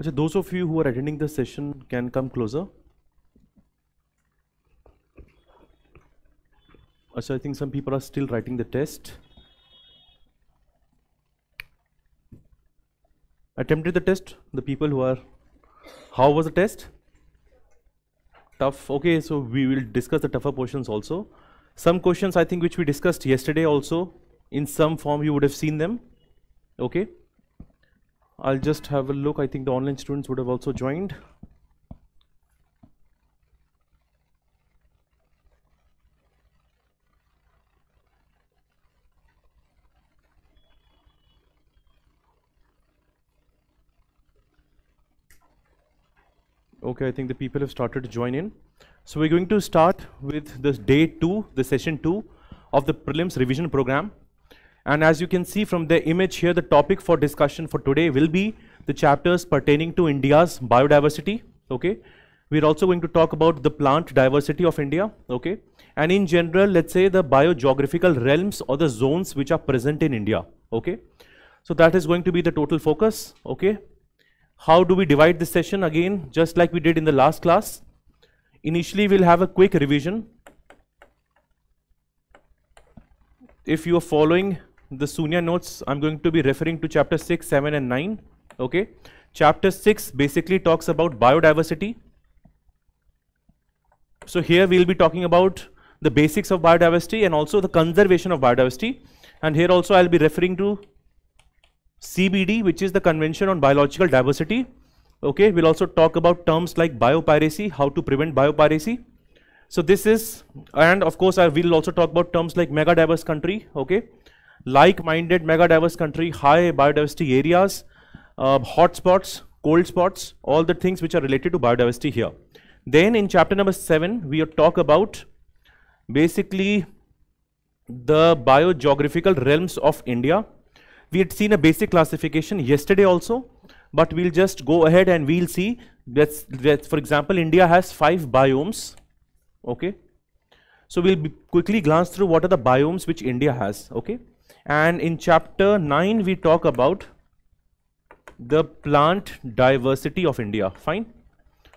Achha, those of you who are attending the session can come closer. Achha, I think some people are still writing the test. Attempted the test, the people who are, how was the test? Tough, okay, so we will discuss the tougher portions also. Some questions I think which we discussed yesterday also, in some form you would have seen them, okay. I'll just have a look, I think the online students would have also joined. Okay, I think the people have started to join in. So we're going to start with this day 2, the session 2 of the prelims revision program. And as you can see from the image here, the topic for discussion for today will be the chapters pertaining to India's biodiversity, okay. We're also going to talk about the plant diversity of India, okay. And in general, let's say the biogeographical realms or the zones which are present in India, okay. So that is going to be the total focus, okay. How do we divide this session? Again, just like we did in the last class, initially we'll have a quick revision. If you are following the Sunya notes, I'm going to be referring to chapter 6, 7 and 9, okay. Chapter 6 basically talks about biodiversity. So here we'll be talking about the basics of biodiversity and also the conservation of biodiversity. And here also I'll be referring to CBD, which is the Convention on Biological Diversity, okay. We'll also talk about terms like biopiracy, how to prevent biopiracy. So this is, and of course I will also talk about terms like mega diverse country, okay, like-minded mega diverse country, high biodiversity areas, hot spots, cold spots, all the things which are related to biodiversity here. Then in chapter number 7, we talk about basically the biogeographical realms of India. We had seen a basic classification yesterday also, but we'll just go ahead and we'll see that, for example, India has 5 biomes. Okay, so we'll quickly glance through what are the biomes which India has, okay. And in chapter 9 we talk about the plant diversity of India, fine.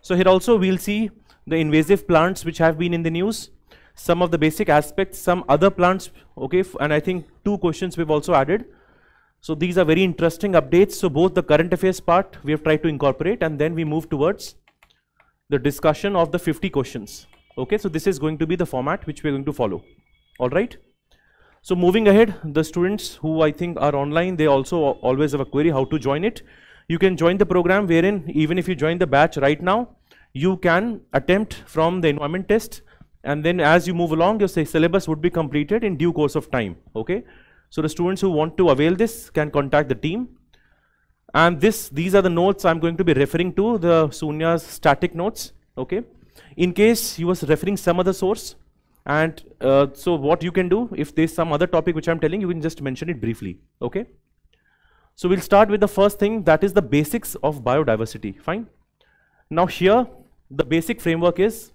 So here also we'll see the invasive plants which have been in the news, some of the basic aspects, some other plants, okay, and I think 2 questions we've also added. So these are very interesting updates, so both the current affairs part we have tried to incorporate, and then we move towards the discussion of the 50 questions. Okay, so this is going to be the format which we are going to follow, alright. So moving ahead, the students who I think are online, they also always have a query how to join it. You can join the program wherein even if you join the batch right now, you can attempt from the environment test, and then as you move along your syllabus would be completed in due course of time, okay. So the students who want to avail this can contact the team. And these are the notes I'm going to be referring to, the Sunya's static notes, okay. In case he was referring some other source, and so what you can do, if there's some other topic which I'm telling, you can just mention it briefly, okay. So we'll start with the first thing, that is the basics of biodiversity, fine. Now here the basic framework is,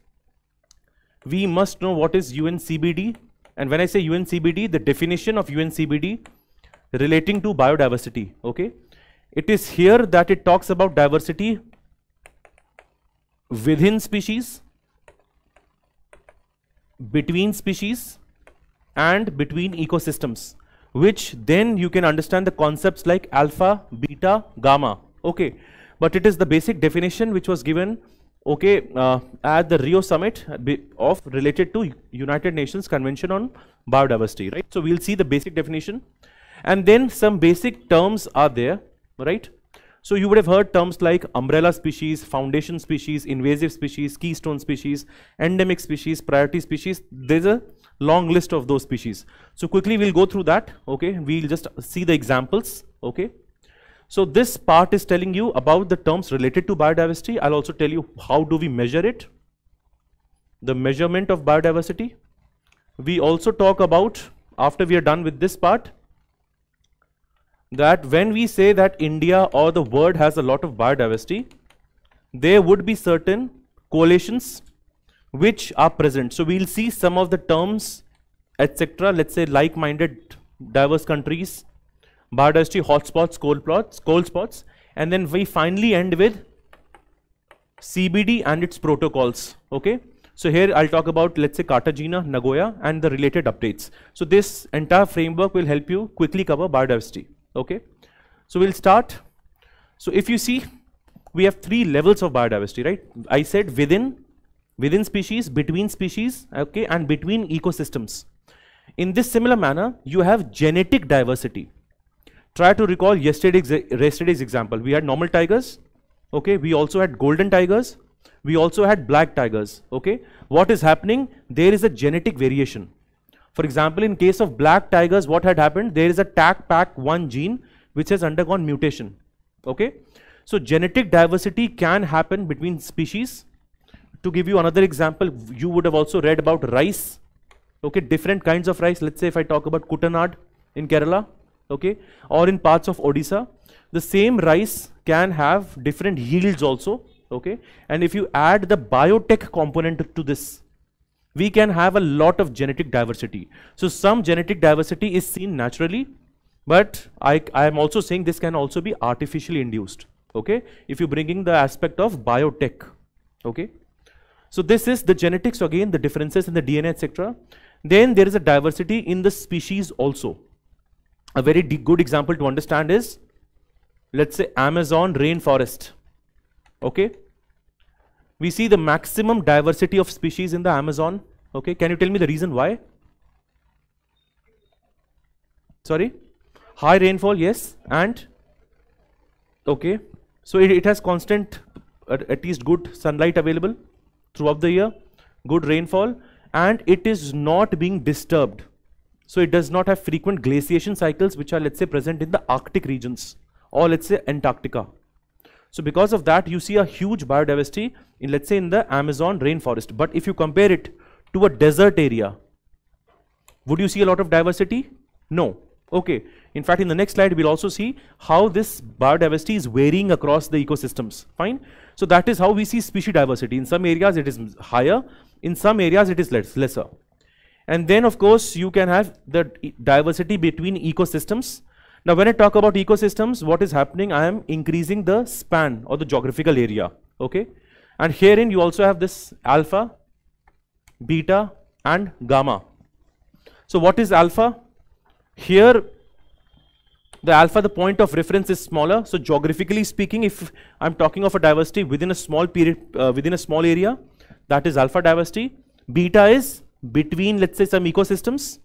we must know what is UNCBD, and when I say UNCBD, the definition of UNCBD relating to biodiversity, okay. It is here that it talks about diversity within species, between species and between ecosystems, which then you can understand the concepts like alpha, beta, gamma, okay. But it is the basic definition which was given, okay, at the Rio summit of related to United Nations Convention on Biodiversity, right. So we'll see the basic definition, and then some basic terms are there, right. So you would have heard terms like umbrella species, foundation species, invasive species, keystone species, endemic species, priority species. There's a long list of those species. So quickly we'll go through that, okay. We'll just see the examples, okay. So this part is telling you about the terms related to biodiversity. I'll also tell you how do we measure it, the measurement of biodiversity. We also talk about, after we are done with this part, that when we say that India or the world has a lot of biodiversity, there would be certain correlations which are present. So we'll see some of the terms, etc. Let's say like-minded diverse countries, biodiversity hotspots, cold spots, And then we finally end with CBD and its protocols. Okay. So here I'll talk about, let's say, Cartagena, Nagoya, and the related updates. So this entire framework will help you quickly cover biodiversity. Okay. So we'll start. So if you see, we have three levels of biodiversity, right? I said within species, between species, okay, and between ecosystems. In this similar manner, you have genetic diversity. Try to recall yesterday's example. We had normal tigers, okay? We also had golden tigers. We also had black tigers, okay? What is happening? There is a genetic variation. For example, in case of black tigers, what had happened? There is a TACPAC1 gene which has undergone mutation, okay? So genetic diversity can happen between species. To give you another example, you would have also read about rice, okay? Different kinds of rice. Let's say if I talk about Kuttanaad in Kerala, okay? Or in parts of Odisha, the same rice can have different yields also. Okay, and if you add the biotech component to this, we can have a lot of genetic diversity. So some genetic diversity is seen naturally, but I am also saying this can also be artificially induced. Okay, if you bring in the aspect of biotech. Okay, so this is the genetics, again the differences in the DNA, etc. Then there is a diversity in the species also. A very good example to understand is, let's say, Amazon rainforest. Okay, we see the maximum diversity of species in the Amazon. Okay, can you tell me the reason why? Sorry, high rainfall, yes, and okay, so it has constant, at least good sunlight available throughout the year, good rainfall, and it is not being disturbed. So it does not have frequent glaciation cycles, which are, let's say, present in the Arctic regions or, let's say, Antarctica. So because of that, you see a huge biodiversity in, let's say, in the Amazon rainforest. But if you compare it to a desert area, would you see a lot of diversity? No. Okay. In fact, in the next slide, we'll also see how this biodiversity is varying across the ecosystems. Fine. So that is how we see species diversity. In some areas, it is higher. In some areas, it is lesser. And then, of course, you can have the diversity between ecosystems. Now, when I talk about ecosystems, what is happening? I am increasing the span or the geographical area, okay? And herein you also have this alpha, beta, and gamma. So what is alpha? Here, the alpha, the point of reference is smaller. So geographically speaking, if I'm talking of a diversity within a small period, within a small area, that is alpha diversity. Beta is between, let's say, some ecosystems.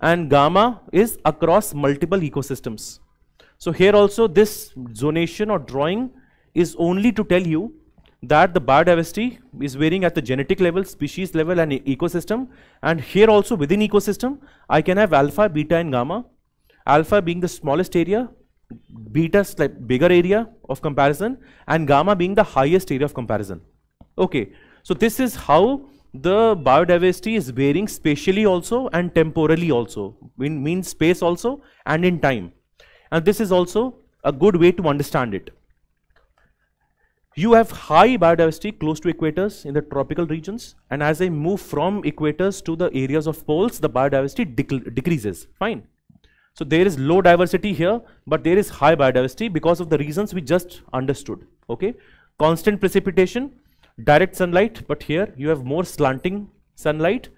And gamma is across multiple ecosystems. So here also this zonation or drawing is only to tell you that the biodiversity is varying at the genetic level, species level, and ecosystem. And here also within ecosystem, I can have alpha, beta, and gamma. Alpha being the smallest area, beta bigger area of comparison, and gamma being the highest area of comparison. Okay, so this is how the biodiversity is varying spatially also and temporally also, in space also and in time. And this is also a good way to understand it. You have high biodiversity close to equators in the tropical regions, and as I move from equators to the areas of poles, the biodiversity decreases. Fine. So there is low diversity here, but there is high biodiversity because of the reasons we just understood. Okay, constant precipitation, direct sunlight, but here you have more slanting sunlight,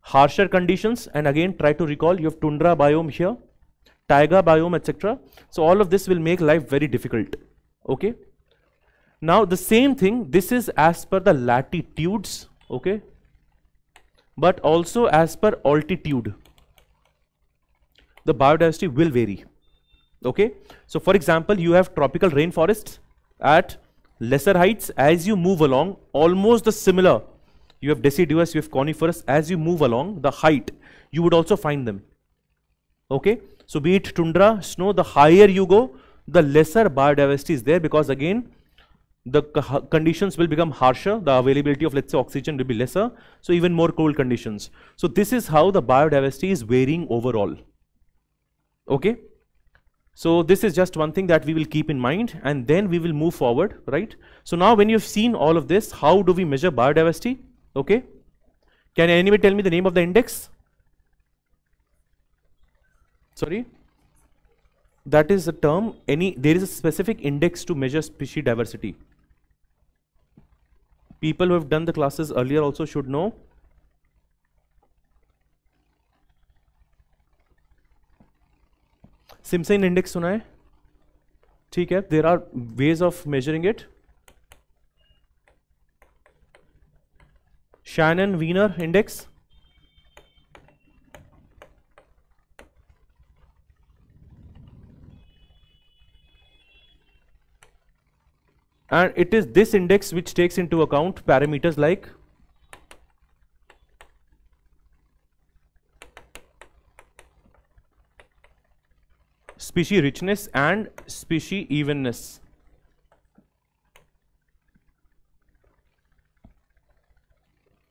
harsher conditions, and again try to recall you have tundra biome here, taiga biome, etc. So all of this will make life very difficult. Okay, now the same thing, this is as per the latitudes, okay, but also as per altitude the biodiversity will vary. Okay, so for example, you have tropical rainforests at lesser heights. As you move along, almost the similar, you have deciduous, you have coniferous. As you move along the height, you would also find them. Okay, so be it tundra, snow, the higher you go, the lesser biodiversity is there, because again the conditions will become harsher, the availability of, let's say, oxygen will be lesser, so even more cold conditions. So this is how the biodiversity is varying overall. Okay, so this is just one thing that we will keep in mind, and then we will move forward, right? So now when you've seen all of this, how do we measure biodiversity? Okay, can anybody tell me the name of the index? Sorry, that is a term, there is a specific index to measure species diversity. People who have done the classes earlier also should know. Simpson index suna hai? Theek hai, there are ways of measuring it. Shannon-Weiner index. And it is this index which takes into account parameters like species richness and species evenness.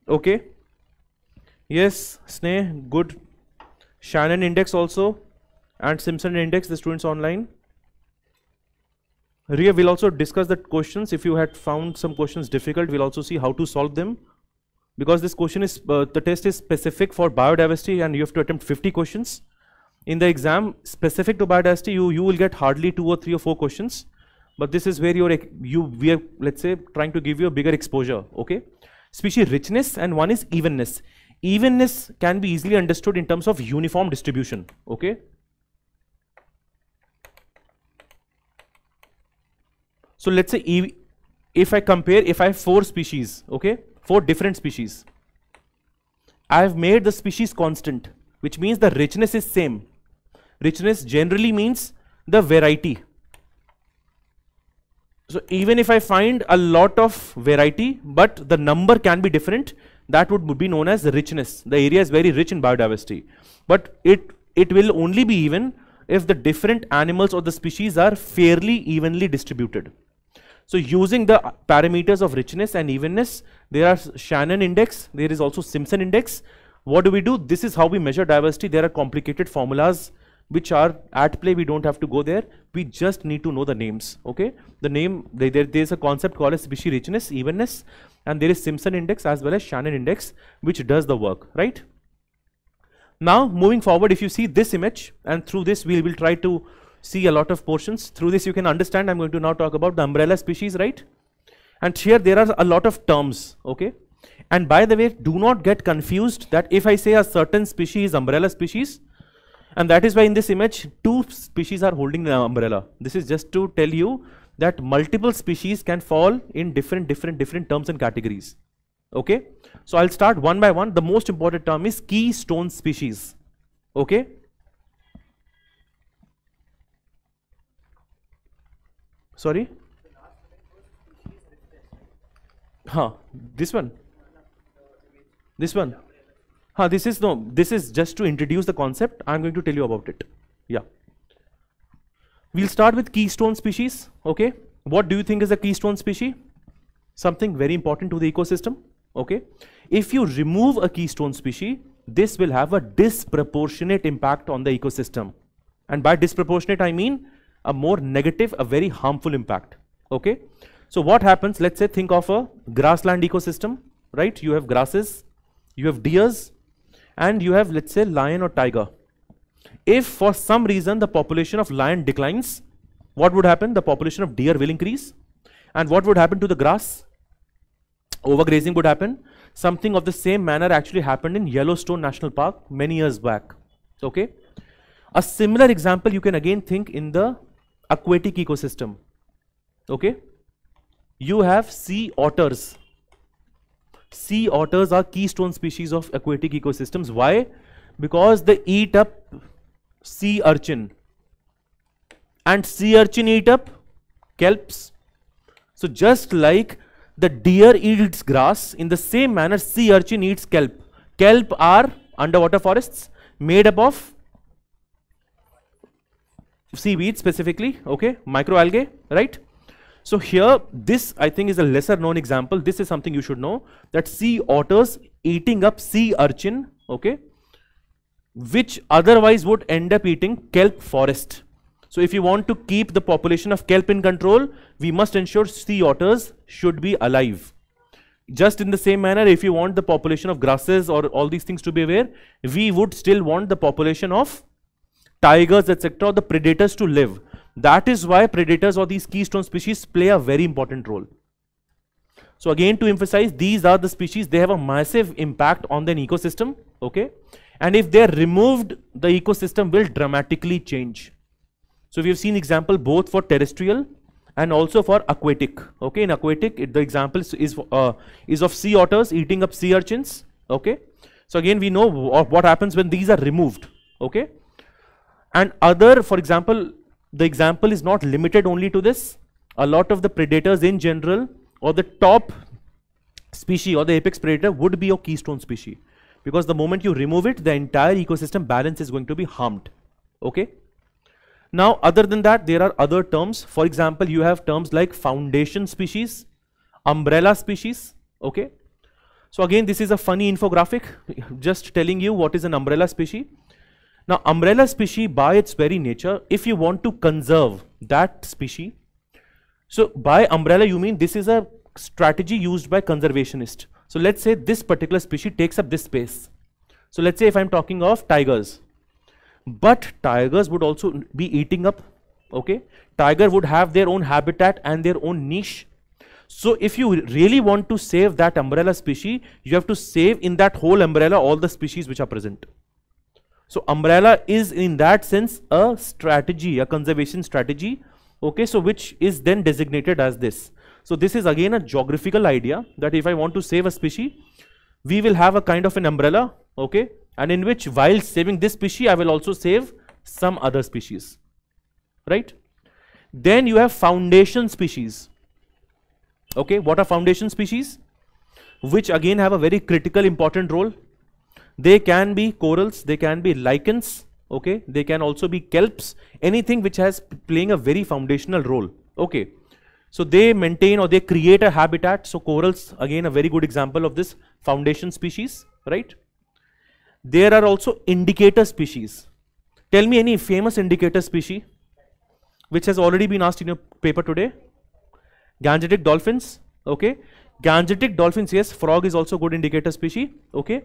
Okay. Yes, Sneh, good. Shannon index also and Simpson index, the students online. Ria, we'll also discuss the questions. If you had found some questions difficult, we'll also see how to solve them, because this question is the test is specific for biodiversity and you have to attempt 50 questions. In the exam specific to biodiversity, you will get hardly 2 or 3 or 4 questions, but this is where we are, let's say, trying to give you a bigger exposure. Okay, species richness and one is evenness. Evenness can be easily understood in terms of uniform distribution. Okay. So let's say if I compare, if I have 4 species, okay, 4 different species, I have made the species constant, which means the richness is same. Richness generally means the variety. So even if I find a lot of variety, but the number can be different, that would be known as the richness. The area is very rich in biodiversity, but it will only be even if the different animals or the species are fairly evenly distributed. So using the parameters of richness and evenness, there are Shannon index, there is also Simpson index. What do? This is how we measure diversity. There are complicated formulas which are at play. We don't have to go there. We just need to know the names. Okay. The name, there's a concept called as species richness, evenness, and there is Simpson index as well as Shannon index, which does the work, right? Now moving forward, if you see this image, and through this we will try to see a lot of portions. Through this you can understand. I'm going to now talk about the umbrella species, right? And here there are a lot of terms, okay? And by the way, do not get confused that if I say a certain species is umbrella species, and that is why in this image 2 species are holding the umbrella. This is just to tell you that multiple species can fall in different terms and categories. Okay, so I'll start one by one. The most important term is keystone species. Okay. Sorry? Huh, this one? This one? Huh, this is no, this is just to introduce the concept. I'm going to tell you about it. Yeah. We'll start with keystone species. Okay. What do you think is a keystone species? Something very important to the ecosystem. Okay. If you remove a keystone species, this will have a disproportionate impact on the ecosystem. And by disproportionate, I mean a more negative, a very harmful impact. Okay. So what happens? Let's say, think of a grassland ecosystem, right? You have grasses, you have deers, and you have, let's say, lion or tiger. If for some reason the population of lion declines, what would happen? The population of deer will increase. And what would happen to the grass? Overgrazing would happen. Something of the same manner actually happened in Yellowstone National Park many years back. Okay. A similar example you can again think in the aquatic ecosystem. Okay. You have sea otters. Sea otters are keystone species of aquatic ecosystems. Why? Because they eat up sea urchin. And sea urchin eat up kelps. So just like the deer eats grass, in the same manner sea urchin eats kelp. Kelp are underwater forests made up of seaweed specifically, okay, microalgae, right? So here, this I think is a lesser known example. This is something you should know, that sea otters eating up sea urchin, okay, which otherwise would end up eating kelp forest. So if you want to keep the population of kelp in control, we must ensure sea otters should be alive. Just in the same manner, if you want the population of grasses or all these things to be aware, we would still want the population of tigers, etc., the predators to live. That is why predators or these keystone species play a very important role. So again, to emphasize, these are the species, they have a massive impact on an ecosystem, okay? And if they are removed, the ecosystem will dramatically change. So we have seen example both for terrestrial and also for aquatic, okay? In aquatic, the example is of sea otters eating up sea urchins, okay? So again, we know what happens when these are removed, okay? And other, for example, the example is not limited only to this. A lot of the predators in general, or the top species or the apex predator, would be your keystone species, because the moment you remove it, the entire ecosystem balance is going to be harmed, okay? Now, other than that, there are other terms. For example, you have terms like foundation species, umbrella species, okay? So again, this is a funny infographic, just telling you what is an umbrella species. Now, umbrella species by its very nature, if you want to conserve that species, so by umbrella you mean this is a strategy used by conservationists. So let's say this particular species takes up this space. So let's say if I'm talking of tigers, but tigers would also be eating up, okay? Tiger would have their own habitat and their own niche. So if you really want to save that umbrella species, you have to save in that whole umbrella all the species which are present. So umbrella is in that sense a strategy, a conservation strategy, okay, so which is then designated as this. So this is again a geographical idea that if I want to save a species, we will have a kind of an umbrella, okay, and in which while saving this species, I will also save some other species, right? Then you have foundation species, okay? What are foundation species? Which again have a very critical important role. They can be corals, they can be lichens, okay, they can also be kelps, anything which has playing a very foundational role, okay? So they maintain or they create a habitat. So corals, again, a very good example of this foundation species, right? There are also indicator species. Tell me any famous indicator species which has already been asked in your paper today. Gangetic dolphins, okay? Gangetic dolphins, yes, frog is also good indicator species, okay?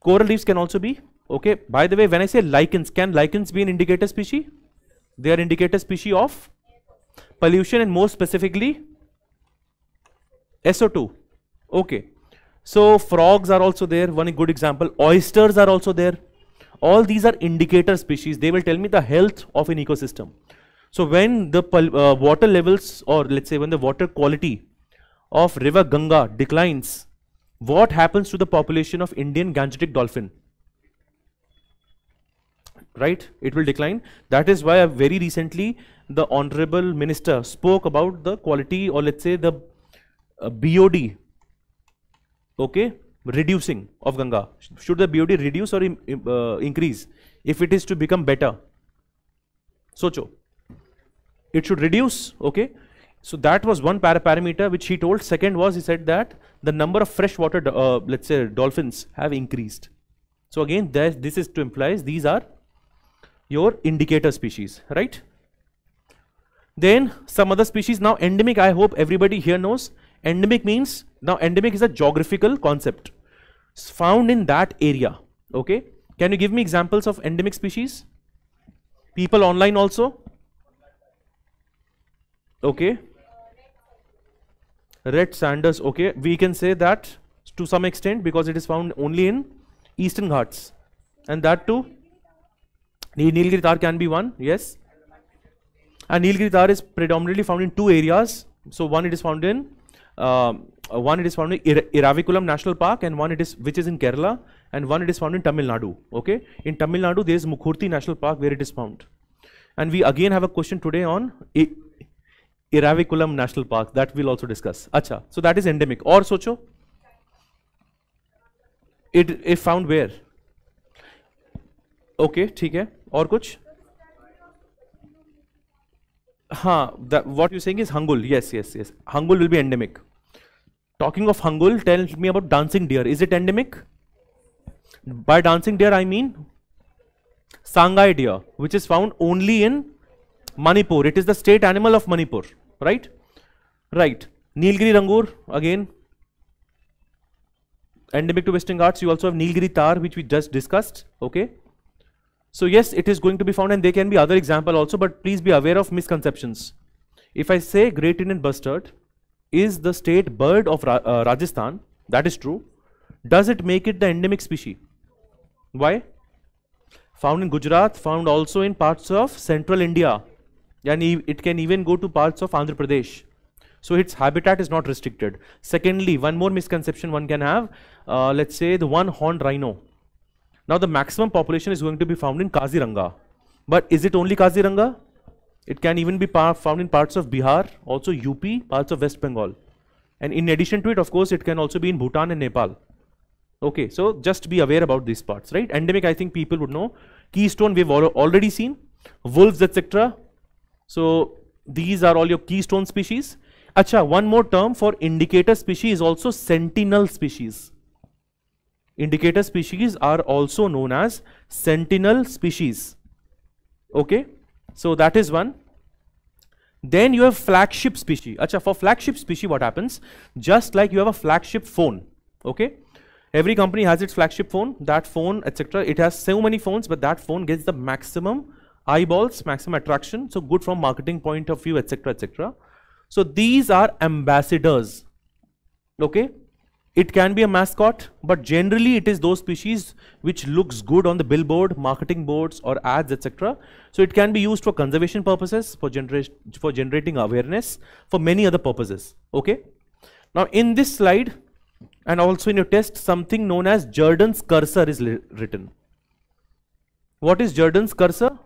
Coral reefs can also be. Okay, by the way, when I say lichens, can lichens be an indicator species? They are indicator species of pollution and more specifically SO2. Okay, so frogs are also there, one good example. Oysters are also there. All these are indicator species. They will tell me the health of an ecosystem. So when the water levels, or let's say when the water quality of river Ganga declines, what happens to the population of Indian Gangetic dolphin? Right, it will decline. That is why very recently the honorable minister spoke about the quality, or let's say the BOD, okay, reducing of Ganga. Should the BOD reduce or increase if it is to become better? Socho, it should reduce, okay? So that was one parameter which he told. Second was, he said that the number of freshwater let's say dolphins have increased. So again, this is to imply these are your indicator species, right? Then some other species. Now endemic, I hope everybody here knows. Endemic means, now endemic is a geographical concept. It's found in that area, okay? Can you give me examples of endemic species? People online also? Okay. Red sanders, okay. We can say that to some extent because it is found only in Eastern Ghats, and that too. Nilgiri tar can be one, yes. And Nilgiri tar is predominantly found in two areas. So one it is found in Eravikulam National Park, and one it is which is in Kerala, and one it is found in Tamil Nadu. Okay, in Tamil Nadu there is Mukurthi National Park where it is found, and we again have a question today on Eraviculam National Park that we'll also discuss. Acha, so that is endemic. Or socho, it found where? Okay, ठीक है. और कुछ? हाँ, what you saying is Hangul. Yes, yes, yes. Hangul will be endemic. Talking of Hangul, tell me about dancing deer. Is it endemic? By dancing deer, I mean Sangai deer, which is found only in Manipur. It is the state animal of Manipur, right? Right. Nilgiri Rangur, again, endemic to Western Ghats. You also have Nilgiri tar, which we just discussed, okay? So yes, it is going to be found, and there can be other example also, but please be aware of misconceptions. If I say Great Indian Bustard is the state bird of Rajasthan, that is true. Does it make it the endemic species? Why? Found in Gujarat, found also in parts of central India, and it can even go to parts of Andhra Pradesh. So its habitat is not restricted. Secondly, one more misconception one can have, let's say the one-horned rhino. Now the maximum population is going to be found in Kaziranga. But is it only Kaziranga? It can even be found in parts of Bihar, also UP, parts of West Bengal. And in addition to it, of course, it can also be in Bhutan and Nepal. Okay, so just be aware about these parts, right? Endemic, I think people would know. Keystone, we've already seen. Wolves, etc. So these are all your keystone species. Achha, one more term for indicator species is also sentinel species. Indicator species are also known as sentinel species. Okay, so that is one. Then you have flagship species. Achha, for flagship species, what happens? Just like you have a flagship phone. Okay, every company has its flagship phone, that phone, etc. It has so many phones, but that phone gets the maximum eyeballs, maximum attraction. So good from marketing point of view, etc., etc. So these are ambassadors. Okay, it can be a mascot, but generally it is those species which looks good on the billboard, marketing boards or ads, etc. So it can be used for conservation purposes, for generating awareness, for many other purposes. Okay, now in this slide and also in your test, something known as Jordan's cursor is written. What is Jordan's cursor?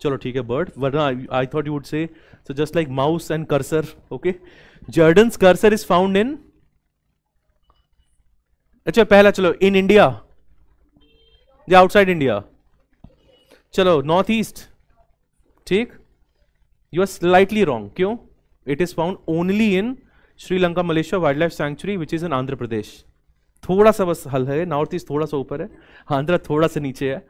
Chalo, theek hai, bird. Varna, I thought you would say, so just like mouse and cursor, okay. Jordan's cursor is found in, achha, pehla, chalo, in India, yeah, outside India, chalo, northeast, theek, you are slightly wrong, kyun? It is found only in Sri Lanka Malaysia Wildlife Sanctuary, which is in Andhra Pradesh. Thoda sa bas hal hai, northeast thoda sa upar hai, Andhra thoda sa niche hai.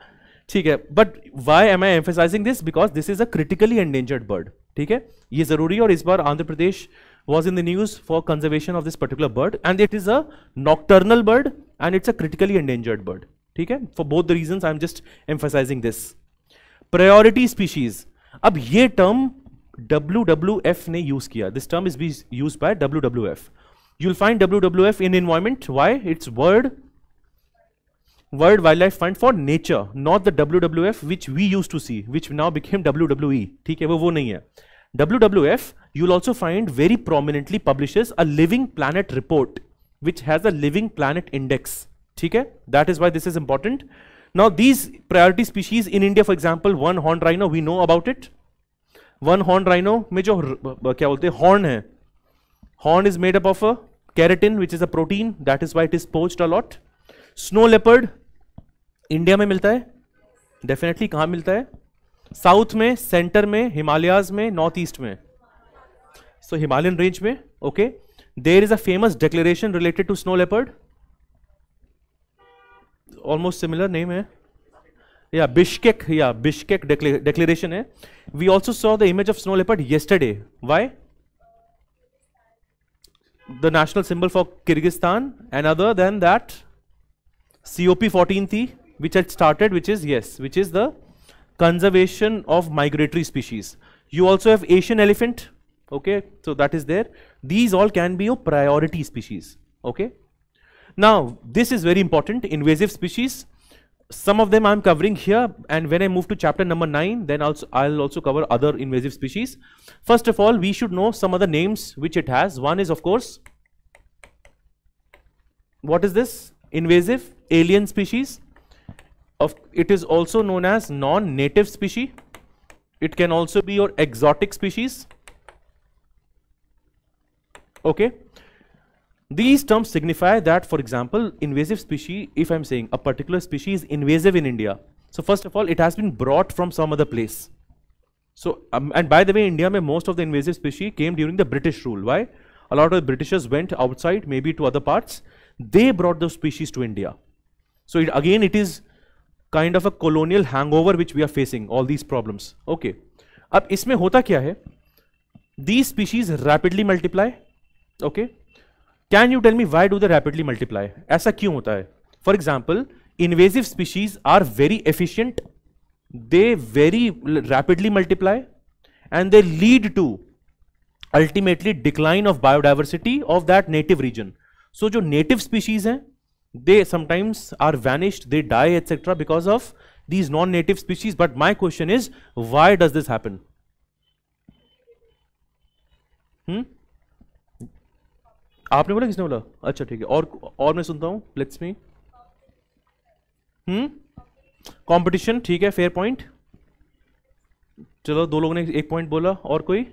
But why am I emphasizing this? Because this is a critically endangered bird. This is necessary, and this time Andhra Pradesh was in the news for conservation of this particular bird, and it is a nocturnal bird and it's a critically endangered bird. For both the reasons I am just emphasizing this. Priority species. Now this term WWF ne use kiya. This term is used by WWF. You will find WWF in environment. Why? It's World Wildlife Fund for Nature, not the WWF which we used to see, which now became WWE. ठीक है, वो नहीं है. WWF, you'll also find very prominently publishes a Living Planet report, which has a Living Planet index. ठीक है, that is why this is important. Now these priority species in India, for example, one-horned rhino, we know about it. One-horned rhino में जो क्या बोलते हैं horn है. Horn is made up of a keratin, which is a protein. That is why it is poached a lot. Snow leopard India में मिलता है, definitely कहाँ मिलता है? साउथ में, सेंटर में, हिमालयाज में, नॉर्थ ईस्ट में, सो हिमालयन रेंज में. Okay, there is a famous declaration related to snow leopard, almost similar name है, या बिश्केक, या बिश्केक डिक्लेरेशन है. We also saw the image of snow leopard yesterday. Why? The national symbol for Kyrgyzstan, and other than that COP14 which had started, which is, yes, which is the conservation of migratory species. You also have Asian elephant. Okay, so that is there. These all can be your priority species. Okay, now this is very important, invasive species. Some of them I'm covering here, and when I move to chapter number 9, then I'll also cover other invasive species. First of all, we should know some other names which it has. One is, of course, what is this? Invasive alien species. Of it is also known as non-native species. It can also be your exotic species. Okay, these terms signify that, for example, invasive species, if I'm saying a particular species is invasive in India, so first of all it has been brought from some other place. So and by the way, India mein most of the invasive species came during the British rule. Why? A lot of the Britishers went outside, maybe to other parts. They brought those species to India. So again, it is kind of a colonial hangover which we are facing, all these problems. Okay. Ab isme hota kya hai? These species rapidly multiply. Okay. Can you tell me why do they rapidly multiply? Aisa kyun hota hai? For example, invasive species are very efficient, they very rapidly multiply, and they lead to ultimately decline of biodiversity of that native region. So जो native species हैं, they sometimes are vanished, they die, etc. because of these non-native species. But my question is, why does this happen? आपने बोला, किसने बोला? अच्छा ठीक है, और मैं सुनता हूँ, लेट्स मी कंपटीशन, ठीक है, फेयर पॉइंट, चलो दो लोगों ने एक पॉइंट बोला, और कोई?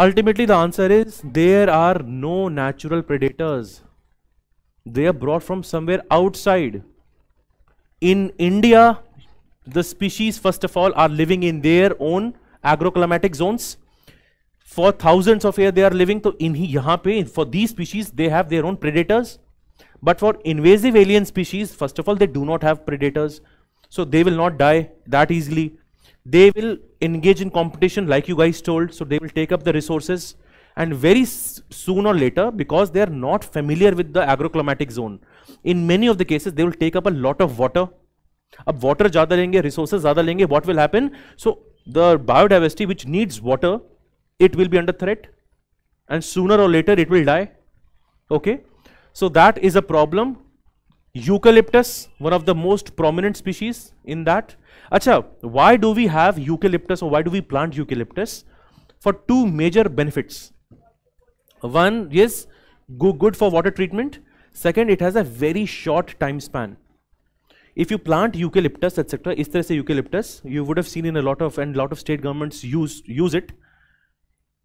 Ultimately the answer is there are no natural predators. They are brought from somewhere outside. In India, the species first of all are living in their own agroclimatic zones. For thousands of years they are living, so yahan pe, for these species they have their own predators. But for invasive alien species, first of all, they do not have predators, so they will not die that easily. They will engage in competition like you guys told, so they will take up the resources, and very soon or later, because they are not familiar with the agroclimatic zone, in many of the cases they will take up a lot of water. Ab water ज़्यादा लेंगे, resources ज़्यादा लेंगे, what will happen? So the biodiversity which needs water, it will be under threat, and sooner or later it will die. Okay, so that is a problem. Eucalyptus, one of the most prominent species in that. Achha, why do we have eucalyptus, or why do we plant eucalyptus? For two major benefits. One is good for water treatment. Second, it has a very short time span. If you plant eucalyptus, etc., is tarah se eucalyptus, you would have seen in a lot of, and lot of state governments use it.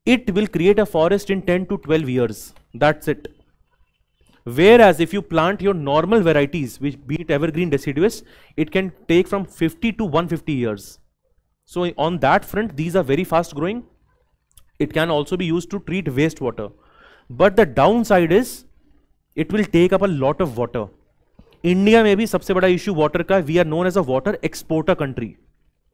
It will create a forest in 10 to 12 years. That's it. Whereas if you plant your normal varieties, which be it evergreen, deciduous, it can take from 50 to 150 years. So on that front, these are very fast growing. It can also be used to treat wastewater. But the downside is, it will take up a lot of water. India may be सबसे बड़ा issue water का. We are known as a water exporter country.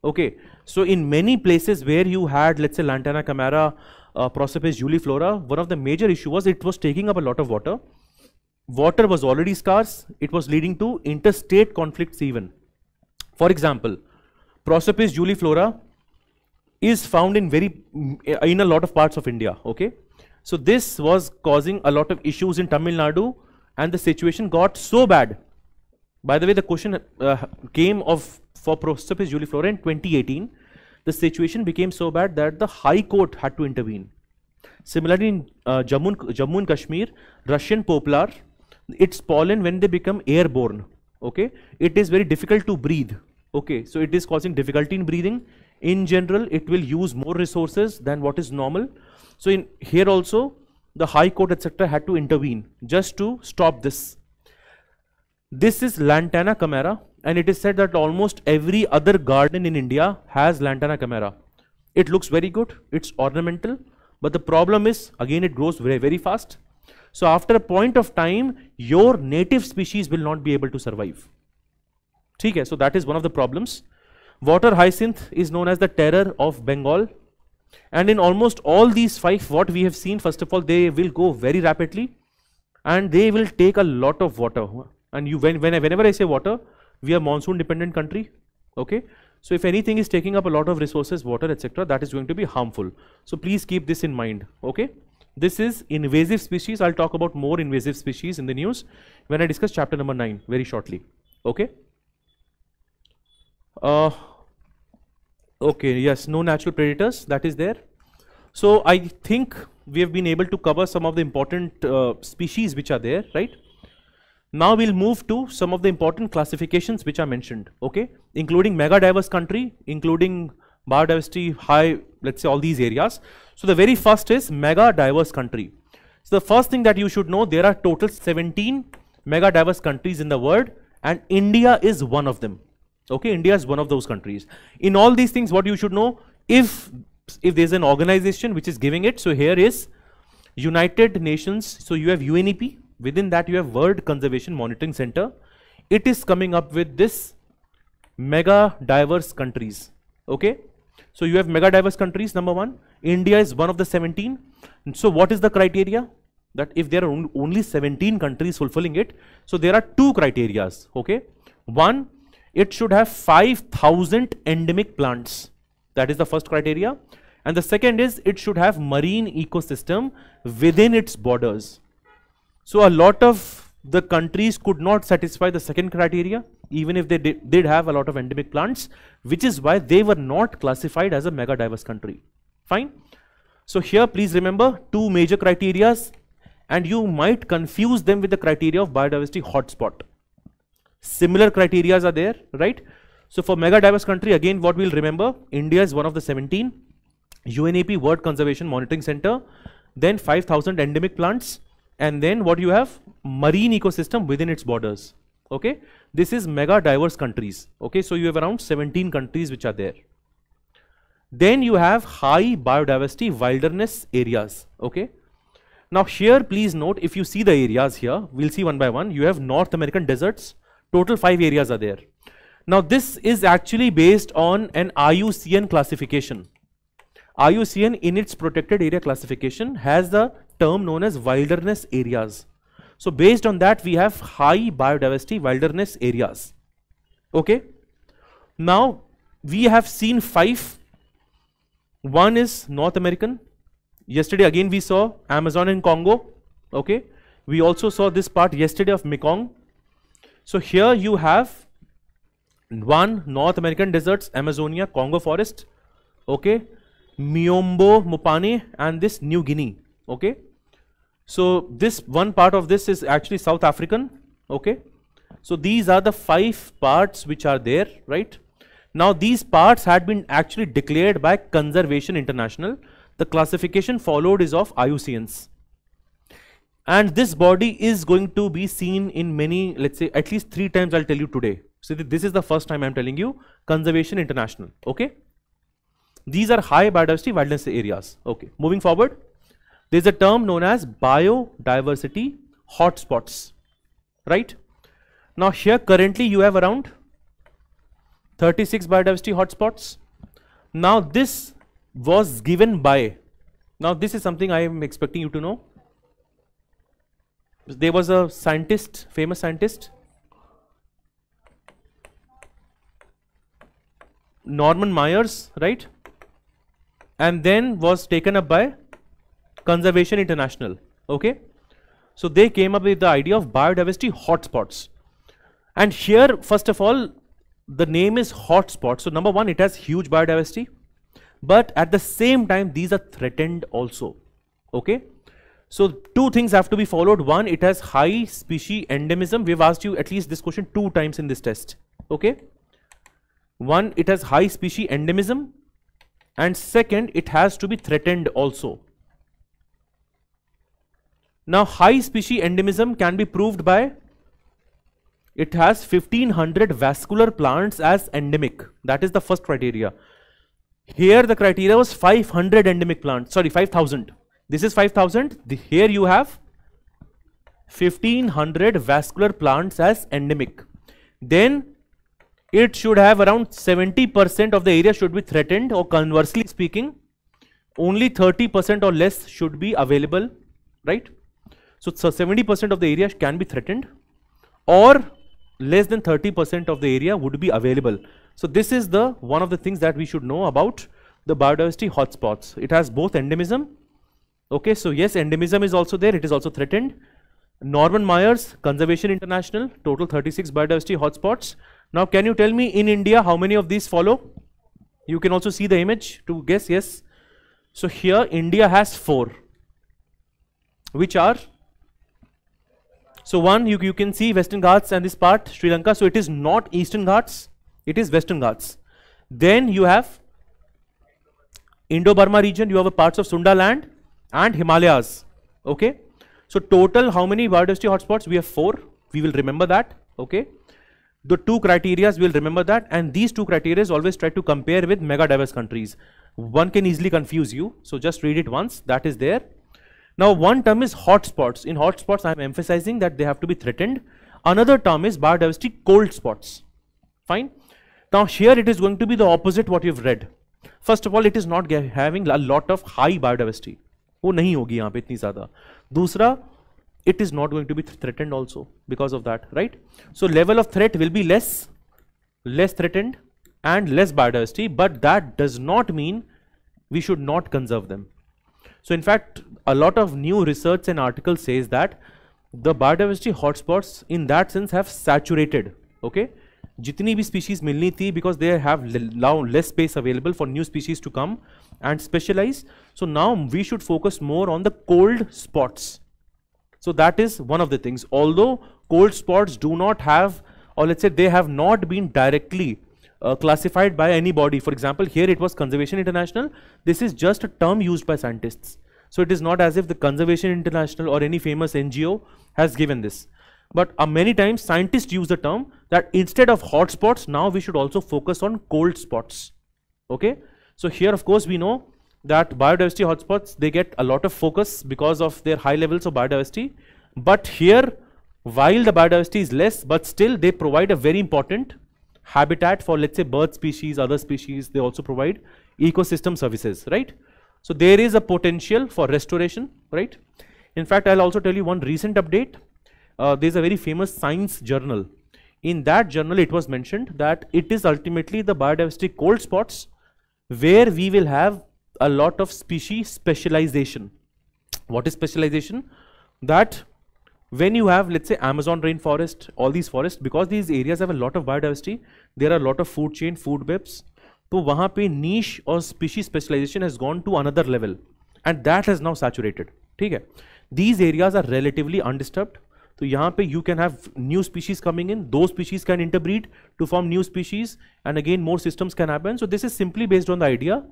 Okay, so in many places where you had, let's say, Lantana camara, Prosopis juliflora, one of the major issue was it was taking up a lot of water. Water was already scarce, it was leading to interstate conflicts even. For example, Prosopis juliflora is found in a lot of parts of India, okay? So this was causing a lot of issues in Tamil Nadu, and the situation got so bad. By the way, the question came for Prosopis juliflora in 2018. The situation became so bad that the High Court had to intervene. Similarly, in Jammu and Kashmir, Russian poplar, its pollen, when they become airborne, okay, it is very difficult to breathe, okay, so it is causing difficulty in breathing. In general, it will use more resources than what is normal. So in here also, the High Court, etc., had to intervene just to stop this. This is Lantana camara, and it is said that almost every other garden in India has Lantana camara. It looks very good, it's ornamental, but the problem is, again, it grows very, very fast. So after a point of time, your native species will not be able to survive. Okay, so that is one of the problems. Water hyacinth is known as the terror of Bengal. And in almost all these five, what we have seen, first of all, they will go very rapidly, and they will take a lot of water. And you, whenever I say water, we are monsoon dependent country. Okay. So if anything is taking up a lot of resources, water, etc., that is going to be harmful. So please keep this in mind. Okay. This is invasive species. I'll talk about more invasive species in the news when I discuss chapter number 9 very shortly. Okay. Okay. Yes. No natural predators. That is there. So I think we have been able to cover some of the important species which are there, right? Now we'll move to some of the important classifications which I mentioned, okay, including mega diverse country, including biodiversity high, let's say, all these areas. So the very first is mega diverse country. So the first thing that you should know, there are total 17 mega diverse countries in the world, and India is one of them. Okay, India is one of those countries. In all these things, what you should know, if there's an organization which is giving it, so here is United Nations, so you have UNEP. Within that you have World Conservation Monitoring Center. It is coming up with this mega diverse countries. Okay, so you have mega diverse countries, number one. India is one of the 17. And so what is the criteria? that if there are only 17 countries fulfilling it, so there are two criteria. Okay, one, it should have 5,000 endemic plants. That is the first criteria. And the second is it should have marine ecosystem within its borders. So a lot of the countries could not satisfy the second criteria, even if they did have a lot of endemic plants, which is why they were not classified as a mega diverse country. Fine. So here please remember two major criteria, and you might confuse them with the criteria of biodiversity hotspot. Similar criteria are there, right? So for mega diverse country, again what we'll remember, India is one of the 17, UNEP World Conservation Monitoring Center, then 5,000 endemic plants, and then what you have, marine ecosystem within its borders. Okay, this is mega diverse countries. Okay, so you have around 17 countries which are there. Then you have high biodiversity wilderness areas. Okay, now here please note, if you see the areas here, we'll see one by one. You have North American deserts, total 5 areas are there. Now this is actually based on an IUCN classification. IUCN in its protected area classification has the term known as wilderness areas. So based on that we have high biodiversity wilderness areas. Okay, now we have seen 5. One is North American. Yesterday again we saw Amazon and Congo. Okay, we also saw this part yesterday of Mekong. So here you have one, North American deserts, Amazonia, Congo forest. Okay, Miombo, Mopane, and this New Guinea. Okay, so this one part of this is actually South African. Okay, so these are the 5 parts which are there, right? Now these parts had been actually declared by Conservation International. The classification followed is of IUCN's, and this body is going to be seen in many, let's say at least 3 times I'll tell you today. So this is the first time I'm telling you Conservation International. Okay, these are high biodiversity wilderness areas. Okay, moving forward, there's a term known as biodiversity hotspots, right? Now here currently you have around 36 biodiversity hotspots. Now this was given by, now this is something I am expecting you to know. There was a scientist, famous scientist, Norman Myers, right? And then was taken up by Conservation International. Okay, so they came up with the idea of biodiversity hotspots. And here first of all the name is hotspot, so number 1 it has huge biodiversity, but at the same time these are threatened also. Okay, so 2 things have to be followed. 1, it has high species endemism. We've asked you at least this question 2 times in this test. Okay, 1, it has high species endemism, and second, it has to be threatened also. Now high species endemism can be proved by, it has 1500 vascular plants as endemic. That is the first criteria. Here the criteria was 500 endemic plants, sorry 5000. This is 5000. Here you have 1500 vascular plants as endemic. Then it should have around 70% of the area should be threatened, or conversely speaking only 30% or less should be available, right? So 70% of the area can be threatened, or less than 30% of the area would be available. So this is the one of the things that we should know about the biodiversity hotspots. It has both endemism. Okay, so yes, endemism is also there, it is also threatened. Norman Myers, Conservation International, total 36 biodiversity hotspots. Now can you tell me in India how many of these follow? You can also see the image to guess. Yes, so here India has 4, which are, so 1, you can see Western Ghats and this part Sri Lanka, so it is not Eastern Ghats, it is Western Ghats. Then you have Indo-Burma region, you have a parts of Sunda land and Himalayas. Okay, so total how many biodiversity hotspots? We have 4, we will remember that. Okay, the 2 criterias will remember that, and these 2 criterias always try to compare with mega diverse countries. One can easily confuse you, so just read it once, that is there. Now one term is hotspots. In hotspots I am emphasizing that they have to be threatened. Another term is biodiversity cold spots. Fine. Now here it is going to be the opposite what you've read. First of all, it is not having a lot of high biodiversity. वो नहीं होगी यहाँ पे इतनी ज़्यादा. दूसरा it is not going to be threatened also because of that, right? So level of threat will be less threatened and less biodiversity, but that does not mean we should not conserve them. So in fact, a lot of new research and articles says that the biodiversity hotspots in that sense have saturated, okay? Jitni bhi species milni thi, because they have now less space available for new species to come and specialize. So now we should focus more on the cold spots. So that is one of the things. Although cold spots do not have, or let's say they have not been directly classified by anybody. For example, here it was Conservation International. This is just a term used by scientists. So it is not as if the Conservation International or any famous NGO has given this. But many times scientists use the term that instead of hot spots, now we should also focus on cold spots. Okay. So here, of course, we know that biodiversity hotspots, they get a lot of focus because of their high levels of biodiversity. But here, while the biodiversity is less, but still they provide a very important habitat for, let's say, bird species, other species. They also provide ecosystem services, right? So there is a potential for restoration, right? In fact, I'll also tell you one recent update. There's a very famous science journal. In that journal, it was mentioned that it is ultimately the biodiversity cold spots where we will have a lot of species specialization. What is specialization? That when you have, let's say, Amazon rainforest, all these forests, because these areas have a lot of biodiversity, there are a lot of food chain, food webs. So wahan pe niche or species specialization has gone to another level, and that has now saturated. Theek hai? These areas are relatively undisturbed. So yahan pe you can have new species coming in, those species can interbreed to form new species, and again more systems can happen. So this is simply based on the idea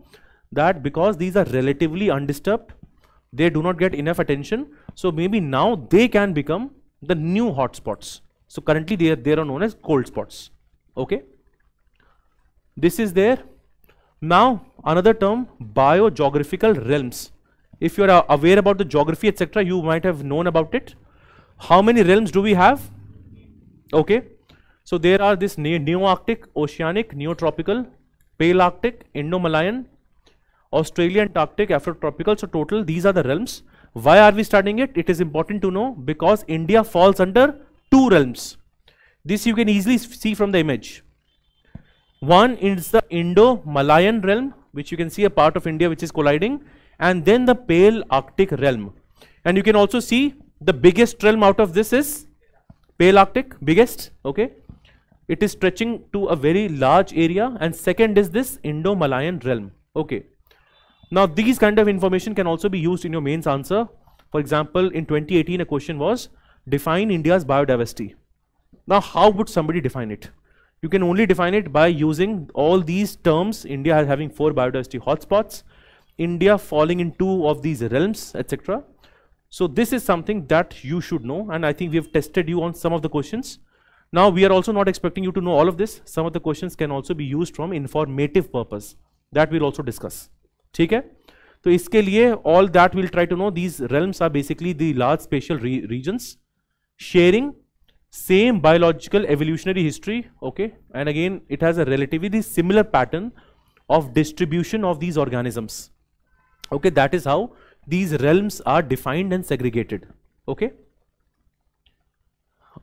that because these are relatively undisturbed, they do not get enough attention. So maybe now they can become the new hotspots. So currently they are known as cold spots. Okay. This is there. Now another term, biogeographical realms. If you are aware about the geography, etc., you might have known about it. How many realms do we have? Okay. So there are this Neo-Arctic, Oceanic, Neotropical, Pale Arctic, Indo-Malayan, Australia, Antarctic, Afrotropical. So total, these are the realms. Why are we studying it? It is important to know because India falls under two realms. This you can easily see from the image. One is the Indo-Malayan realm, which you can see a part of India which is colliding, and then the Pale Arctic realm. And you can also see the biggest realm out of this is Pale Arctic, biggest, okay. It is stretching to a very large area, and second is this Indo-Malayan realm, okay. Now these kind of information can also be used in your mains answer. For example, in 2018 a question was, define India's biodiversity. Now how would somebody define it? You can only define it by using all these terms. India is having 4 biodiversity hotspots, India falling in 2 of these realms, etc. So this is something that you should know, and I think we have tested you on some of the questions. Now we are also not expecting you to know all of this. Some of the questions can also be used from informative purpose, that we will also discuss. ठीक है, तो इसके लिए all that we'll try to know. These realms are basically the large spatial regions sharing same biological evolutionary history, okay, and again it has a relatively similar pattern of distribution of these organisms, okay. That is how these realms are defined and segregated, okay.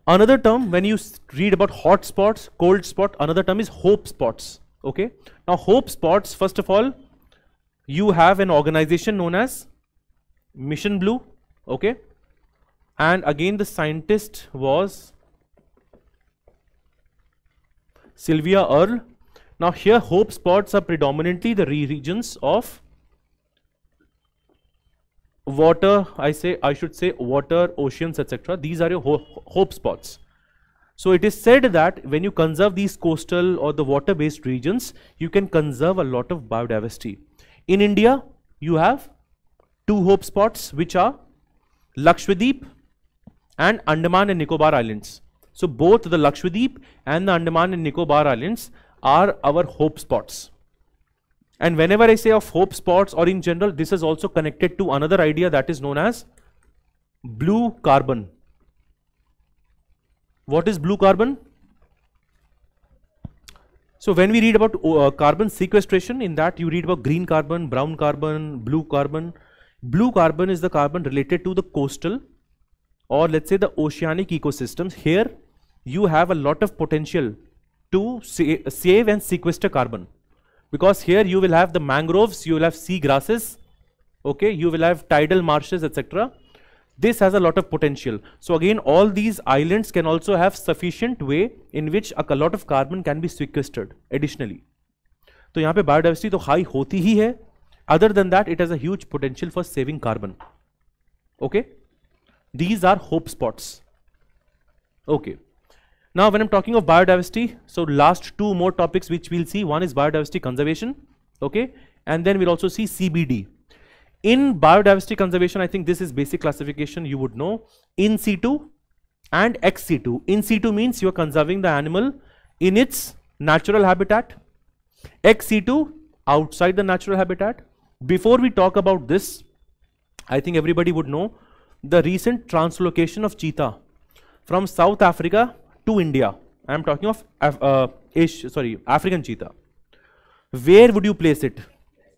Another term, when you read about hot spots, cold spot, another term is hope spots, okay. Now hope spots, first of all, you have an organization known as Mission Blue, okay, and again the scientist was Sylvia Earle. Now here hope spots are predominantly the regions of water, I should say water, oceans, etc. These are your hope spots. So it is said that when you conserve these coastal or the water based regions, you can conserve a lot of biodiversity. In India, you have 2 hope spots, which are Lakshadweep and Andaman and Nicobar Islands. So both the Lakshadweep and the Andaman and Nicobar Islands are our hope spots. And whenever I say of hope spots, or in general, this is also connected to another idea that is known as blue carbon. What is blue carbon? So when we read about carbon sequestration, in that you read about green carbon, brown carbon, blue carbon. Blue carbon is the carbon related to the coastal or let's say the oceanic ecosystems. Here you have a lot of potential to save and sequester carbon, because here you will have the mangroves, you will have sea grasses, okay, you will have tidal marshes, etc. This has a lot of potential. So again, all these islands can also have sufficient way in which a lot of carbon can be sequestered additionally. तो यहाँ पे biodiversity तो high होती ही है. Other than that, it has a huge potential for saving carbon. Okay, these are hope spots. Okay, now when I'm talking of biodiversity, so last two more topics which we'll see. One is biodiversity conservation. Okay, and then we'll also see CBD. In biodiversity conservation, I think this is basic classification you would know. In situ and ex situ. In situ means you are conserving the animal in its natural habitat. Ex situ, outside the natural habitat. Before we talk about this, I think everybody would know the recent translocation of cheetah from South Africa to India. I am talking of African cheetah. Where would you place it?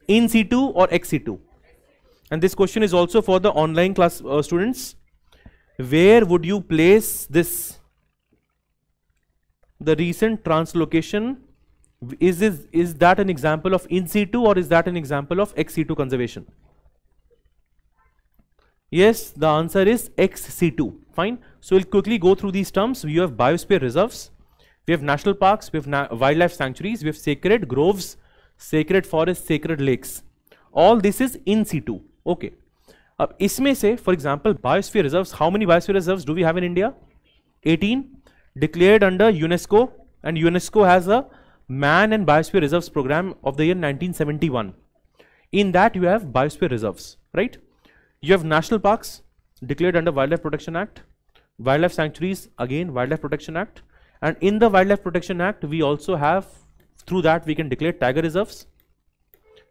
In situ or ex situ? And this question is also for the online class students. Where would you place this? The recent translocation, is that an example of in situ or is that an example of ex situ conservation? Yes, the answer is ex situ. Fine. So we'll quickly go through these terms. We have biosphere reserves, we have national parks, we have wildlife sanctuaries, we have sacred groves, sacred forests, sacred lakes. All this is in situ. Okay. Isme se, for example, biosphere reserves, how many biosphere reserves do we have in India? 18, declared under UNESCO, and UNESCO has a Man and Biosphere Reserves program of the year 1971. In that you have biosphere reserves, right? You have national parks declared under Wildlife Protection Act, wildlife sanctuaries, again Wildlife Protection Act, and in the Wildlife Protection Act we also have, through that we can declare tiger reserves,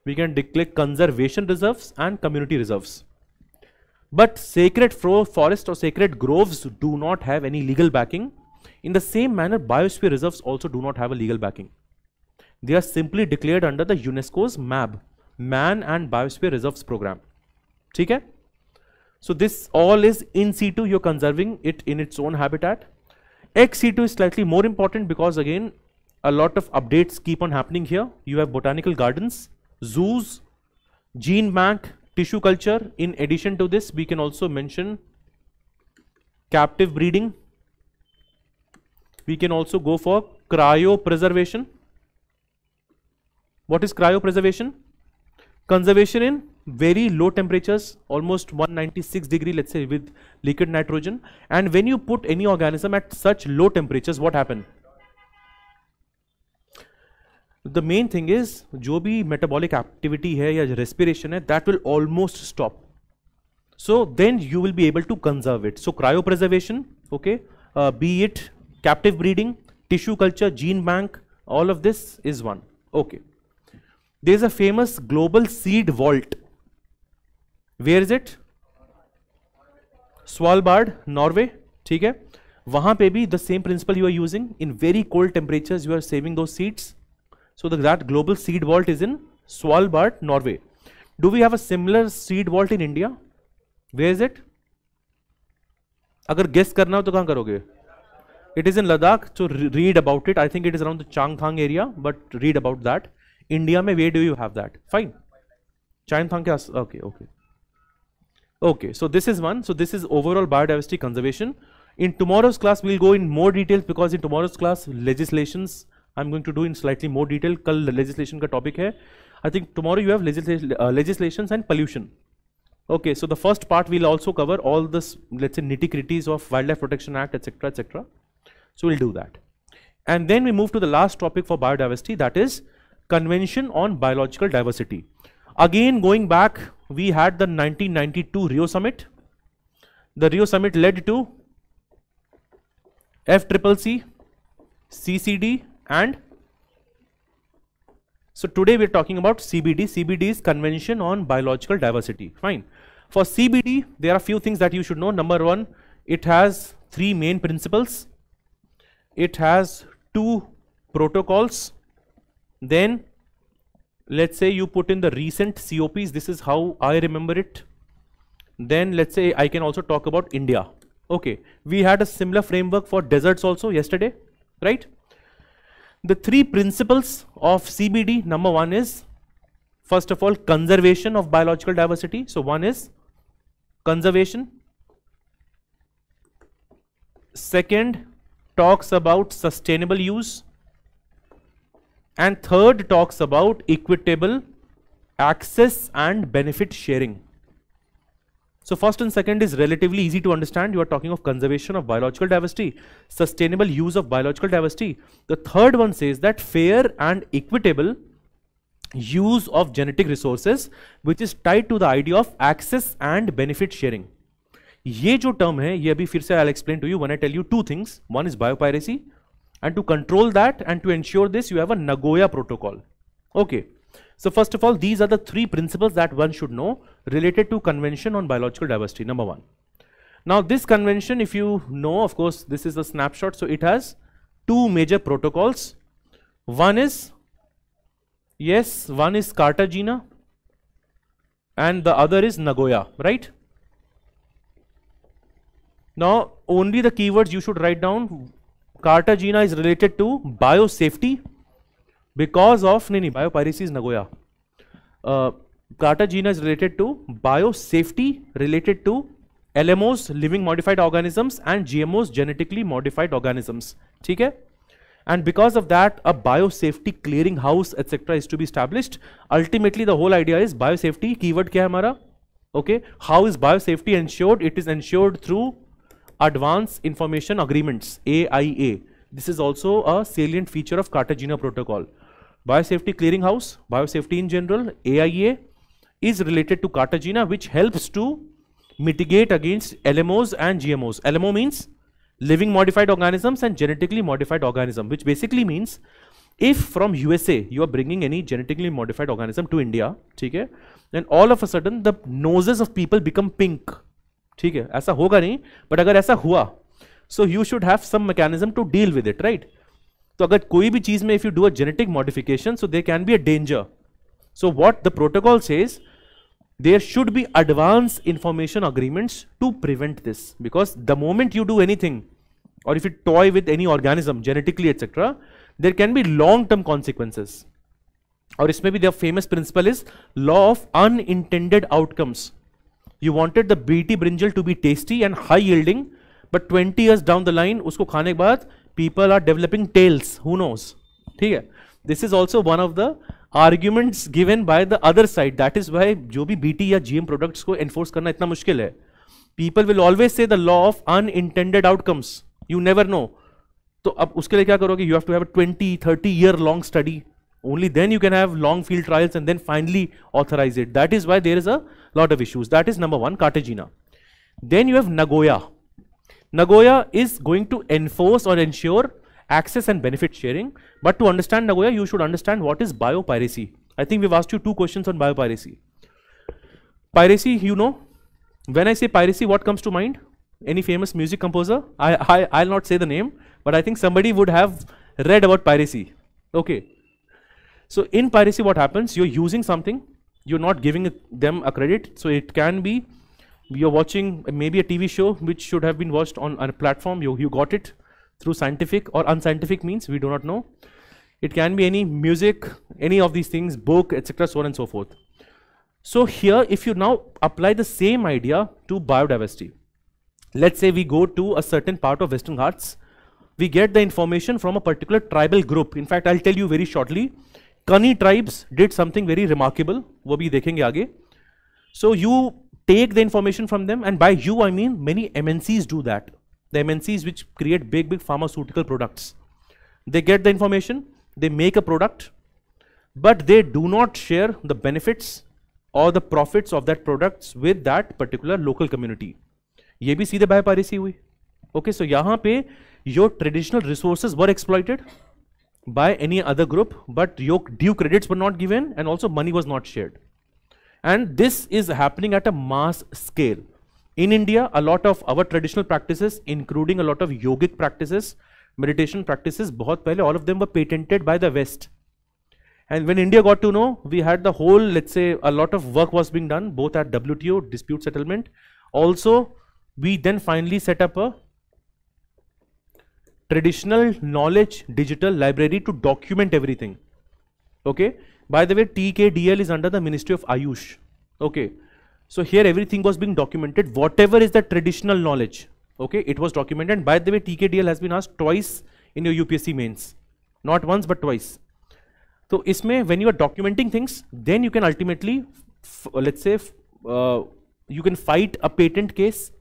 we can declare conservation reserves and community reserves. But sacred forests or sacred groves do not have any legal backing. In the same manner, biosphere reserves also do not have a legal backing. They are simply declared under the UNESCO's MAB, Man and Biosphere Reserves Program. Okay? So this all is in situ, you're conserving it in its own habitat. Ex situ is slightly more important because again, a lot of updates keep on happening here. You have botanical gardens, zoos, gene bank, tissue culture. In addition to this, we can also mention captive breeding. We can also go for cryopreservation. What is cryopreservation? Conservation in very low temperatures, almost 196 degree, let's say, with liquid nitrogen. And when you put any organism at such low temperatures, what happens? The main thing is, jo bhi metabolic activity hai ya respiration hai, that will almost stop. So then you will be able to conserve it. So cryopreservation, okay, be it captive breeding, tissue culture, gene bank, all of this is one. Okay. There is a famous global seed vault. Where is it? Svalbard, Norway. Okay. Wahan pe bhi the same principle you are using. In very cold temperatures, you are saving those seeds. So that global seed vault is in Svalbard, Norway. Do we have a similar seed vault in India? Where is it? Agar guess karna ho to kahan karoge? It is in Ladakh, so read about it. I think it is around the Changthang area, but read about that. India, mein, where do you have that? Fine. Changthang, okay, okay. Okay, so this is one. So this is overall biodiversity conservation. In tomorrow's class, we'll go in more details because in tomorrow's class, legislations, I'm going to do in slightly more detail. Kal legislation ka topic hai. I think tomorrow you have legislations and pollution. Okay, so the first part we'll also cover all this, let's say, nitty-gritties of Wildlife Protection Act, etc., etc. So we'll do that. And then we move to the last topic for biodiversity, that is Convention on Biological Diversity. Again, going back, we had the 1992 Rio Summit. The Rio Summit led to FCCC, CCD, and so today we're talking about CBD. CBD is Convention on Biological Diversity. Fine. For CBD, there are a few things that you should know. Number one, it has three main principles. It has two protocols. Then let's say you put in the recent COPs. This is how I remember it. Then let's say I can also talk about India. Okay, we had a similar framework for deserts also yesterday, right? The three principles of CBD, number one is, first of all, conservation of biological diversity. So one is conservation. Second talks about sustainable use. And third talks about equitable access and benefit sharing. So first and second is relatively easy to understand. You are talking of conservation of biological diversity, sustainable use of biological diversity. The third one says that fair and equitable use of genetic resources, which is tied to the idea of access and benefit sharing. Ye jo term hai, ye abhi fir se I'll explain to you when I tell you two things. One is biopiracy, and to control that and to ensure this, you have a Nagoya Protocol. Okay. So first of all, these are the three principles that one should know related to Convention on Biological Diversity, number one. Now this convention, if you know, of course, this is a snapshot. So it has two major protocols. One is, yes, one is Cartagena and the other is Nagoya, right? Now only the keywords you should write down. Cartagena is related to biosafety because of, biopiracy is Nagoya. Cartagena is related to biosafety, related to LMOs, living modified organisms, and GMOs, genetically modified organisms. Okay? And because of that, a biosafety clearinghouse, etc. is to be established. Ultimately, the whole idea is biosafety. Keyword kya hai hamara? Okay. How is biosafety ensured? It is ensured through Advanced Information Agreements, AIA. This is also a salient feature of Cartagena Protocol. Biosafety Clearinghouse, biosafety in general, AIA is related to Cartagena, which helps to mitigate against LMOs and GMOs. LMO means living modified organisms and genetically modified organism, which basically means if from USA you are bringing any genetically modified organism to India, okay, then all of a sudden the noses of people become pink. ठीक है, ऐसा होगा नहीं, but अगर ऐसा हुआ, so you should have some mechanism to deal with it, right? तो अगर कोई भी चीज में if you do a genetic modification, so there can be a danger. So what the protocol says, there should be advance information agreements to prevent this, because the moment you do anything, or if you toy with any organism genetically, etc., there can be long-term consequences. और इसमें भी their famous principle is law of unintended outcomes. You wanted the BT brinjal to be tasty and high yielding, but 20 years down the line, usko khane ke baad, people are developing tails. Who knows? This is also one of the arguments given by the other side. That is why jo bhi BT ya GM products ko enforce karna itna mushkil hai. People will always say the law of unintended outcomes. You never know. So ab uske liye kya karoge? You have to have a 20, 30 year long study. Only then you can have long field trials and then finally authorize it. That is why there is a lot of issues. That is number one, Cartagena. Then you have Nagoya. Nagoya is going to enforce or ensure access and benefit sharing. But to understand Nagoya, you should understand what is biopiracy. I think we've asked you two questions on biopiracy. Piracy, you know, when I say piracy, what comes to mind? Any famous music composer? I'll not say the name, but I think somebody would have read about piracy. Okay. So in piracy, what happens? You're using something, you're not giving them a credit. So it can be, you're watching maybe a TV show which should have been watched on a platform. You got it through scientific or unscientific means, we do not know. It can be any music, any of these things, book, etc., so on and so forth. So here, if you now apply the same idea to biodiversity, let's say we go to a certain part of Western Ghats, we get the information from a particular tribal group. In fact, I'll tell you very shortly. Kani tribes did something very remarkable. वो भी देखेंगे आगे. So you take the information from them, and by you I mean many MNCs do that. The MNCs which create big pharmaceutical products. They get the information, they make a product, but they do not share the benefits or the profits of that products with that particular local community. ये भी सीधे biopiracy हुई. Okay, so यहाँ पे your traditional resources were exploited by any other group, but your due credits were not given and also money was not shared. And this is happening at a mass scale. In India, a lot of our traditional practices, including a lot of yogic practices, meditation practices, bahut pehle all of them were patented by the West. And when India got to know, we had the whole, let's say, a lot of work was being done, both at WTO, dispute settlement. Also, we then finally set up a traditional knowledge digital library to document everything. Okay. By the way, TKDL is under the Ministry of Ayush. Okay. So here everything was being documented. Whatever is the traditional knowledge, okay, it was documented. And by the way, TKDL has been asked twice in your UPSC mains. Not once, but twice. So isme, when you are documenting things, then you can ultimately, let's say, you can fight a patent case.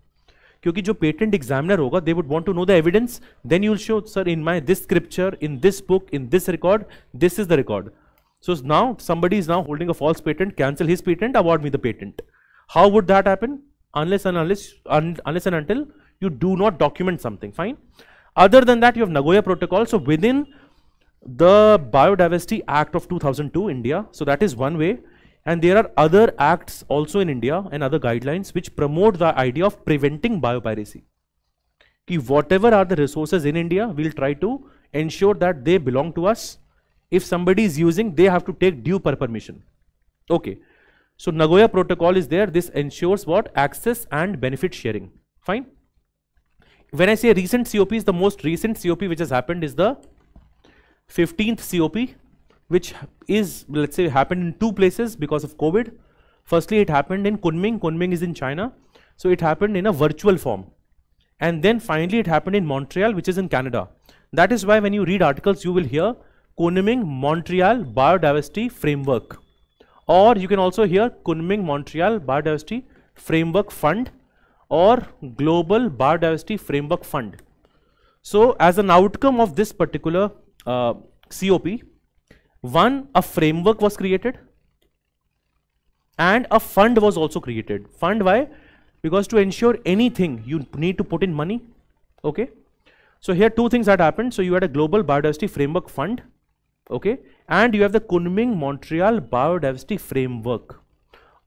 Because the patent examiner hoga, they would want to know the evidence. Then you will show, sir, in my this scripture, in this book, in this record, this is the record. So now somebody is now holding a false patent, cancel his patent, award me the patent. How would that happen? Unless and until you do not document something, fine. Other than that, you have Nagoya Protocol. So within the Biodiversity Act of 2002, India, so that is one way. And there are other acts also in India and other guidelines which promote the idea of preventing biopiracy. Ki whatever are the resources in India, we will try to ensure that they belong to us. If somebody is using, they have to take due permission. Okay. So Nagoya Protocol is there. This ensures what? Access and benefit sharing. Fine. When I say recent COPs, the most recent COP which has happened is the 15th COP, which is, let's say, happened in two places because of COVID. Firstly, it happened in Kunming. Kunming is in China. So it happened in a virtual form. And then finally it happened in Montreal, which is in Canada. That is why when you read articles, you will hear Kunming Montreal Biodiversity Framework. Or you can also hear Kunming Montreal Biodiversity Framework Fund or Global Biodiversity Framework Fund. So as an outcome of this particular COP, one, a framework was created and a fund was also created. Fund why? Because to ensure anything you need to put in money. Okay. So here two things had happened. So you had a Global Biodiversity Framework Fund. Okay. And you have the Kunming Montreal Biodiversity Framework.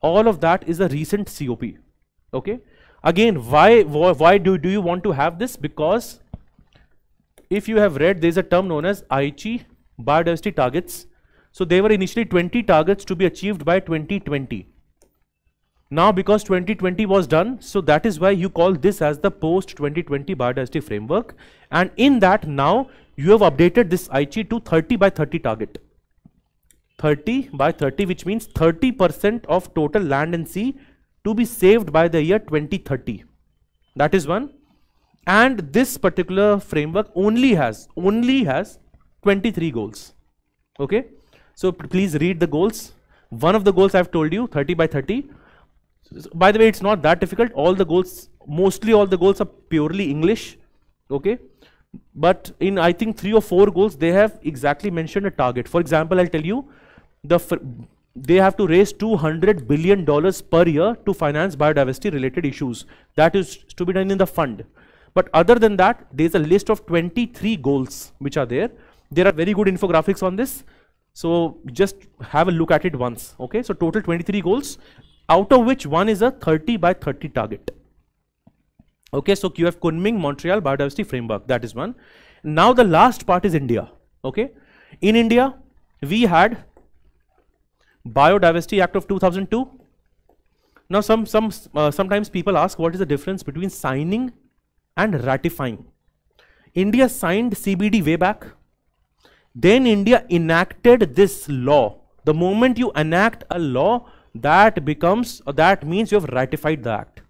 All of that is a recent COP. Okay. Again, why do you want to have this? Because if you have read, there is a term known as Aichi Biodiversity Targets. So they were initially 20 targets to be achieved by 2020. Now because 2020 was done, so that is why you call this as the post 2020 biodiversity framework. And in that, now you have updated this Aichi to 30 by 30 target. 30 by 30, which means 30% of total land and sea to be saved by the year 2030. That is one. And this particular framework only has 23 goals. Okay. So please read the goals. One of the goals I've told you, 30 by 30. By the way, it's not that difficult. All the goals, mostly all the goals are purely English. Okay. But in I think 3 or 4 goals, they have exactly mentioned a target. For example, I'll tell you, they have to raise $200 billion per year to finance biodiversity related issues. That is to be done in the fund. But other than that, there's a list of 23 goals which are there. There are very good infographics on this, so just have a look at it once. Okay, so total 23 goals, out of which one is a 30 by 30 target. Okay, so you have Kunming Montreal Biodiversity Framework, that is one. Now the last part is India. Okay, in India we had Biodiversity Act of 2002. Now sometimes people ask, what is the difference between signing and ratifying? India signed CBD way back. Then India enacted this law. The moment you enact a law, that means you have ratified the act.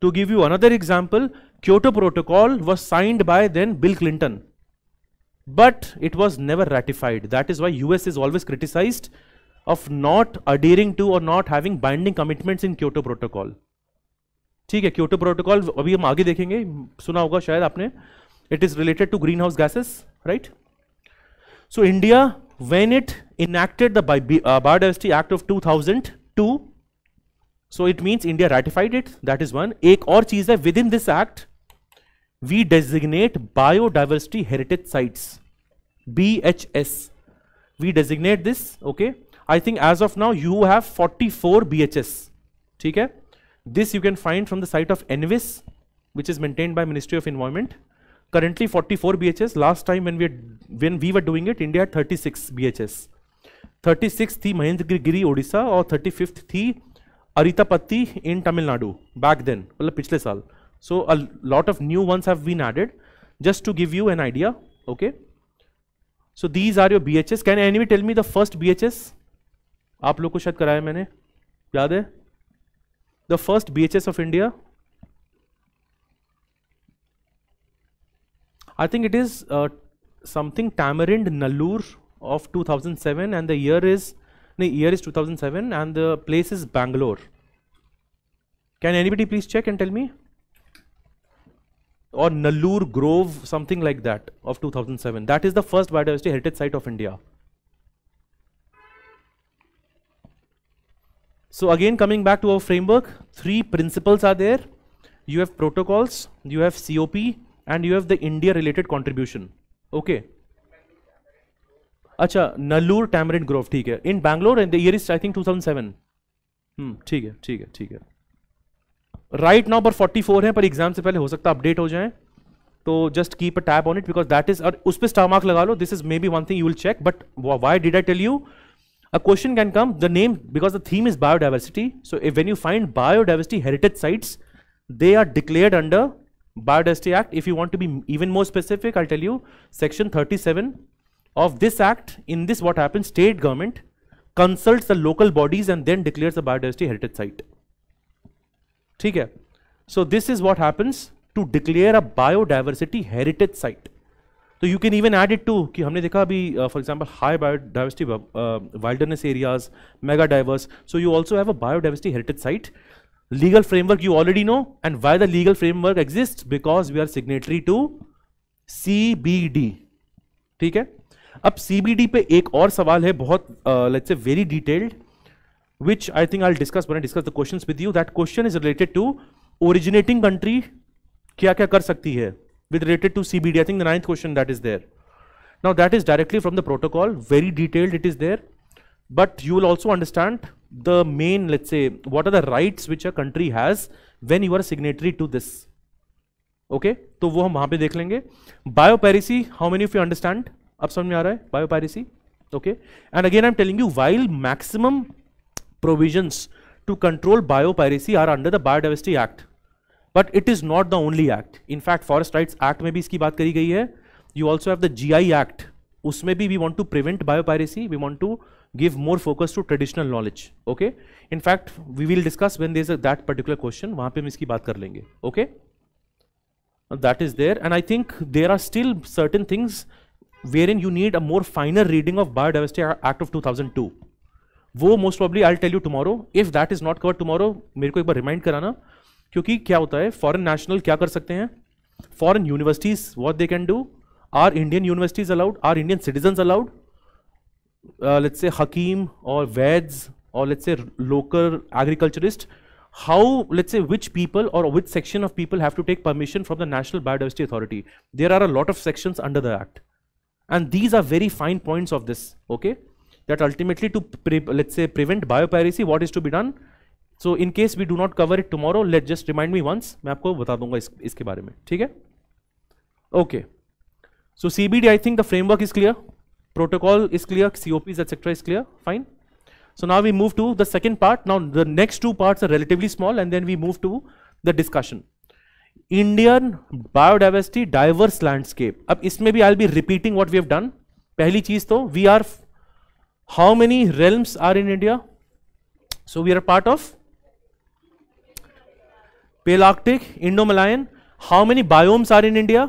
To give you another example, Kyoto Protocol was signed by then Bill Clinton, but it was never ratified. That is why US is always criticized of not adhering to or not having binding commitments in Kyoto Protocol. ठीक है, Kyoto Protocol अभी हम आगे देखेंगे, सुना होगा शायद आपने. It is related to greenhouse gases, right? So India, when it enacted the Biodiversity Act of 2002, so it means India ratified it, that is one. Ek aur cheez hai, within this act, we designate Biodiversity Heritage Sites, BHS. We designate this, okay. I think as of now, you have 44 BHS, theek hai. This you can find from the site of NVIS, which is maintained by Ministry of Environment. Currently 44 BHS. Last time when we were doing it, India had 36 BHS. 36 थी महेंद्र गिरी ओडिशा और 35 थी Arittapatti in Tamil Nadu back then, मतलब पिछले साल. So a lot of new ones have been added just to give you an idea. Okay, so these are your BHS. Can anybody tell me the first BHS? आप लोग को शायद कराया मैंने, याद है the first BHS of India? I think it is something Tamarind Nallur of 2007, and the year is 2007, and the place is Bangalore. Can anybody please check and tell me? Or Nallur Grove, something like that, of 2007. That is the first biodiversity heritage site of India. So again, coming back to our framework, three principles are there. You have protocols, you have COP, and you have the India related contribution. Okay, अच्छा, Nallur Tamarind Grove, ठीक है, in Bangalore, and the year is I think 2007. ठीक है, ठीक है, ठीक है. Right now पर 44 है, पर एग्जाम से पहले हो सकता है अपडेट हो जाए, तो just keep a tap on it because that is, और उस पर स्टार मार्क लगा लो. This is maybe one thing you will check, but why did I tell you a question can come, the name, because the theme is biodiversity. So when you find biodiversity heritage sites, they are declared under Biodiversity Act. If you want to be even more specific, I'll tell you section 37 of this act. In this, what happens, state government consults the local bodies and then declares a biodiversity heritage site. ठीक है, so this is what happens to declare a biodiversity heritage site. So you can even add it to कि हमने देखा अभी for example high biodiversity wilderness areas, mega diverse. So you also have a biodiversity heritage site. Legal framework you already know, and why the legal framework exists, because we are signatory to CBD. ठीक है, अब CBD पे एक और सवाल है बहुत let's say very detailed, which I think I'll discuss when I discuss the questions with you. That question is related to originating country क्या क्या कर सकती है with related to CBD. I think the 9th question that is there. Now that is directly from the protocol, very detailed it is there, but you will also understand the main, let's say, what are the rights which a country has when you are a signatory to this. Okay, तो वो हम वहाँ पे देख लेंगे. Biopiracy, how many of you understand? अब समझ में आ रहा है biopiracy? Okay, and again I'm telling you, while maximum provisions to control biopiracy are under the Biodiversity Act, but it is not the only act. In fact, Forest Rights Act में भी इसकी बात करी गई है. You also have the GI Act. उसमें भी we want to prevent biopiracy, we want to give more focus to traditional knowledge. Okay, in fact we will discuss when there is that particular question, वहाँ पे हम इसकी बात कर लेंगे. Okay, that is there, and I think there are still certain things wherein you need a more finer reading of Biodiversity Act of 2002. वो most probably I'll tell you tomorrow. If that is not covered tomorrow, मेरे को एक बार remind कराना, क्योंकि क्या होता है, foreign national क्या कर सकते हैं, foreign universities what they can do, are Indian universities allowed, are Indian citizens allowed? Let's say Hakim or Veds or let's say local agriculturist, how, let's say, which people or which section of people have to take permission from the National Biodiversity Authority? There are a lot of sections under the act, and these are very fine points of this. Okay, that ultimately to let's say prevent biopiracy, what is to be done. So in case we do not cover it tomorrow, let just remind me once, मैं आपको बता दूंगा इसके बारे में. ठीक है, okay. So CBD, I think the framework is clear, protocol is clear, COPs etc is clear. Fine, so now we move to the second part. Now the next two parts are relatively small, and then we move to the discussion. Indian biodiversity diverse landscape. अब इसमें भी I'll be repeating what we have done. पहली चीज तो we are, how many realms are in India? So we are a part of Palearctic, Indo-Malayan. How many biomes are in India?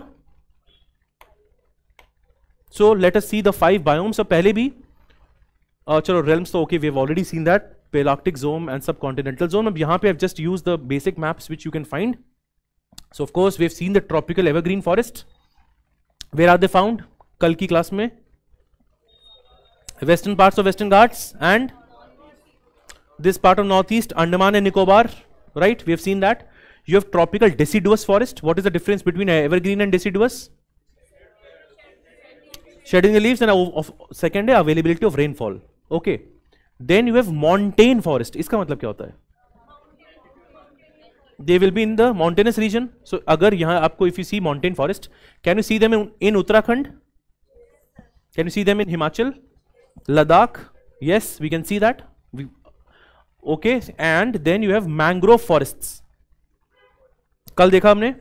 So let us see the 5 biomes. So पहले भी चलो realms तो okay, we have already seen that Palearctic zone and subcontinental zone. अब यहाँ पे I've just used the basic maps which you can find. So of course we have seen the tropical evergreen forest. Where are they found? कल की class में western parts of Western Ghats and this part of northeast Andaman and Nicobar, right? We have seen that. You have tropical deciduous forest. What is the difference between evergreen and deciduous? Shedding the leaves, and second है availability of rainfall. Okay, then you have montane forest. इसका मतलब क्या होता है? They will be in the mountainous region. So अगर यहाँ आपको, if you see mountain forest, can you see them in Uttarakhand? Can you see them in Himachal, Ladakh, Yes, we can see that. Okay, and then you have mangrove forests. कल देखा हमने.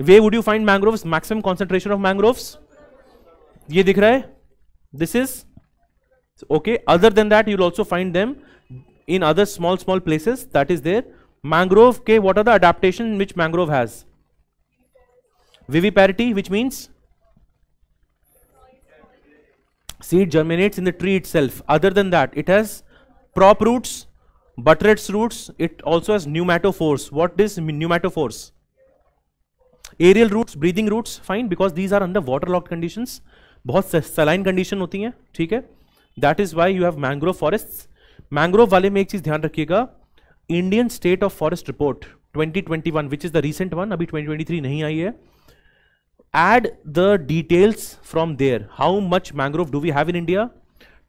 Where would you find mangroves? Maximum concentration of mangroves. ये दिख रहा है. This is okay. Other than that, you'll also find them in other small places. That is there. Mangrove के what are the adaptation which mangrove has? Viviparity, which means seed germinates in the tree itself. Other than that, it has prop roots, buttress roots. It also has pneumatophores. What is pneumatophores? Aerial roots, breathing roots, fine, because these are under waterlogged conditions. बहुत saline condition होती हैं, ठीक है. That is why you have mangrove forests. Mangrove वाले में एक चीज ध्यान रखिएगा. Indian State of Forest Report 2021, which is the recent one, अभी 2023 नहीं आई है. Add the details from there. How much mangrove do we have in India?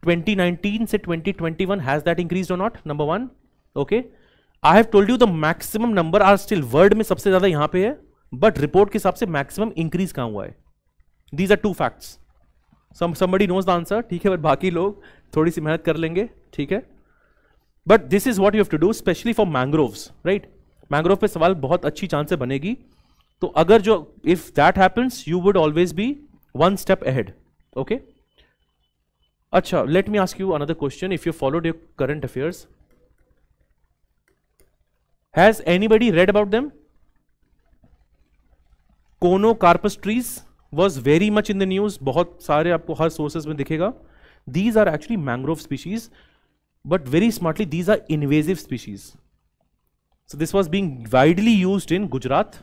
2019 से 2021, has that increased or not? Number one, okay. I have told you the maximum number are still world में सबसे ज्यादा यहाँ पे है, but report के हिसाब से maximum increase कहाँ हुआ है? These are two facts. Somebody knows the answer, ठीक है, but बाकी लोग थोड़ी सी मेहनत कर लेंगे, ठीक है. But this is what you have to do, especially for mangroves, right? Mangrove पे सवाल बहुत अच्छी चांस से बनेगी. तो अगर जो if that happens, you would always be one step ahead, okay? अच्छा, let me ask you another question. If you followed your current affairs, has anybody read about them? Conocarpus trees was very much in the news. बहुत सारे आपको हर sources में दिखेगा. These are actually mangrove species, but very smartly, these are invasive species. So this was being widely used in Gujarat,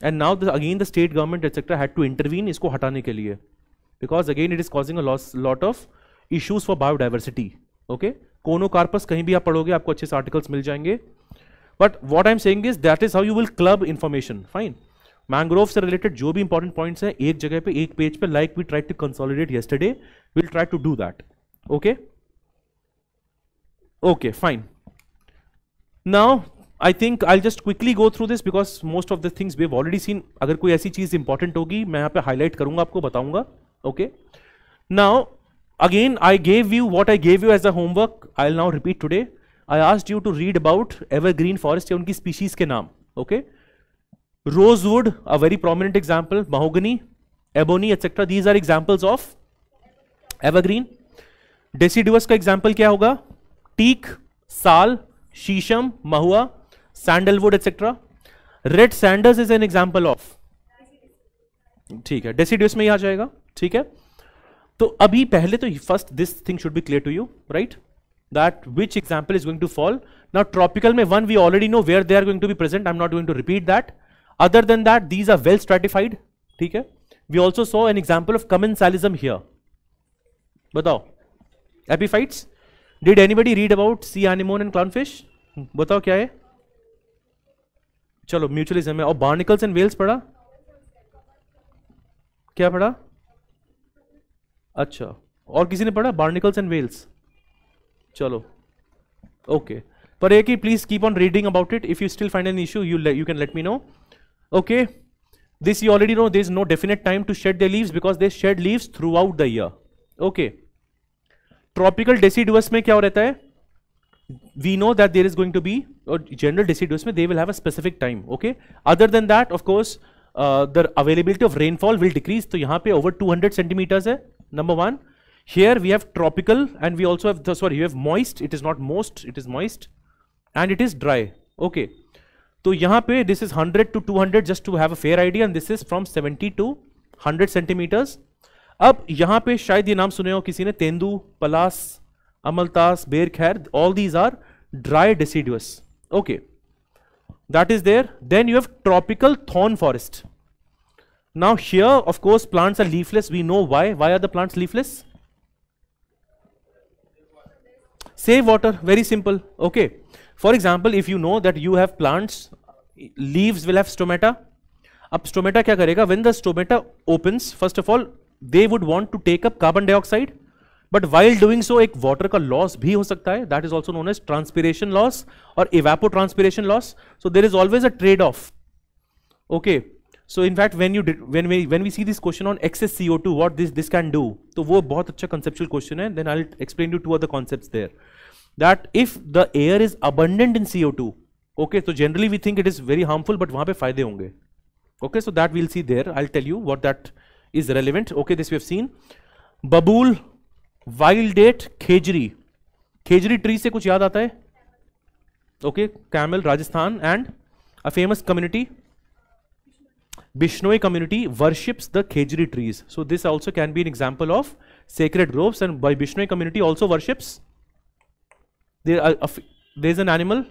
and now again the state government etc. had to intervene इसको हटाने के लिए, because again it is causing a lot of issues for biodiversity. Okay, Conocarpus कहीं भी आप पढ़ोगे आपको अच्छे से articles मिल जाएंगे. But what I'm saying is that is how you will club information. Fine. Mangrove से related जो भी important points हैं एक जगह पे एक page पे, like we tried to consolidate yesterday, we'll try to do that. Okay. Okay, fine. Now I think I'll just quickly go through this because most of the things we have already seen. अगर कोई ऐसी चीज important होगी मैं यहाँ पे highlight करूँगा, आपको बताऊँगा. Okay. Now again I gave you what I gave you as a homework. I'll now repeat today. I asked you to read about evergreen forest या उनकी species के नाम. Okay. Rosewood, a very prominent example, mahogany, ebony etc. These are examples of evergreen. Deciduous का example क्या होगा? Teak, sal, sheesham, Mahua, sandalwood etc. Red sanders is an example of, ठीक है, deciduous में ही आ जाएगा, ठीक है. तो अभी पहले तो first this thing should be clear to you, right? That which example is going to fall. Now tropical में one we already know where they are going to be present. I'm not going to repeat that. Other than that, these are well stratified, ठीक है. We also saw an example of commensalism here. बताओ, epiphytes. Did anybody read about sea anemone and clownfish? बताओ क्या है? चलो mutualism में. और barnacles and whales पढ़ा? क्या पढ़ा? अच्छा, और किसी ने पढ़ा barnacles and whales? चलो, okay. पर एक ही please keep on reading about it. If you still find an issue, you can let me know. Okay, this you already know. There is no definite time to shed their leaves because they shed leaves throughout the year. Okay, tropical deciduous में क्या हो रहता है? We know that there is going to be, or general deciduous में they will have a specific time. Okay, other than that, of course, the availability of rainfall will decrease. तो यहाँ पे over 200 centimeters है. Number one, here we have tropical and we also have you have moist. It is not most, it is moist, and it is dry. Okay. तो यहाँ पे this is 100 to 200 just to have a fair idea, and this is from 70 to 100 centimeters. अब यहाँ पे शायद ये नाम सुने हो किसी ने, तेंदू, पलास, अमलतास, बेर, खैर, all these are dry deciduous. Okay, that is there. Then you have tropical thorn forest. Now here, of course, plants are leafless. We know why. Why are the plants leafless? Save water. Very simple. Okay. For example, if you know that you have plants, leaves will have stomata. अब stomata क्या करेगा? When the stomata opens, first of all, they would want to take up carbon dioxide, but while doing so, एक water का loss भी हो सकता है. That is also known as transpiration loss or evapotranspiration loss. So there is always a trade-off. Okay. So in fact, when we see this question on excess CO2, what this can do, तो वो बहुत अच्छा conceptual question है. Then I'll explain you two other concepts there. That if the air is abundant in CO2, okay, so generally we think it is very harmful, but वहाँ पे फायदे होंगे. Okay, so that we'll see there. I'll tell you what that is relevant. Okay, this we have seen. Babool, wild date, khejri. Khejri tree से कुछ याद आता है? Okay, camel, Rajasthan, and a famous community, Bishnoi community, worships the khejri trees. So this also can be an example of sacred groves, and by Bishnoi community also worships. There's an animal,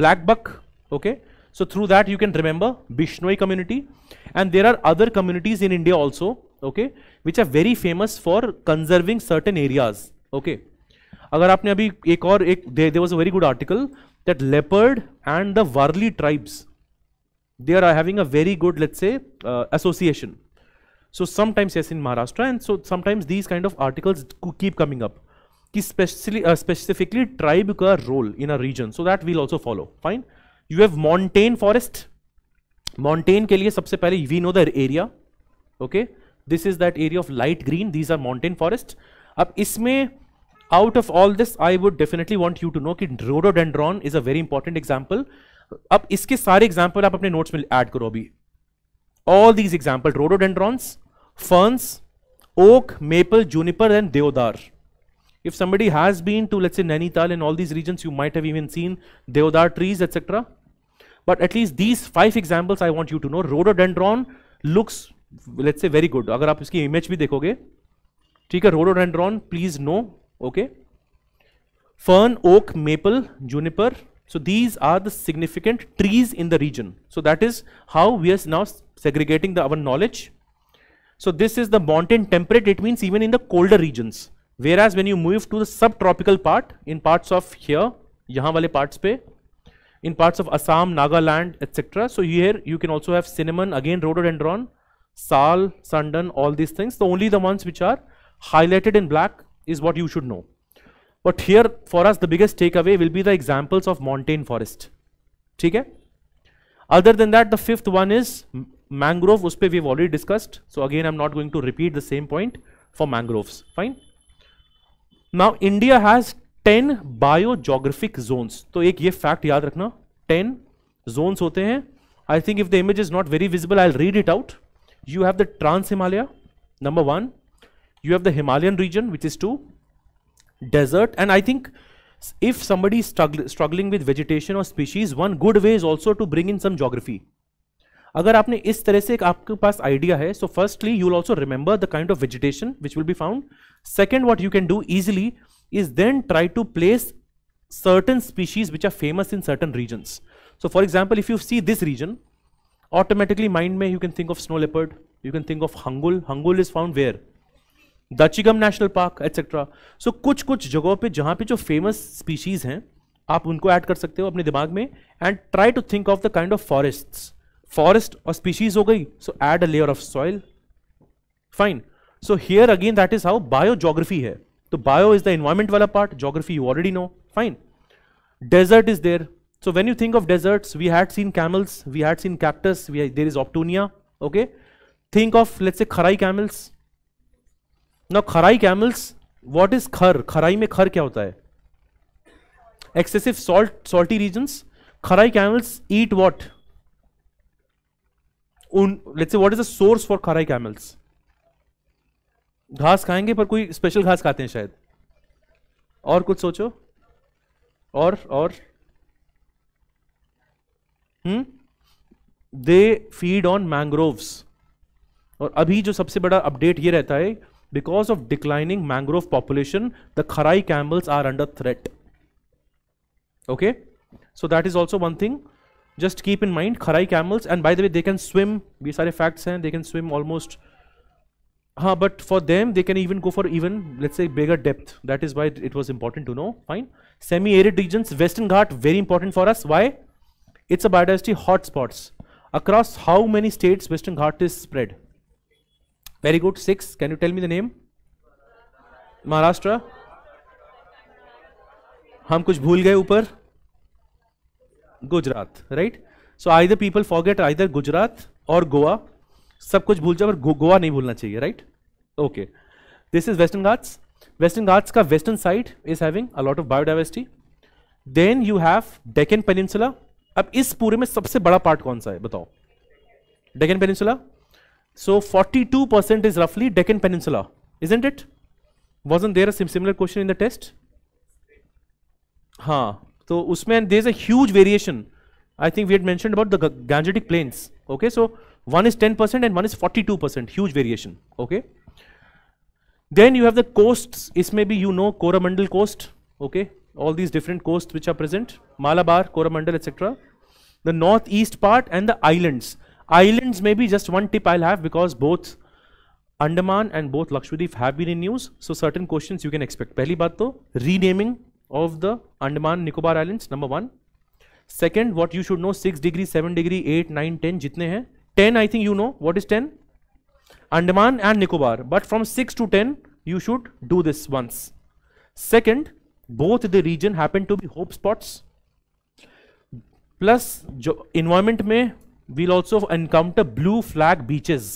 black buck. Okay, so through that you can remember Bishnoi community, and there are other communities in India also, okay, which are very famous for conserving certain areas. Okay, अगर आपने अभी एक और एक there was a very good article that leopard and the Warli tribes, they are having a very good, let's say, association. So sometimes yes in Maharashtra, and so sometimes these kind of articles keep coming up, कि specifically tribe का role in a region. So that we'll also follow. Fine. You have montane forest. Montane के लिए सबसे पहले we know the area. Okay. This is that area of light green. These are montane forest. अब इसमें out of all this, I would definitely want you to know that rhododendron is a very important example. अब इसके सारे example आप अपने notes में add करो अभी. All these examples, rhododendrons, ferns, oak, maple, juniper, and deodar. If somebody has been to, let's say, Nainital and all these regions, you might have even seen deodar trees, etc. But at least these 5 examples I want you to know. Rhododendron looks, let's say, very good. अगर आप इसकी image भी देखोगे, ठीक है, rhododendron, please know. Okay, fern, oak, maple, juniper. So these are the significant trees in the region. So that is how we are now segregating our knowledge. So this is the mountain temperate. It means even in the colder regions. Whereas when you move to the subtropical part, in parts of here, yahan wale parts pe, in parts of Assam, Nagaland, etc. So here you can also have cinnamon, again rhododendron, sal, sandan, all these things. So only the ones which are highlighted in black is what you should know. But here for us the biggest takeaway will be the examples of montane forest. ठीक है? Other than that, the 5th one is mangrove. उस पे we have already discussed. So again, I'm not going to repeat the same point for mangroves. Fine. Now India has 10 biogeographic zones. तो एक ये fact याद रखना. 10 zones होते हैं. I think if the image is not very visible, I'll read it out. You have the Trans-Himalaya, number 1. You have the Himalayan region, which is 2, desert, and I think if somebody is struggling with vegetation or species, one good way is also to bring in some geography. अगर आपने इस तरह से एक आपके पास idea है, so firstly you will also remember the kind of vegetation which will be found. Second, what you can do easily is then try to place certain species which are famous in certain regions. So for example, if you see this region, automatically mind में you can think of snow leopard, you can think of hangul. Hangul is found where? Dachigam national park etcetera. So कुछ जगहों पे जहाँ पे जो famous species हैं आप उनको ऐड कर सकते हो अपने दिमाग में, and try to think of the kind of forests. Forest और स्पीशीज हो गई, so add a layer of soil. Fine. So here again that is how biogeography है. तो बायो इज द एनवायरमेंट वाला part, geography you already know. Fine. Desert is there. So when you think of deserts, we had seen camels, we had seen cactus, there is ऑप्टूनिया. Okay, think of let's say Kharai camels. Now Kharai camels, what is खर? खराई में खर क्या होता है? Excessive salt, salty regions. Kharai camels eat what? Let's say what is the source for Kharai camels? घास खाएंगे, पर कोई स्पेशल घास खाते हैं शायद. और कुछ सोचो. और They feed on mangroves. और अभी जो सबसे बड़ा अपडेट ये रहता है, because of declining mangrove population, the Kharai camels are under threat. Okay, so that is also one thing. Just keep in mind Kharai camels, and by the way, they can swim. These are facts, and they can swim almost. But for them, they can even go for even, let's say, bigger depth. That is why it was important to know. Fine. Semi-arid regions, Western Ghat, very important for us. Why? It's a biodiversity hotspots. Across how many states Western Ghat is spread? Very good. 6. Can you tell me the name? Maharashtra. हम कुछ भूल गए ऊपर. Gujarat, right? So either people forget either Gujarat और गोवा, सब कुछ भूल जाओ, गोवा नहीं भूलना चाहिए, right? Okay, this is western Ghats. Western Ghats ka western side is having a lot of biodiversity. Then you have Deccan Peninsula. अब इस पूरे में सबसे बड़ा part कौन सा है बताओ? Deccan Peninsula. So 42% is roughly Deccan Peninsula, isn't it? Wasn't there a similar question in the test? हाँ, तो उसमें and there's a huge variation. I think we had mentioned about the Gangetic Plains. Okay, so one is 10% and one is 42%. Huge variation. Okay. Then you have the coasts. Isme bhi you know Coromandel coast, okay? All these different coasts which are present, Malabar, Coromandel, etc. The northeast part and the islands. Islands may be just one tip I'll have because both Andaman and both Lakshadweep have been in news. So certain questions you can expect. Pehli baat to renaming of the Andaman Nicobar Islands, number one. Second, what you should know, 6 degree, 7 degree, 8, 9, 10, jitne hai. 10 I think you know. What is 10? Andaman and Nicobar, but from 6 to 10 you should do this once. Second, both the region happen to be hope spots, plus environment mein we'll also encounter blue flag beaches.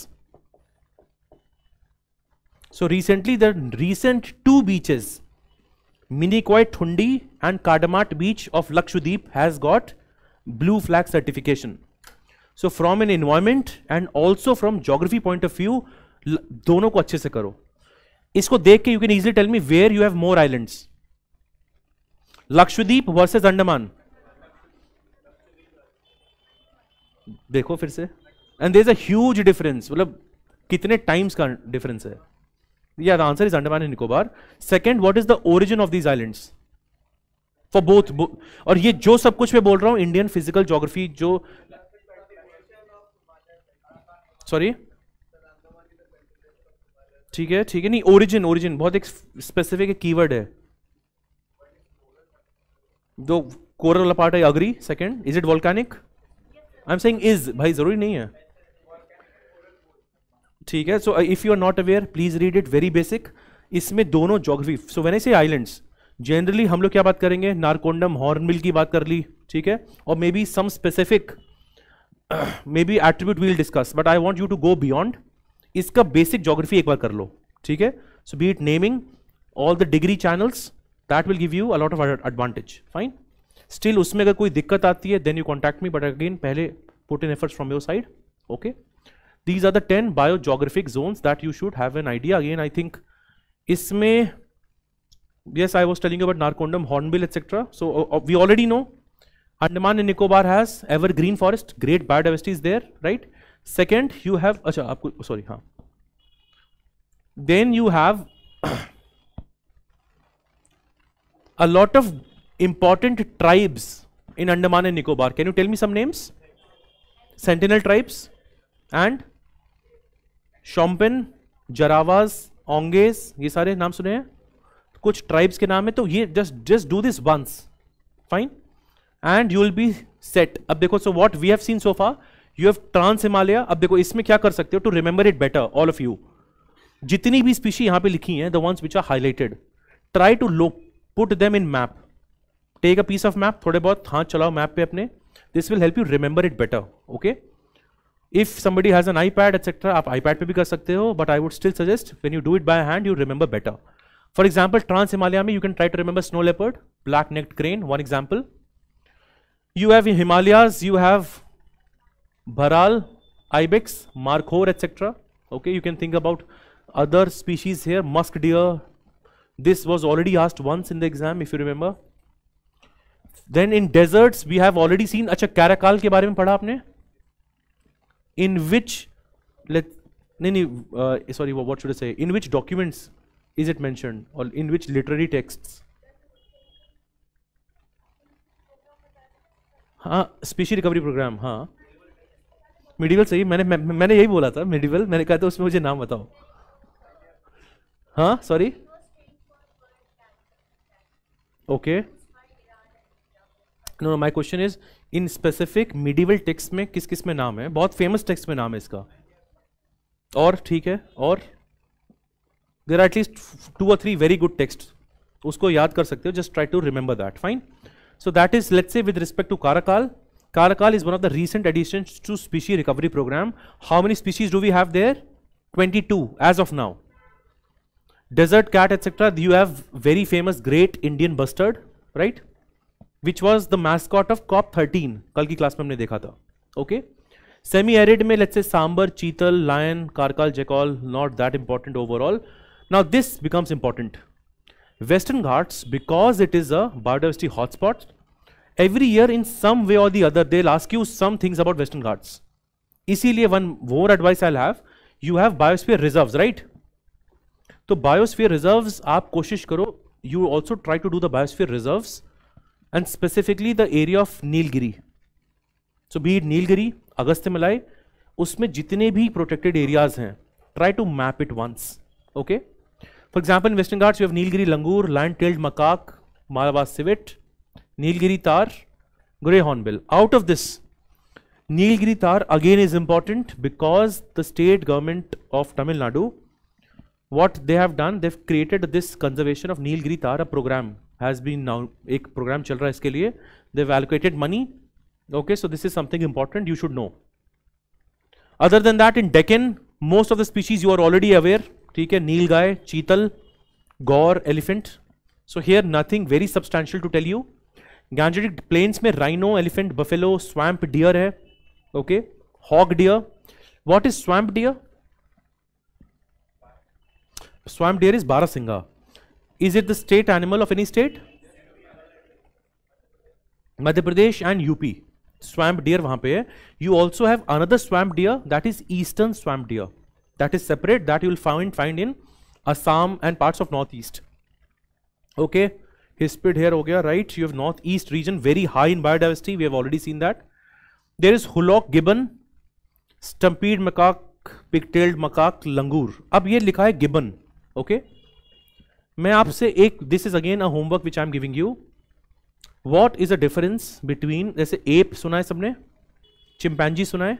So recently the recent two beaches, Minicoy Thundi and Kadamat beach of Lakshadweep, has got blue flag certification. So from an environment and also from geography point of view, दोनों को अच्छे से करो. इसको देख के you can easily tell me where you have more islands. Lakshadweep versus Andaman. देखो फिर से. And there is a huge difference. मतलब कितने times का difference है? Yeah, the answer is Andaman and Nicobar. Second, what is the origin of these islands? For both. और ये जो सब कुछ मैं बोल रहा हूँ, Indian physical geography जो सॉरी ठीक है नहीं, ओरिजिन बहुत एक स्पेसिफिक कीवर्ड है. दो कोरल पार्ट है, agree. Second, is it volcanic? I am saying is, भाई जरूरी नहीं है. ठीक है, so if you are not aware please read it, very basic. इसमें दोनों ज्योग्राफी. सो व्हेन आई से आइलैंड्स, जनरली हम लोग क्या बात करेंगे? नारकोंडम, हॉर्नबिल की बात कर ली, ठीक है, और maybe some specific maybe attribute we'll discuss, but I want you to go beyond. इसका basic geography एक बार कर लो, ठीक है? So be it naming, all the degree channels, that will give you a lot of advantage. Fine. Still उसमें अगर कोई दिक्कत आती है, then you contact me. But again, पहले put in efforts from your side. Okay. These are the 10 biogeographic zones that you should have an idea. Again, I think इसमें, yes, I was telling you about Narkondam, Hornbill, etc. So we already know. Andaman and Nicobar has evergreen forest, great biodiversity is there, right? Second, you have, then you have a lot of important tribes in Andaman and Nicobar. Can you tell me some names? Sentinel tribes and Shompen, Jaravas, Onges, ये सारे नाम सुने हैं? कुछ tribes के नाम है, तो ये just do this once, fine? And you will be set. अब देखो, so what we have seen so far, you have Trans Himalaya. अब देखो इसमें क्या कर सकते हो to remember it better, all of you. जितनी भी species यहाँ पे लिखी हैं, the ones which are highlighted, try to put them in map. Take a piece of map, थोड़े बहुत हाथ चलाओ map पे अपने. This will help you remember it better, okay? If somebody has an iPad etc, आप iPad पे भी कर सकते हो, but I would still suggest when you do it by hand, you remember better. For example, Trans Himalaya में you can try to remember snow leopard, black necked crane, one example. You have in Himalayas, you have Bharal, Ibex, Markhor, etc. Okay, you can think about other species here, musk deer. This was already asked once in the exam, if you remember. Then in deserts, we have already seen, अच्छा Karakal के बारे में पढ़ा आपने? In which, sorry, what should I say? In which documents is it mentioned, or in which literary texts? हाँ, species recovery programme. हाँ, medieval सही. मैंने यही बोला था मिडिवल, मैंने कहा था उसमें मुझे नाम बताओ. हाँ, sorry, okay. No, my question is in specific medieval text में किस किस में नाम है? बहुत फेमस टेक्स्ट में नाम है इसका, और ठीक है, और there are at least 2 or 3 very good text, उसको याद कर सकते हो. Just try to remember that, fine. So that is, let's say, with respect to Karakal. Karakal is one of the recent additions to species recovery program. How many species do we have there? 22 as of now. Desert cat, etc. You have very famous Great Indian Bustard, right? Which was the mascot of COP13. कल की class में हमने देखा था. Okay. Semi-arid में let's say Sambar, Cheetal, Lion, Karkal, Jackal, not that important overall. Now this becomes important. Western Ghats, because it is a biodiversity hotspot, every year in some way or the other they'll ask you some things about Western Ghats. इसीलिए one more advice I'll have. You have biosphere reserves, right? तो biosphere reserves आप कोशिश करो. You also try to do the biosphere reserves and specifically the area of Nilgiri. So be it Nilgiri, Agastyamalai, उसमें जितने भी protected areas हैं, try to map it once. Okay? For example, in Western Ghats, you have Nilgiri Langur, Lion-tailed Macaque, Malabar Civet, Nilgiri Tar, Grey Hornbill. Out of this, Nilgiri Tar again is important because the state government of Tamil Nadu, what they have done, they've created this conservation of Nilgiri Tar, a program has been now, ek program chal raha hai iske liye, they've allocated money. Okay, so this is something important you should know. Other than that, in Deccan, most of the species you are already aware. ठीक है, Nilgai, Cheetal, Gaur, Elephant. So here nothing very substantial to tell you. Gangetic Plains में Rhino, Elephant, Buffalo, Swamp Deer है. Okay, Hog Deer. What is Swamp Deer? Swamp Deer is Barasingha. Is it the state animal of any state? Madhya Pradesh and UP. Swamp Deer वहाँ पे है. You also have another Swamp Deer, that is Eastern Swamp Deer. That is separate, that you will find in Assam and parts of Northeast. Okay, Hispid here ho gaya, right? You have Northeast region, very high in biodiversity. We have already seen that. There is Hulock Gibbon, Stampede Macaque, Pigtailed Macaque, Langur. Ab ye likha hai Gibbon. Okay. Main aap se ek, this is again a homework which I am giving you. What is the difference between, जैसे ape सुना है सबने, chimpanzee सुना है.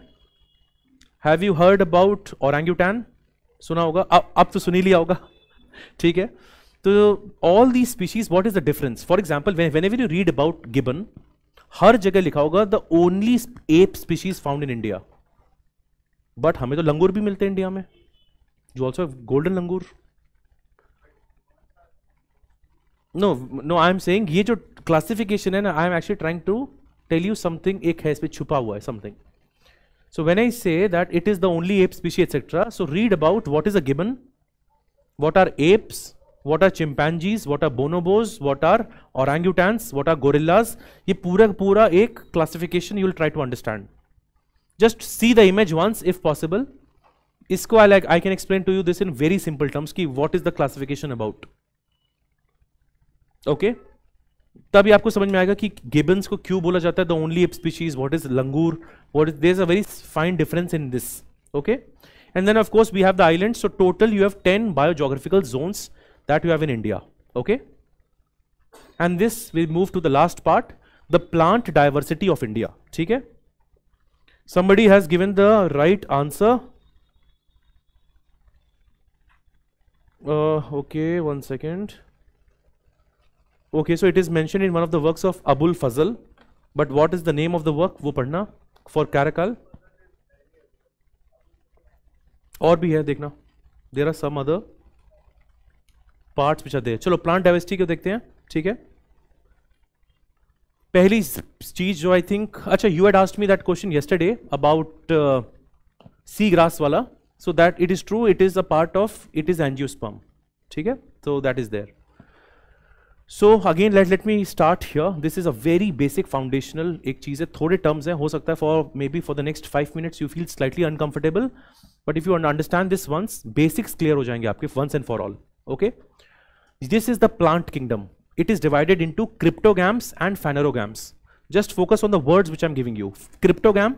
Have you heard about orangutan? सुना होगा, अब तो सुनी लिया होगा, ठीक है. तो all these species, what is the difference? For example, whenever you read about gibbon, हर जगह लिखा होगा the only ape species found in India. But हमें तो लंगूर भी मिलते हैं इंडिया में. You also have golden langur. No, I am saying ये जो classification है ना, I am actually trying to tell you something, एक है इस पे छुपा हुआ है something. So when I say that it is the only ape species, etc., so read about what is a gibbon, what are apes, what are chimpanzees, what are bonobos, what are orangutans, what are gorillas. ये पूरा एक classification you will try to understand. Just see the image once if possible. इसको I can explain to you this in very simple terms कि what is the classification about. Okay? तभी आपको समझ में आएगा कि gibbons को क्यों बोला जाता है the only ape species, what is langur, what is, there is a very fine difference in this. Okay, and then of course we have the islands. So total you have 10 biogeographical zones that you have in India. Okay, and this will move to the last part, the plant diversity of India. ठीक है, somebody has given the right answer. Okay, one second. Okay, so it is mentioned in one of the works of Abul Fazl, but what is the name of the work? वो पढ़ना for Karakal. और भी है देखना. There are some other parts which are there. चलो plant diversity को देखते हैं, ठीक है? पहली चीज जो I think, अच्छा, you had asked me that question yesterday about seagrass वाला, so that it is true, it is a part of, it is angiosperm, ठीक है? So that is there. So again let me start here. This is a very basic foundational एक चीज़ है, थोड़े terms हैं, हो सकता है for maybe for the next 5 minutes you feel slightly uncomfortable, but if you understand this once, basics clear हो जाएंगे आपके once and for all. Okay, this is the plant kingdom. It is divided into cryptogams and phanerogams. Just focus on the words which I'm giving you. Cryptogam,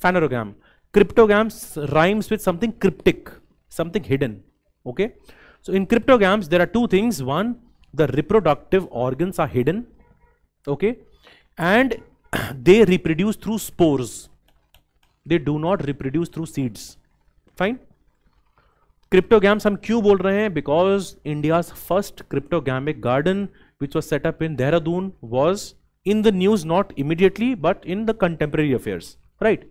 phanerogam. Cryptogams rhymes with something cryptic, something hidden. Okay, so in cryptogams there are two things. One, the reproductive organs are hidden, okay, and they reproduce through spores. They do not reproduce through seeds. Fine. Cryptogams हम क्यों बोल रहे हैं? Because India's first cryptogamic garden, which was set up in Dehradun, was in the news, not immediately, but in the contemporary affairs, right?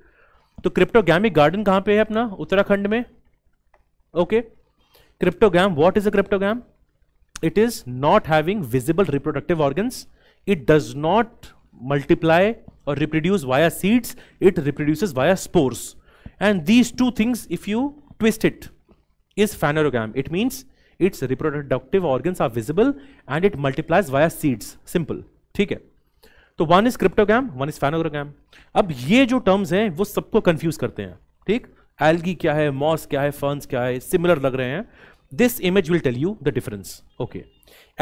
तो क्रिप्टोगैमिक garden कहाँ पे है अपना? उत्तराखंड में. Okay, cryptogam, what is a cryptogam? It is not having visible reproductive organs, it does not multiply or reproduce via seeds, it reproduces via spores. And these two things, if you twist it, is phanerogam. It means its reproductive organs are visible and it multiplies via seeds. Simple. ठीक है. तो one is cryptogam, one is phanerogam. अब ये जो terms हैं वो सबको confuse करते हैं. ठीक? Algae क्या है, moss क्या है, ferns क्या है, similar लग रहे हैं. This image will tell you the difference. Okay.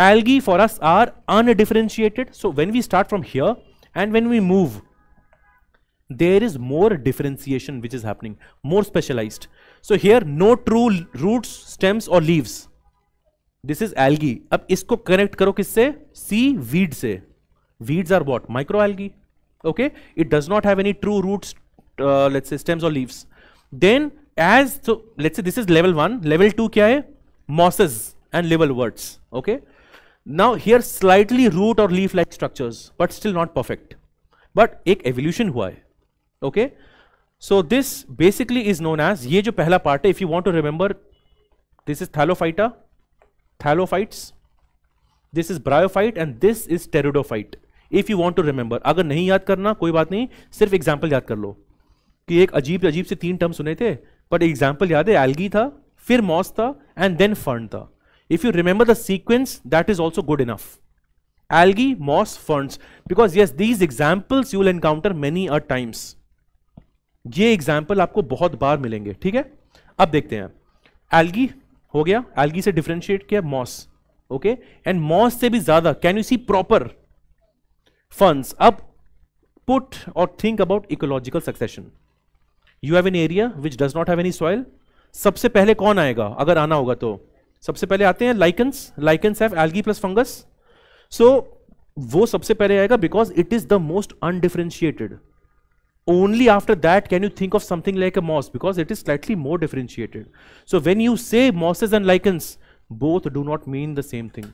Algae for us are undifferentiated. So when we start from here, and when we move, there is more differentiation which is happening, more specialized. So here, no true roots, stems or leaves. This is algae. अब इसको connect करो किससे? Sea weed से. Weeds are what? Microalgae. Okay? It does not have any true roots, let's say stems or leaves. Then as, so let's say this is level 1. Level 2 क्या है? Mosses and liverworts. Okay? Now here slightly root or leaf like structures, but still not perfect, but एक evolution हुआ है. Okay, so this basically is known as, ये जो पहला part है, if you want to remember, this is Thalophyta, Thalophytes, this is Bryophyte and this is Pteridophyte, if you want to remember. अगर नहीं याद करना कोई बात नहीं, सिर्फ example याद कर लो कि एक अजीब अजीब से तीन term सुने थे, but example याद है, algae था, फिर moss था and then fern था. If you remember the sequence, that is also good enough. Algae, moss, ferns. Because yes, these examples you will encounter many a times. ये example आपको बहुत बार मिलेंगे, ठीक है? अब देखते हैं. Algae हो गया, algae से differentiate किया moss, okay? And moss से भी ज़्यादा. Can you see proper ferns? अब put or think about ecological succession. You have an area which does not have any soil. सबसे पहले कौन आएगा? अगर आना होगा तो सबसे पहले आते हैं lichens. Lichens have algae plus fungus, so वो सबसे पहले आएगा because it is the most undifferentiated. Only after that can you think of something like a moss because it is slightly more differentiated. So when you say mosses and lichens, both do not mean the same thing.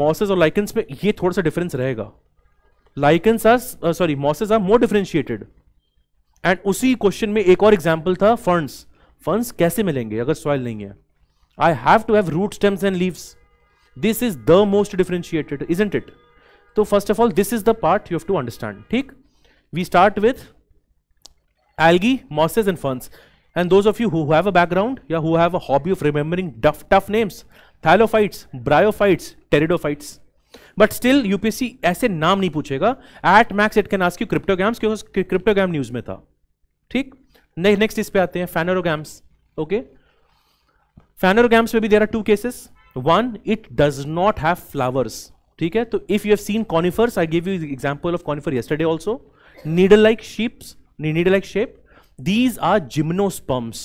Mosses और lichens में ये थोड़ा सा difference रहेगा. Lichens are, sorry, mosses are more differentiated. And उसी question में एक और एग्जाम्पल था फर्न्स. फर्न्स कैसे मिलेंगे अगर सॉइल नहीं है? I have to have root, stems and leaves. This is the most differentiated, isn't it? So first of all, this is the part you have to understand. ठीक? We start with algae, mosses and ferns. And those of you who have a background, yeah, who have a hobby of remembering tough names, Thalophytes, Bryophytes, Pteridophytes. But still UPSC ऐसे नाम नहीं पूछेगा. At max it can ask you cryptogams क्योंकि cryptogam news में था. ठीक? Next इस पे आते हैं phanerogams. Okay? Phanerogams में भी there are two cases. One, it does not have flowers. ठीक है, तो if you have seen conifers, I gave you the example of conifer yesterday also. Needle-like shape. These are gymnosperms.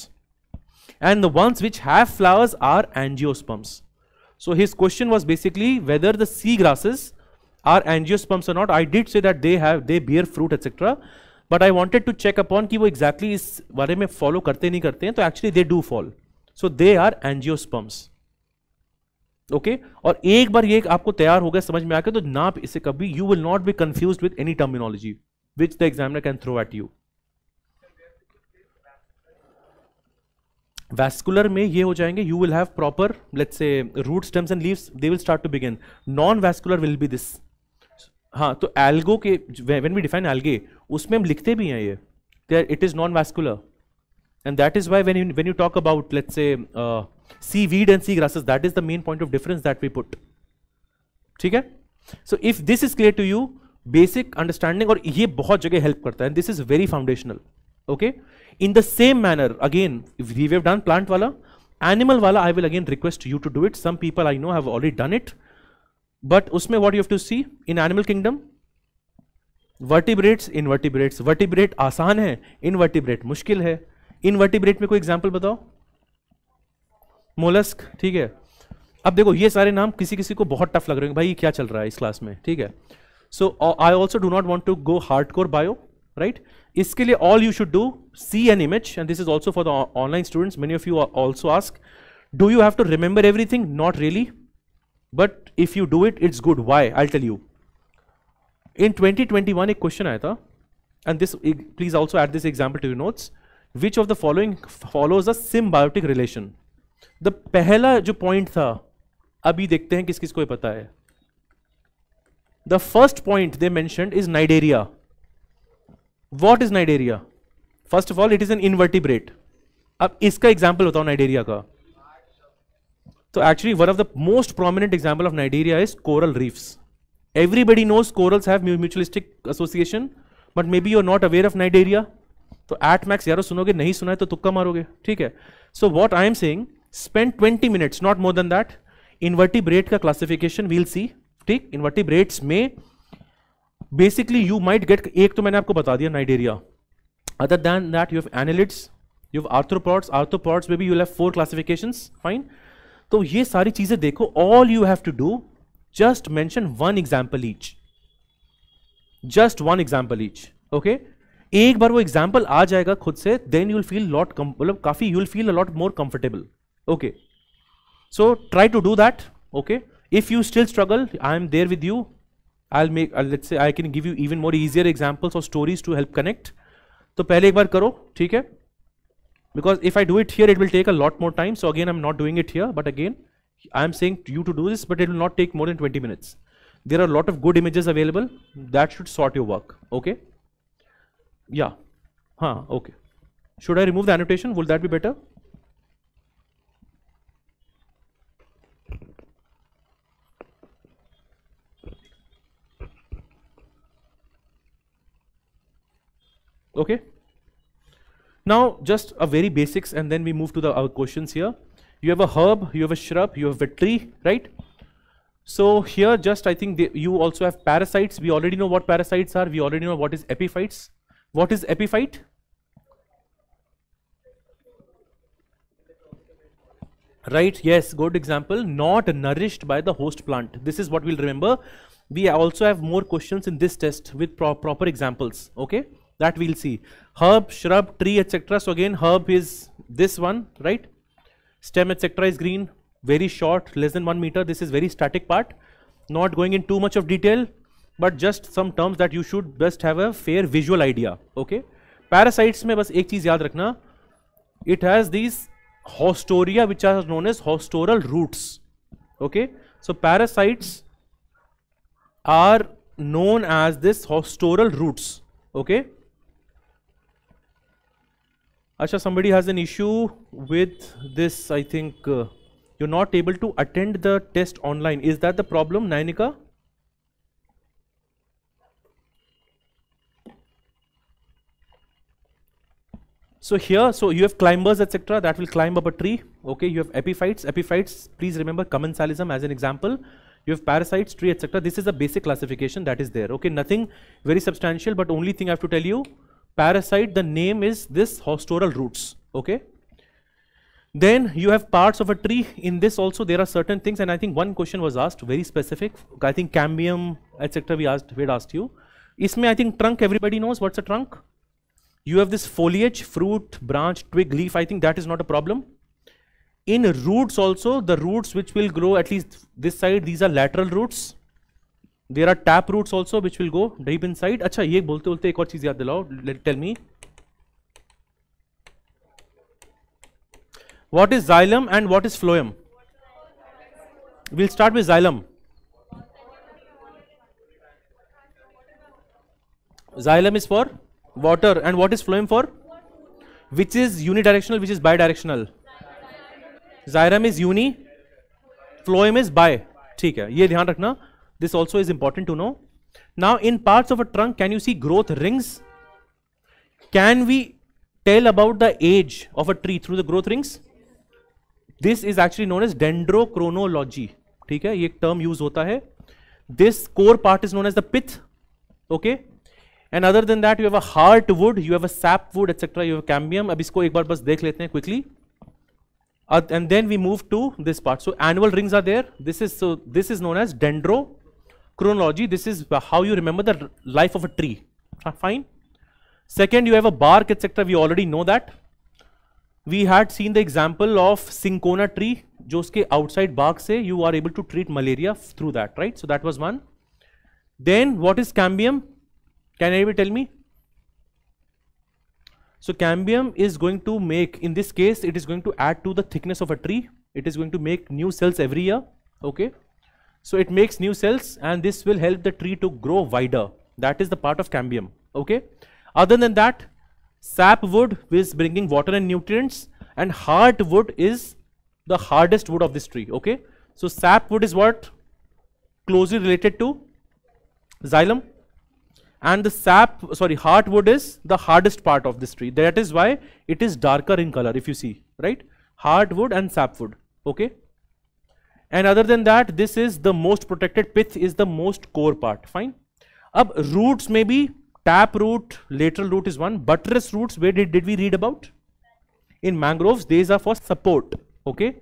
And the ones which have flowers are angiosperms. So his question was basically whether the sea grasses are angiosperms or not. I did say that they bear fruit, etc. But I wanted to check upon कि वो exactly इस बारे में follow करते नहीं करते हैं, तो actually they do follow. So they are angiosperms. Okay? और एक बार ये आपको तैयार हो गया समझ में आके, तो ना इसे कभी, you will not be confused with any terminology which the examiner can throw at you. Vascular में ये हो जाएंगे, you will have proper, let's say, root, stems and leaves, they will start to begin. Non-vascular will be this. हाँ, तो algo के, when we define algae, उसमें हम लिखते भी हैं ये, it is non-vascular. And that is why when you talk about, let's say, seaweed and sea grasses, that is the main point of difference that we put. ठीक है? So if this is clear to you, basic understanding, और ये बहुत जगह help करता है, and this is very foundational. Okay? In the same manner, again, if we have done plant वाला, animal वाला, I will again request you to do it. Some people I know have already done it. But उसमें what you have to see in animal kingdom? Vertebrates, invertebrates. Vertebrate आसान है, invertebrate मुश्किल है. Invertebrate में कोई example बताओ. Mollusc. ठीक है, अब देखो ये सारे नाम किसी किसी को बहुत टफ लग रहे हैं, भाई ये क्या चल रहा है इस क्लास में. ठीक है, so I also do not want to go hardcore bio, right? इसके लिए all you should do, see an image, and this is also for the online students. Many of you also ask, do you have to remember everything? Not really, but if you do it, it's good. Why? I will tell you. In 2021 एक question आया था, and this please also add this example to your notes. Which of the following follows a symbiotic relation? The पहला जो point था, अभी देखते हैं किस किस को पता है. The first point they mentioned is cnidaria. What is cnidaria? First of all, it is an invertebrate. अब इसका example बताओ cnidaria का. So actually one of the most prominent example of cnidaria is coral reefs. Everybody knows corals have mutualistic association, but maybe you're not aware of cnidaria. So at max यारों सुनोगे, नहीं सुना है तो तुक्का मारोगे, ठीक है? So what I am saying, spend 20 minutes, not more than that. Invertebrate का classification we'll see. ठीक, invertebrates में basically you might get, एक तो मैंने आपको बता दिया cnidaria. Other than that you have annelids, you have arthropods. Arthropods maybe you'll have 4 classifications, fine. तो ये सारी चीजें देखो, all you have to do, just mention one example each. Just one example each, okay? एक बार वो example आ जाएगा खुद से, then you'll feel a lot more comfortable, okay? So try to do that, okay? If you still struggle, I am there with you. Let's say I can give you even more easier examples or stories to help connect. तो पहले एक बार करो, ठीक है? Because if I do it here, it will take a lot more time. So again, I'm not doing it here. But again, I'm saying to you to do this, but it will not take more than 20 minutes. There are a lot of good images available. That should sort your work. Okay? Yeah. Huh, okay. Should I remove the annotation? Will that be better? Okay? Now just a very basics and then we move to our questions here. You have a herb, you have a shrub, you have a tree, right? So here just I think you also have parasites. We already know what parasites are. We already know what is epiphytes. What is epiphyte? Right, yes, good example. Not nourished by the host plant. This is what we'll remember. We also have more questions in this test with proper examples, okay? That we'll see. Herb, shrub, tree, etc. So again, herb is this one, right? Stem, etc. is green, very short, less than 1 meter. This is very static part. Not going in too much of detail, but just some terms that you should best have a fair visual idea. Okay. Parasites mein bas ek cheez yaad rakhna. It has these hostoria, which are known as hostoral roots. Okay. So parasites are known as this hostoral roots. Okay. Asha, somebody has an issue with this. I think you're not able to attend the test online. Is that the problem, Nainika? So here, so you have climbers, etc. that will climb up a tree. Okay, you have epiphytes. Epiphytes, please remember commensalism as an example. You have parasites, tree, etc. This is a basic classification that is there. Okay, nothing very substantial, but only thing I have to tell you, parasite, the name is this hostoral roots, okay? Then you have parts of a tree. In this also there are certain things, and I think one question was asked, very specific. I think cambium, etc. we had asked you. Isme I think trunk, everybody knows what's a trunk. You have this foliage, fruit, branch, twig, leaf. I think that is not a problem. In roots also, the roots which will grow at least this side, these are lateral roots. There are tap roots also which will go deep inside. Achha, ye bolte bolte ek aur cheez yaad dilao. Tell me, what is xylem and what is phloem? We'll start with xylem. Xylem is for water, and what is phloem for? Which is unidirectional, which is bidirectional? Xylem is uni, phloem is bi. ठीक है, ये ध्यान रखना. This also is important to know. Now in parts of a trunk, can you see growth rings? Can we tell about the age of a tree through the growth rings? This is actually known as dendrochronology. ठीक है, ये एक term use होता है. This core part is known as the pith. Okay. And other than that, you have a heart wood, you have a sap wood, etc. You have cambium. अब इसको एक बार बस देख लेते हैं quickly. And then we move to this part. So annual rings are there. This is known as dendrochronology. This is how you remember the life of a tree. Fine. Second, you have a bark, etc. We already know that. We had seen the example of cinchona tree. Jo uske outside bark se you are able to treat malaria through that, right? So that was one. Then what is cambium? Can anybody tell me? So cambium is going to make, in this case, it is going to add to the thickness of a tree. It is going to make new cells every year. Okay. So it makes new cells, and this will help the tree to grow wider. That is the part of cambium. Okay. Other than that, sapwood is bringing water and nutrients, and heartwood is the hardest wood of this tree. Okay. So sapwood is what? Closely related to xylem. And the heartwood is the hardest part of this tree. That is why it is darker in color, if you see, right? Hardwood and sapwood, okay? And other than that, this is the most protected. Pith is the most core part, fine? Ab roots may be tap root, lateral root is one. Buttress roots, where did we read about? In mangroves, these are for support, okay?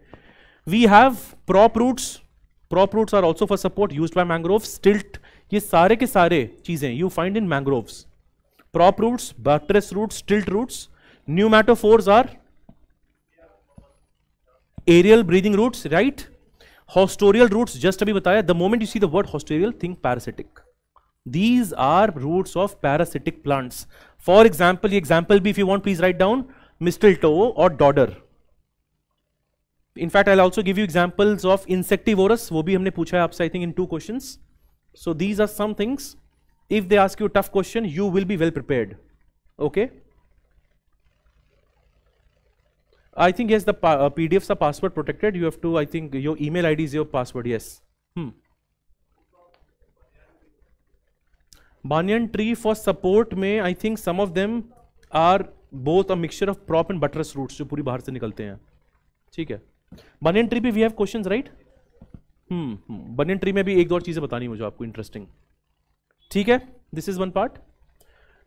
We have prop roots. Prop roots are also for support, used by mangroves. Stilt. ये सारे के सारे चीजें you find in mangroves. Prop roots, buttress roots, stilt roots. Pneumatophores are aerial breathing roots, right? Hostorial roots, just अभी बताया. The moment you see the word hostorial, think parasitic. These are roots of parasitic plants. For example, ये example भी if you want, please write down mistletoe or dodder. In fact, I'll also give you examples of insectivorous. वो भी हमने पूछा है आपसे, I think in 2 questions. So these are some things. If they ask you a tough question, you will be well prepared. Okay. I think yes, the PDFs are password protected. You have to, I think your email ID is your password. Yes. Banyan tree for support में, I think some of them are both a mixture of prop and buttress roots जो पूरी बाहर से निकलते हैं. ठीक है. Banyan tree पे we have questions, right? Banyan tree में भी एक दो और चीजें बतानी मुझे आपको इंटरेस्टिंग. ठीक है, this is one part.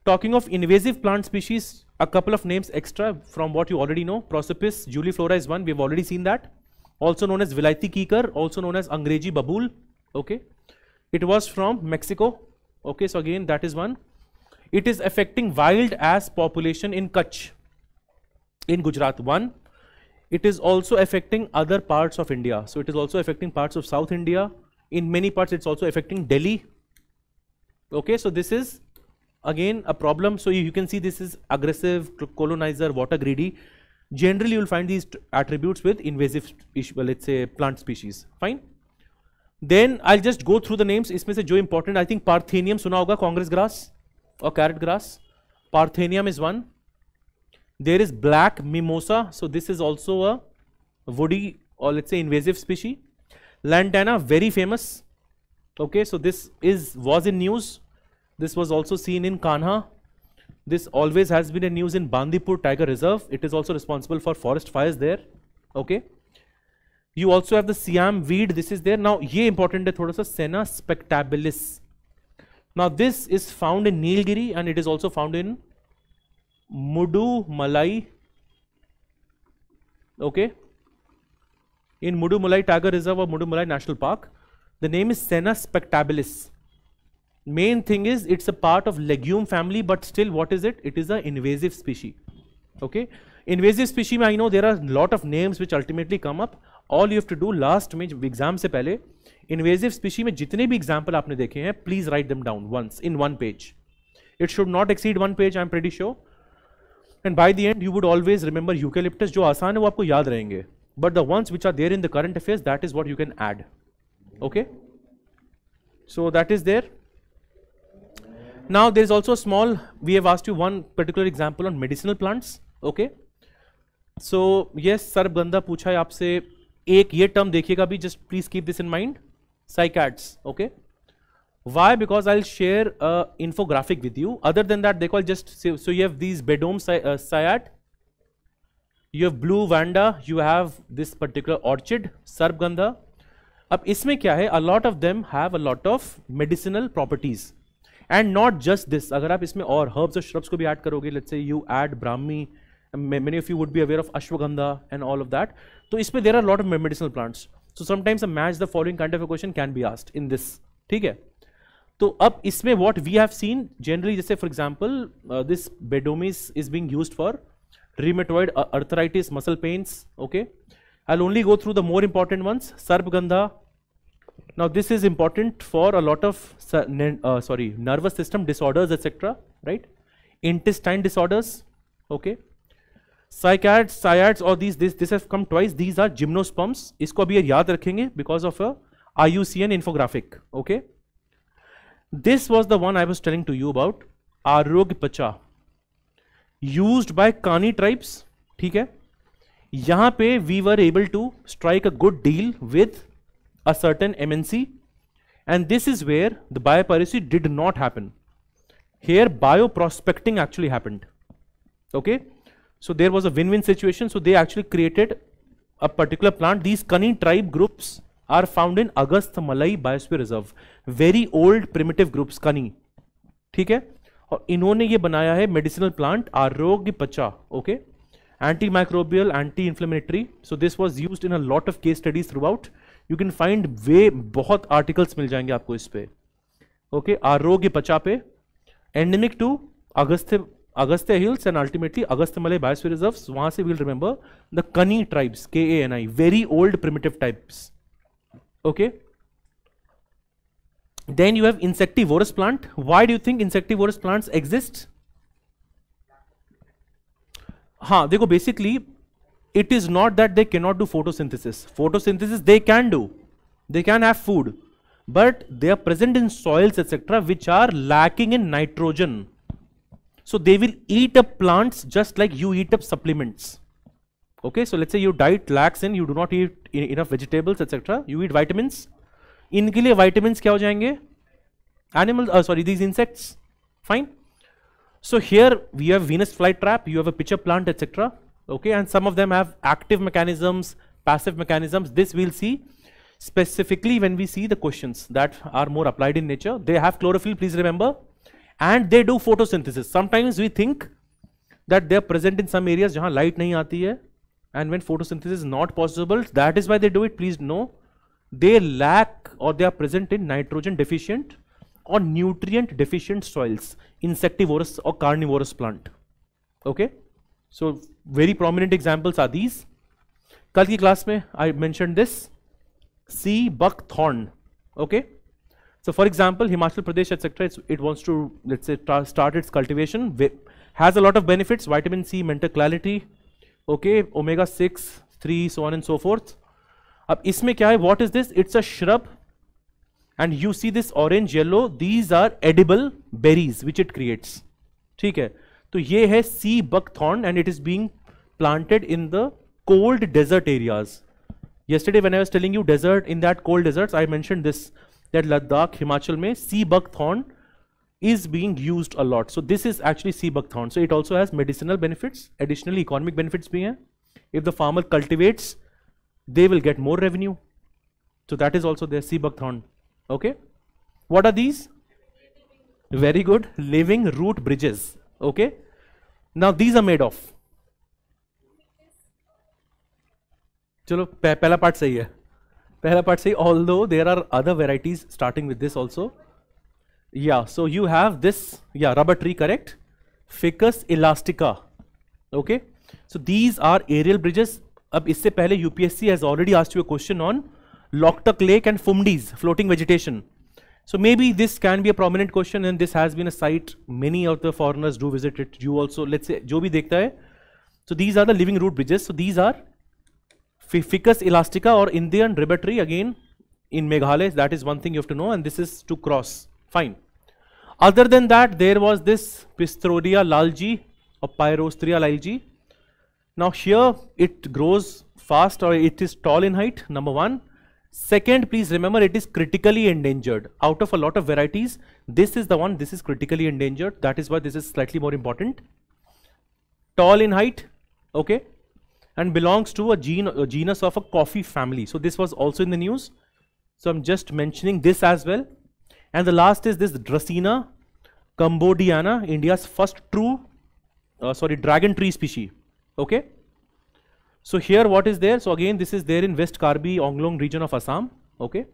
Talking of invasive plant species, a couple of names extra from what you already know. Prosopis juliflora is one, we have already seen that. Also known as विलायती कीकर, also known as अंग्रेजी बबूल. Okay, it was from Mexico. Okay, so again that is one. It is affecting wild ass population in Kutch, in Gujarat one. It is also affecting other parts of India. So it is also affecting parts of South India. In many parts, it's also affecting Delhi. Okay, so this is again a problem. So you can see this is aggressive, colonizer, water greedy. Generally, you will find these attributes with invasive, let's say, plant species. Fine. Then I'll just go through the names. Isme se jo important, I think Parthenium suna hoga, Congress grass or carrot grass. Parthenium is one. There is black mimosa, so this is also a woody or let's say invasive species. Lantana, very famous. Okay, so this was in news. This was also seen in Kanha. This always has been in news in Bandipur Tiger Reserve. It is also responsible for forest fires there. Okay. You also have the Siam weed. This is there. Now, ye important hai thoda sa, Senna spectabilis. Now, this is found in Nilgiri and it is also found in Mudumalai, okay, in Mudumalai Tiger Reserve or Mudumalai National Park. The name is Senna spectabilis. Main thing is it's a part of legume family, but still what is it? It is an invasive species, okay. Invasive species, I know there are lot of names which ultimately come up. All you have to do last में exam से पहले, invasive species में जितने भी example आपने देखे हैं, please write them down once in one page. It should not exceed one page, I am pretty sure. And by the end, you would always remember eucalyptus. जो आसान है वो आपको याद रहेंगे. But the ones which are there in the current affairs, that is what you can add. Okay. So that is there. Now there is also a small. We have asked you one particular example on medicinal plants. Okay. So yes, sarabganda पूछा है आपसे. एक ये term देखिएगा भी. Just please keep this in mind. Cycads. Okay. Why? Because I'll share an infographic with you. Other than that, they call just say, so you have these Bedome Cyad, you have Blue Vanda, you have this particular orchid, Sarabgandha. Ab isme kya hai? A lot of them have a lot of medicinal properties. And not just this. Agar aap isme aur herbs or shrubs ko bhi add karoge, let's say you add Brahmi, many of you would be aware of Ashwagandha and all of that. So isme there are a lot of medicinal plants. So sometimes a match the following kind of a question can be asked in this. Theek hai? तो अब इसमें what we have seen generally, जैसे for example this Bedomis is being used for rheumatoid arthritis, muscle pains. Okay, I'll only go through the more important ones. Sarabgandha, Now this is important for a lot of nervous system disorders, etc. Right? Intestine disorders. Okay. Cycads, cycads, or these this has come twice. These are gymnosperms. इसको अभी याद रखेंगे because of a IUCN infographic. Okay. This was the one I was telling to you about. Arogpacha, used by Kani tribes. ठीक है. यहाँ पे we were able to strike a good deal with a certain MNC, and this is where the biopiracy did not happen. Here bioprospecting actually happened. Okay. So there was a win-win situation. So they actually created a particular plant. These Kani tribe groups are found in Agastyamalai Biosphere Reserve. Very old primitive groups, Kani. ठीक है? और इन्होंने ये बनाया है medicinal plant Arogpacha. Okay? Antimicrobial, anti-inflammatory. So this was used in a lot of case studies throughout. You can find way बहुत articles मिल जाएंगे आपको इस पे. Okay? Arogpacha पे. Endemic to Agastya Hills and ultimately Agastyamalai Biosphere Reserves. वहाँ से we'll remember the Kani tribes, K-A-N-I, very old primitive types. Okay. Then you have insectivorous plant. Why do you think insectivorous plants exist? Haan, dekho, basically it is not that they cannot do photosynthesis. Photosynthesis they can do. They can have food. But they are present in soils, etc., which are lacking in nitrogen. So they will eat up plants just like you eat up supplements. Okay, so let's say your diet lacks in, you do not eat enough vegetables, etc. You eat vitamins. इनके लिए vitamins क्या हो जाएंगे? Animals, these insects. Fine. So here we have Venus flytrap, you have a pitcher plant, etc. Okay, and some of them have active mechanisms, passive mechanisms. This we'll see specifically when we see the questions that are more applied in nature. They have chlorophyll, please remember. And they do photosynthesis. Sometimes we think that they are present in some areas jahan light nahi aati hai, and when photosynthesis is not possible, that is why they do it. Please know, they lack or they are present in nitrogen deficient or nutrient deficient soils, insectivorous or carnivorous plant. Okay, so very prominent examples are these. Kal ki class mein I mentioned this, sea buckthorn. Okay. So for example, Himachal Pradesh, etc., it wants to, let's say, start its cultivation. Has a lot of benefits, vitamin C, mental clarity, okay, omega 6, 3, so on and so forth. Ab isme kya hai? What is this? It's a shrub, and you see this orange, yellow. These are edible berries which it creates. ठीक है? तो ये है sea buckthorn, and it is being planted in the cold desert areas. Yesterday when I was telling you desert, in that cold deserts, I mentioned this. That Ladakh, Himachal mein sea buckthorn is being used a lot. So this is actually sea buckthorn. So it also has medicinal benefits, additional economic benefits bhi hai. If the farmer cultivates, they will get more revenue. So that is also their sea buckthorn. Okay. What are these? Very good. Living root bridges. Okay. Now these are made of. Chalo, pehla part sahi hai. Although there are other varieties starting with this also. Yeah, so you have this, yeah, rubber tree, correct? Ficus elastica. Okay, so these are aerial bridges. Ab isse pehle UPSC has already asked you a question on Loctuck Lake and Fumdi's floating vegetation. So maybe this can be a prominent question, and this has been a site many of the foreigners do visit it. You also, let's say, jo bhi dekhta hai. So these are the living root bridges. So these are Ficus elastica or Indian rubber tree, again in Meghalaya. That is one thing you have to know, and this is to cross. Fine. Other than that, there was this Pistoria lalgi or Pyrostria lalgi. Now here it grows fast, or it is tall in height, number one. Second, please remember, it is critically endangered. Out of a lot of varieties, this is the one, this is critically endangered. That is why this is slightly more important. Tall in height, okay, and belongs to a genus of a coffee family. So this was also in the news. So I'm just mentioning this as well. And the last is this Dracaena cambodiana, India's first true, dragon tree species. Okay. So here what is there? So again, this is there in West Karbi Anglong region of Assam. Okay.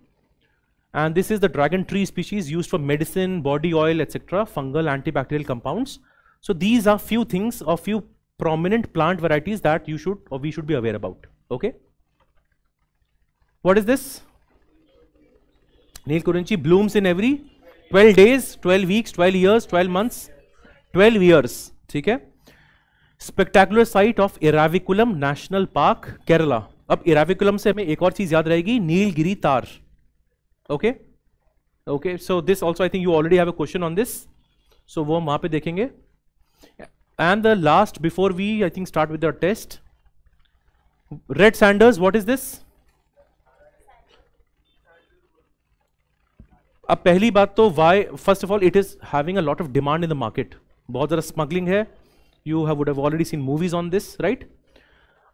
And this is the dragon tree species used for medicine, body oil, etc., fungal, antibacterial compounds. So these are few things or few prominent plant varieties that you should or we should be aware about. Okay. What is this? Neil Kurunchi blooms in every 12 days, 12 weeks, 12 years, 12 months, 12 years. ठीक है. Spectacular site of Irrawaddy National Park, Kerala. अब Irrawaddy से हमें एक और चीज याद रहेगी, नीलगिरी तार. Okay? Okay, so this also I think you already have a question on this. So वो हम वहाँ पे देखेंगे. And the last before we I think start with the test. Red Sanders, what is this? अब पहली बात तो why, first of all it is having a lot of demand in the market. बहुत ज़रा smuggling है. You have would have already seen movies on this, right?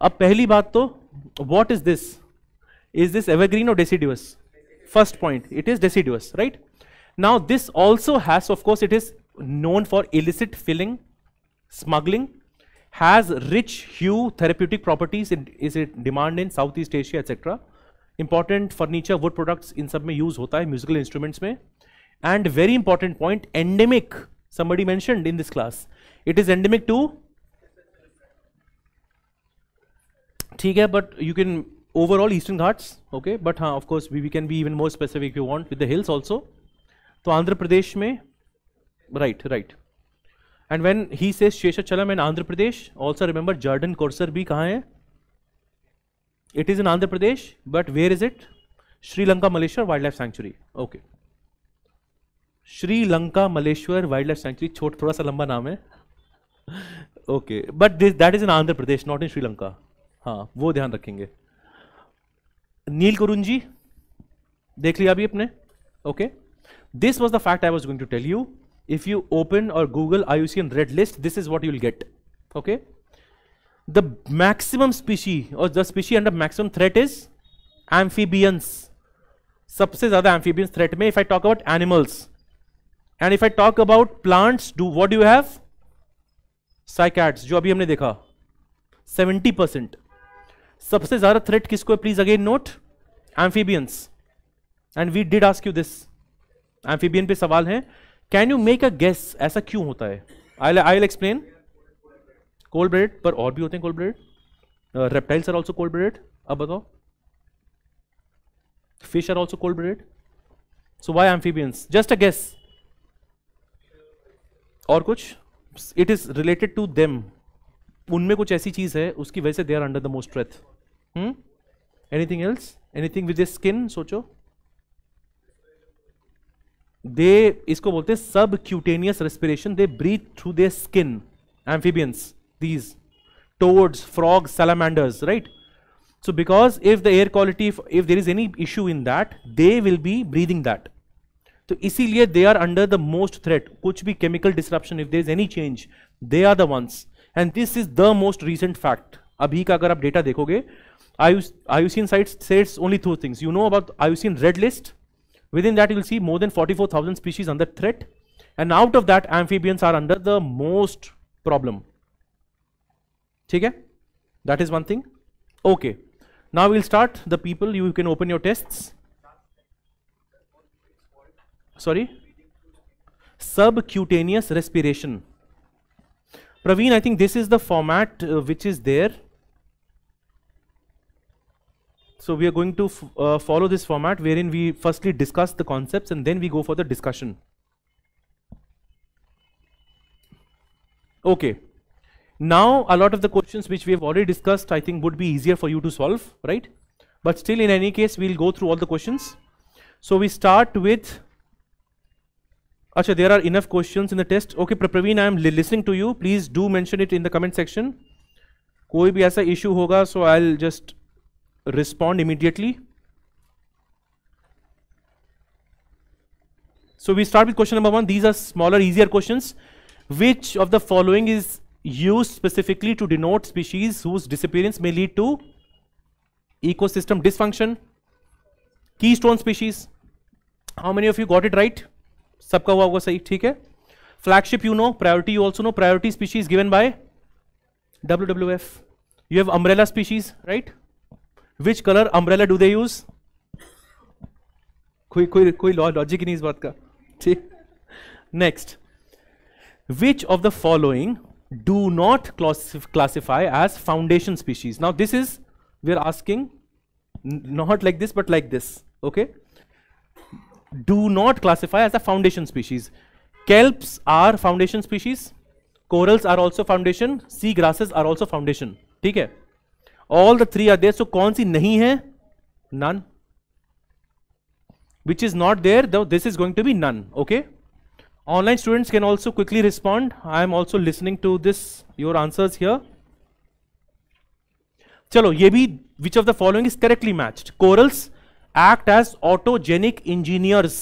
अब पहली बात तो what is this? Is this evergreen or deciduous? First point, it is deciduous, right? Now this also has, of course, it is known for illicit filling, smuggling, has rich hue, therapeutic properties, it is a demand in Southeast Asia, etc. Important furniture, wood products, in sab mein use hota hai, musical instruments mein. And very important point, endemic, somebody mentioned in this class. It is endemic to, but you can overall Eastern Ghats, okay, but haan, of course we can be even more specific if you want with the hills also. So Andhra Pradesh mein, right. And when he says Sheshachalam and Andhra Pradesh, also remember Jordan Courser bhi kahan hai? It is in Andhra Pradesh, but where is it? Sri Lanka Maleshwar Wildlife Sanctuary, okay. Sri Lanka Maleshwar Wildlife Sanctuary, thoda sa lamba naam hai. Okay, but this, that is in Andhra Pradesh, not in Sri Lanka. Haan, wo dhyan rakhenge. Neil Kurunji, dekh liya abhi apne, okay. This was the fact I was going to tell you. If you open or Google IUCN Red List, this is what you will get, okay. The maximum species or the species under maximum threat is amphibians. Sabse zyada amphibians threat mein, if I talk about animals. And if I talk about plants, what do you have? Cycads, jo abhi humne dekha, 70%. सबसे ज़्यादा threat किसको है? Please again note, amphibians. And we did ask you this. Amphibian पे सवाल हैं. Can you make a guess? ऐसा क्यों होता है? I'll explain. Cold blooded, पर और भी होते हैं cold blooded. Reptiles are also cold blooded. अब बताओ. Fish are also cold blooded. So why amphibians? Just a guess. और कुछ? It is related to them. उनमें कुछ ऐसी चीज है उसकी वजह से they are under the most threat. Anything else? Anything with their skin? सोचो. They इसको बोलते हैं subcutaneous respiration. They breathe through their skin. Amphibians, these toads, frogs, salamanders, right? So because if the air quality, if there is any issue in that, they will be breathing that. तो इसीलिए they are under the most threat. कुछ भी chemical disruption, if there is any change, they are the ones. And this is the most recent fact. अभी का अगर आप data देखोगे, IUCN site says only two things. You know about IUCN Red List. Within that you will see more than 44,000 species under threat. And out of that, amphibians are under the most problem. ठीक है? That is one thing. Okay. Now we'll start the people. You can open your tests. Sorry? Subcutaneous respiration. Praveen, I think this is the format which is there. So we are going to follow this format wherein we firstly discuss the concepts and then we go for the discussion. Okay. Now a lot of the questions which we have already discussed I think would be easier for you to solve, right? But still in any case we will go through all the questions. So we start with... Achha, there are enough questions in the test. Okay, Praveen, I am listening to you. Please do mention it in the comment section. कोई भी ऐसा issue होगा, so I'll just respond immediately. So we start with question number one. These are smaller, easier questions. Which of the following is used specifically to denote species whose disappearance may lead to ecosystem dysfunction? Keystone species. How many of you got it right? सबका हुआ होगा सही, ठीक है. Flagship you know, priority you also know, priority species given by WWF. You have umbrella species, right? Which color umbrella do they use? कोई logic ही नहीं इस बात का, ठीक. Next, which of the following do not classify as foundation species? Now this is, we are asking not like this but like this, okay. do not classify as a foundation species. Kelps are foundation species, corals are also foundation, sea grasses are also foundation. ठीक है, all the three are there. So कौन सी नहीं है? None. Which is not there, though this is going to be none. Okay. Online students can also quickly respond. I am also listening to this, your answers here. चलो ये भी, which of the following is correctly matched? Corals act as autogenic engineers.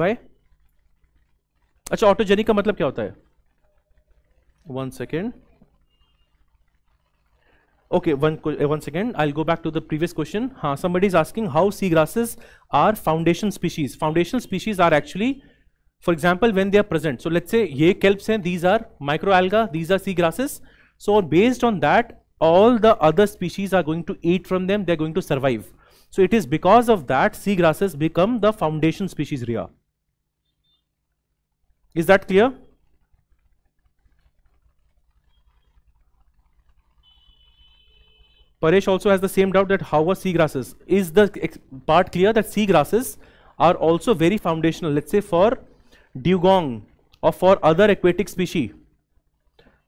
Why? अच्छा autogenic का मतलब क्या होता है? One second. Okay, one second. I'll go back to the previous question. Haan, somebody is asking how seagrasses are foundation species. Foundation species are actually, for example, when they are present. So let's say ye kelps hain, these are microalga, these are seagrasses. So based on that, all the other species are going to eat from them. They're going to survive. So it is because of that seagrasses become the foundation species, Riya. Is that clear? Paresh also has the same doubt that how are seagrasses. Is the part clear that seagrasses are also very foundational? Let's say for dugong or for other aquatic species,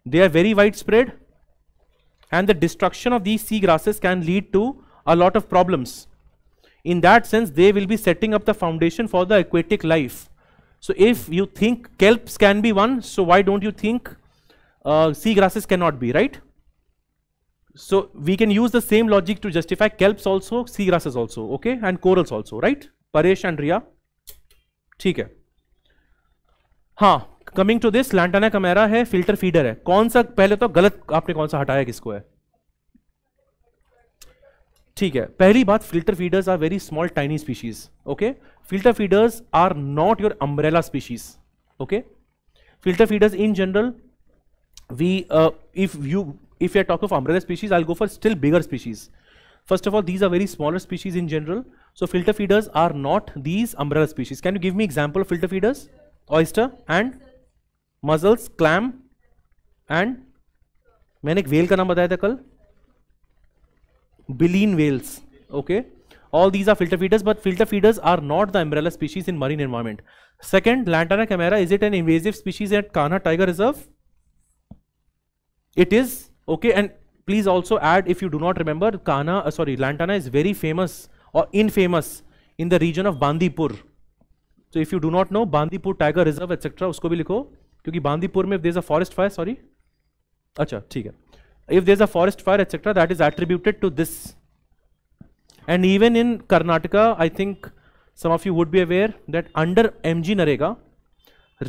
they are very widespread, and the destruction of these seagrasses can lead to a lot of problems. In that sense, they will be setting up the foundation for the aquatic life. So if you think kelps can be one, so why don't you think seagrasses cannot be, right? So we can use the same logic to justify kelps also, seagrasses also, okay, and corals also, right? Paresh and Riya, ठीक है. हाँ, coming to this, lantana camara है, filter feeder है. कौन सा पहले तो गलत आपने कौन सा हटाया किसको है? ठीक है. पहली बात, filter feeders are very small, tiny species, okay? Filter feeders are not your umbrella species, okay? Filter feeders in general, we if I talk of umbrella species, I'll go for still bigger species. First of all, these are very smaller species in general. So filter feeders are not these umbrella species. Can you give me example of filter feeders? Oyster and mussels, clam, and मैंने एक whale का नाम बताया था कल, baleen whales. Okay, all these are filter feeders, but filter feeders are not the umbrella species in marine environment. Second, lantana camara, is it an invasive species at Kanha Tiger Reserve? It is. Okay, and please also add, if you do not remember, lantana is very famous or infamous in the region of Bandipur. So if you do not know Bandipur Tiger Reserve etc, usko bhi likho, kyunki Bandipur mein if there is a forest fire, sorry, acha theek hai, if there is a forest fire etc, that is attributed to this. And even in Karnataka, I think some of you would be aware that under MG Narega,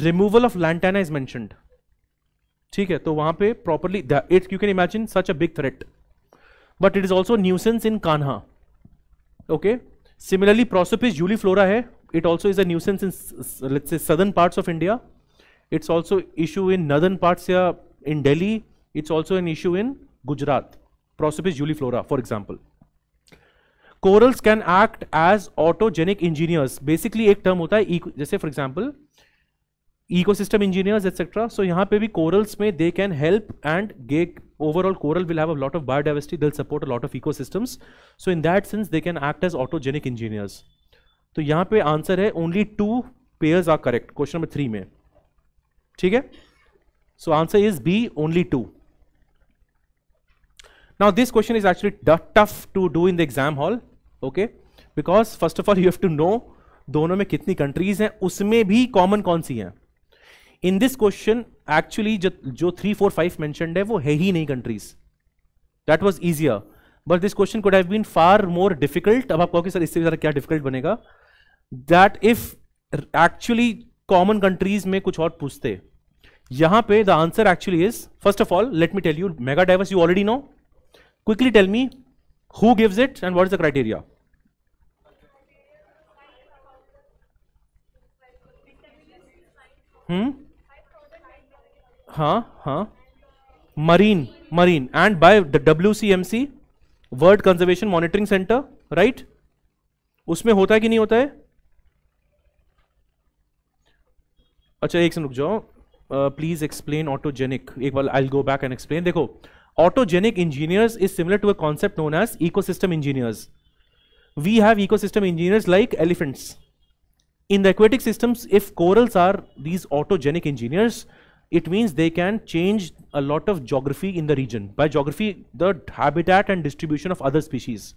removal of lantana is mentioned. ठीक है, तो वहां पे properly, it you can imagine such a big threat, but it is also nuisance in Kanha. Okay, similarly Prosopis juliflora है, it also is a nuisance in let's say southern parts of India. It's also issue in northern parts here in Delhi. It's also an issue in Gujarat, Prosopis juliflora for example. Corals can act as autogenic engineers. Basically एक term होता है जैसे for example ecosystem engineers etc. So यहाँ पे भी corals में they can help, and overall coral will have a lot of biodiversity, they'll support a lot of ecosystems. So in that sense they can act as autogenic engineers. तो यहाँ पे answer है only 2 pairs are correct question number 3 में. ठीक है, so answer is B, only 2. Now this question is actually tough to do in the exam hall, okay, because first of all you have to know दोनों में कितनी countries हैं, उसमें भी common कौन सी हैं. In this question, actually, जो 3, 4, 5 mentioned है, वो है ही नहीं countries. That was easier. But this question could have been far more difficult. अब आप कहोगे सर इससे ज़रा क्या difficult बनेगा? That if actually common countries में कुछ और पूछते. यहाँ पे the answer actually is, first of all, let me tell you, mega diverse you already know. Quickly tell me who gives it and what is the criteria? Marine, and by the WCMC, World Conservation Monitoring Center, right? उसमें होता है कि नहीं होता है? अच्छा एक second रुक जाओ, प्लीज एक्सप्लेन ऑटोजेनिक एक बार. I will go back and explain. देखो autogenic engineers is similar to a concept known as ecosystem engineers. we have ecosystem engineers like elephants. In the aquatic systems, if corals are these autogenic engineers, it means they can change a lot of geography in the region. By geography, the habitat and distribution of other species.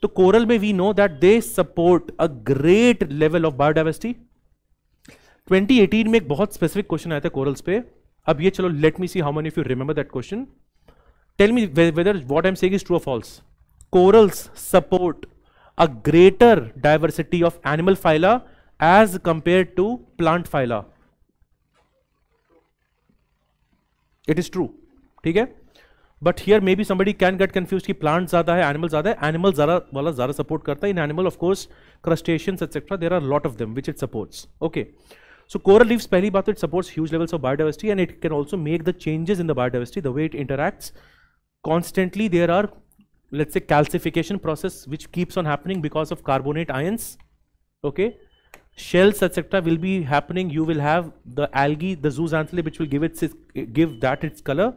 So coral may we know that they support a great level of biodiversity. 2018 में एक बहुत specific question आया था corals पे. अब ये चलो let me see how many of you remember that question. Tell me whether what I'm saying is true or false. Corals support a greater diversity of animal phyla as compared to plant phyla. It is true, ठीक है? But here maybe somebody can get confused कि plant ज़्यादा है, animal ज़्यादा है. Animal ज़्यादा support करता है. In animal, of course, crustaceans etc. There are a lot of them which it supports. Okay. So coral reefs, पहली बात तो it supports huge levels of biodiversity and it can also make the changes in the biodiversity, the way it interacts. Constantly there are, let's say, calcification process which keeps on happening because of carbonate ions. Okay. Shells etc. will be happening. You will have the algae, the zooxanthellae, which will give that its color.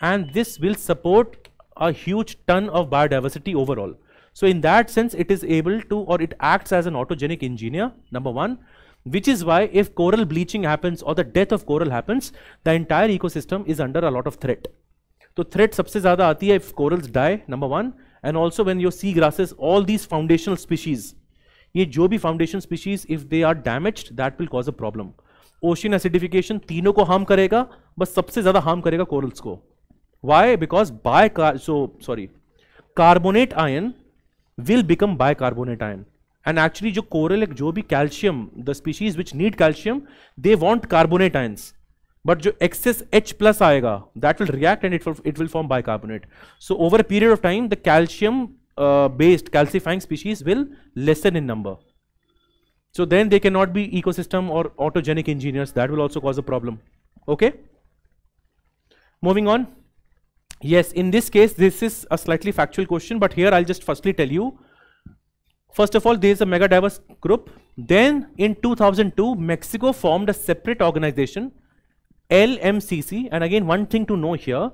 And this will support a huge ton of biodiversity overall. So in that sense, it is able to, or it acts as an autogenic engineer, number one, which is why if coral bleaching happens or the death of coral happens, the entire ecosystem is under a lot of threat. So threat सबसे ज़्यादा आती है if corals die, number one, and also when your seagrasses, all these foundational species, ये जो भी foundation species, if they are damaged, that will cause a problem. Ocean acidification तीनों को harm करेगा, बस सबसे ज़्यादा harm करेगा corals को. Why? Because carbonate ion will become bicarbonate ion. And actually, जो coral एक जो भी calcium, the species which need calcium, they want carbonate ions. But जो excess H plus आएगा, that will react and it will form bicarbonate. So over a period of time, the calcium-based calcifying species will lessen in number. So then they cannot be ecosystem or autogenic engineers. That will also cause a problem. Okay. Moving on. Yes, in this case, this is a slightly factual question, but here I'll just firstly tell you. First of all, there is a mega diverse group. Then in 2002, Mexico formed a separate organization, LMCC. And again, one thing to know here,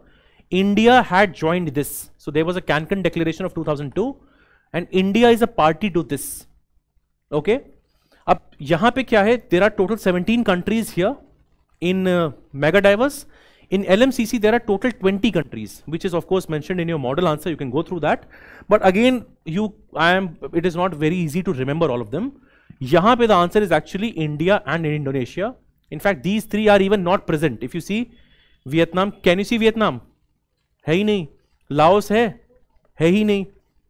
India had joined this. So there was a Cancun Declaration of 2002, and India is a party to this. Okay. Ab yahan pe kya hai? There are total 17 countries here in mega diverse. In LMCC, there are total 20 countries, which is of course mentioned in your model answer. You can go through that. But again, it is not very easy to remember all of them. Yahan pe the answer is actually India and Indonesia. In fact, these three are even not present. If you see Vietnam, can you see Vietnam? Hai hi nahi. Laos hai hi nahi.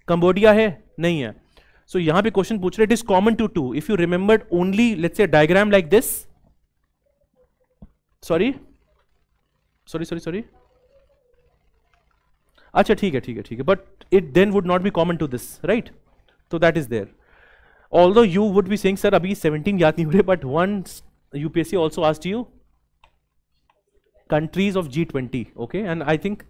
Cambodia hai, nahi hai. So yahan pe question puch rahe, it is common to two. If you remembered only, let's say, a diagram like this. Sorry. Achha, theek hai. But it then would not be common to this, right? So that is there. Although you would be saying, sir, abhi 17 yaad nahi ho rahe, but once UPSC also asked you, countries of G20, okay? And I think,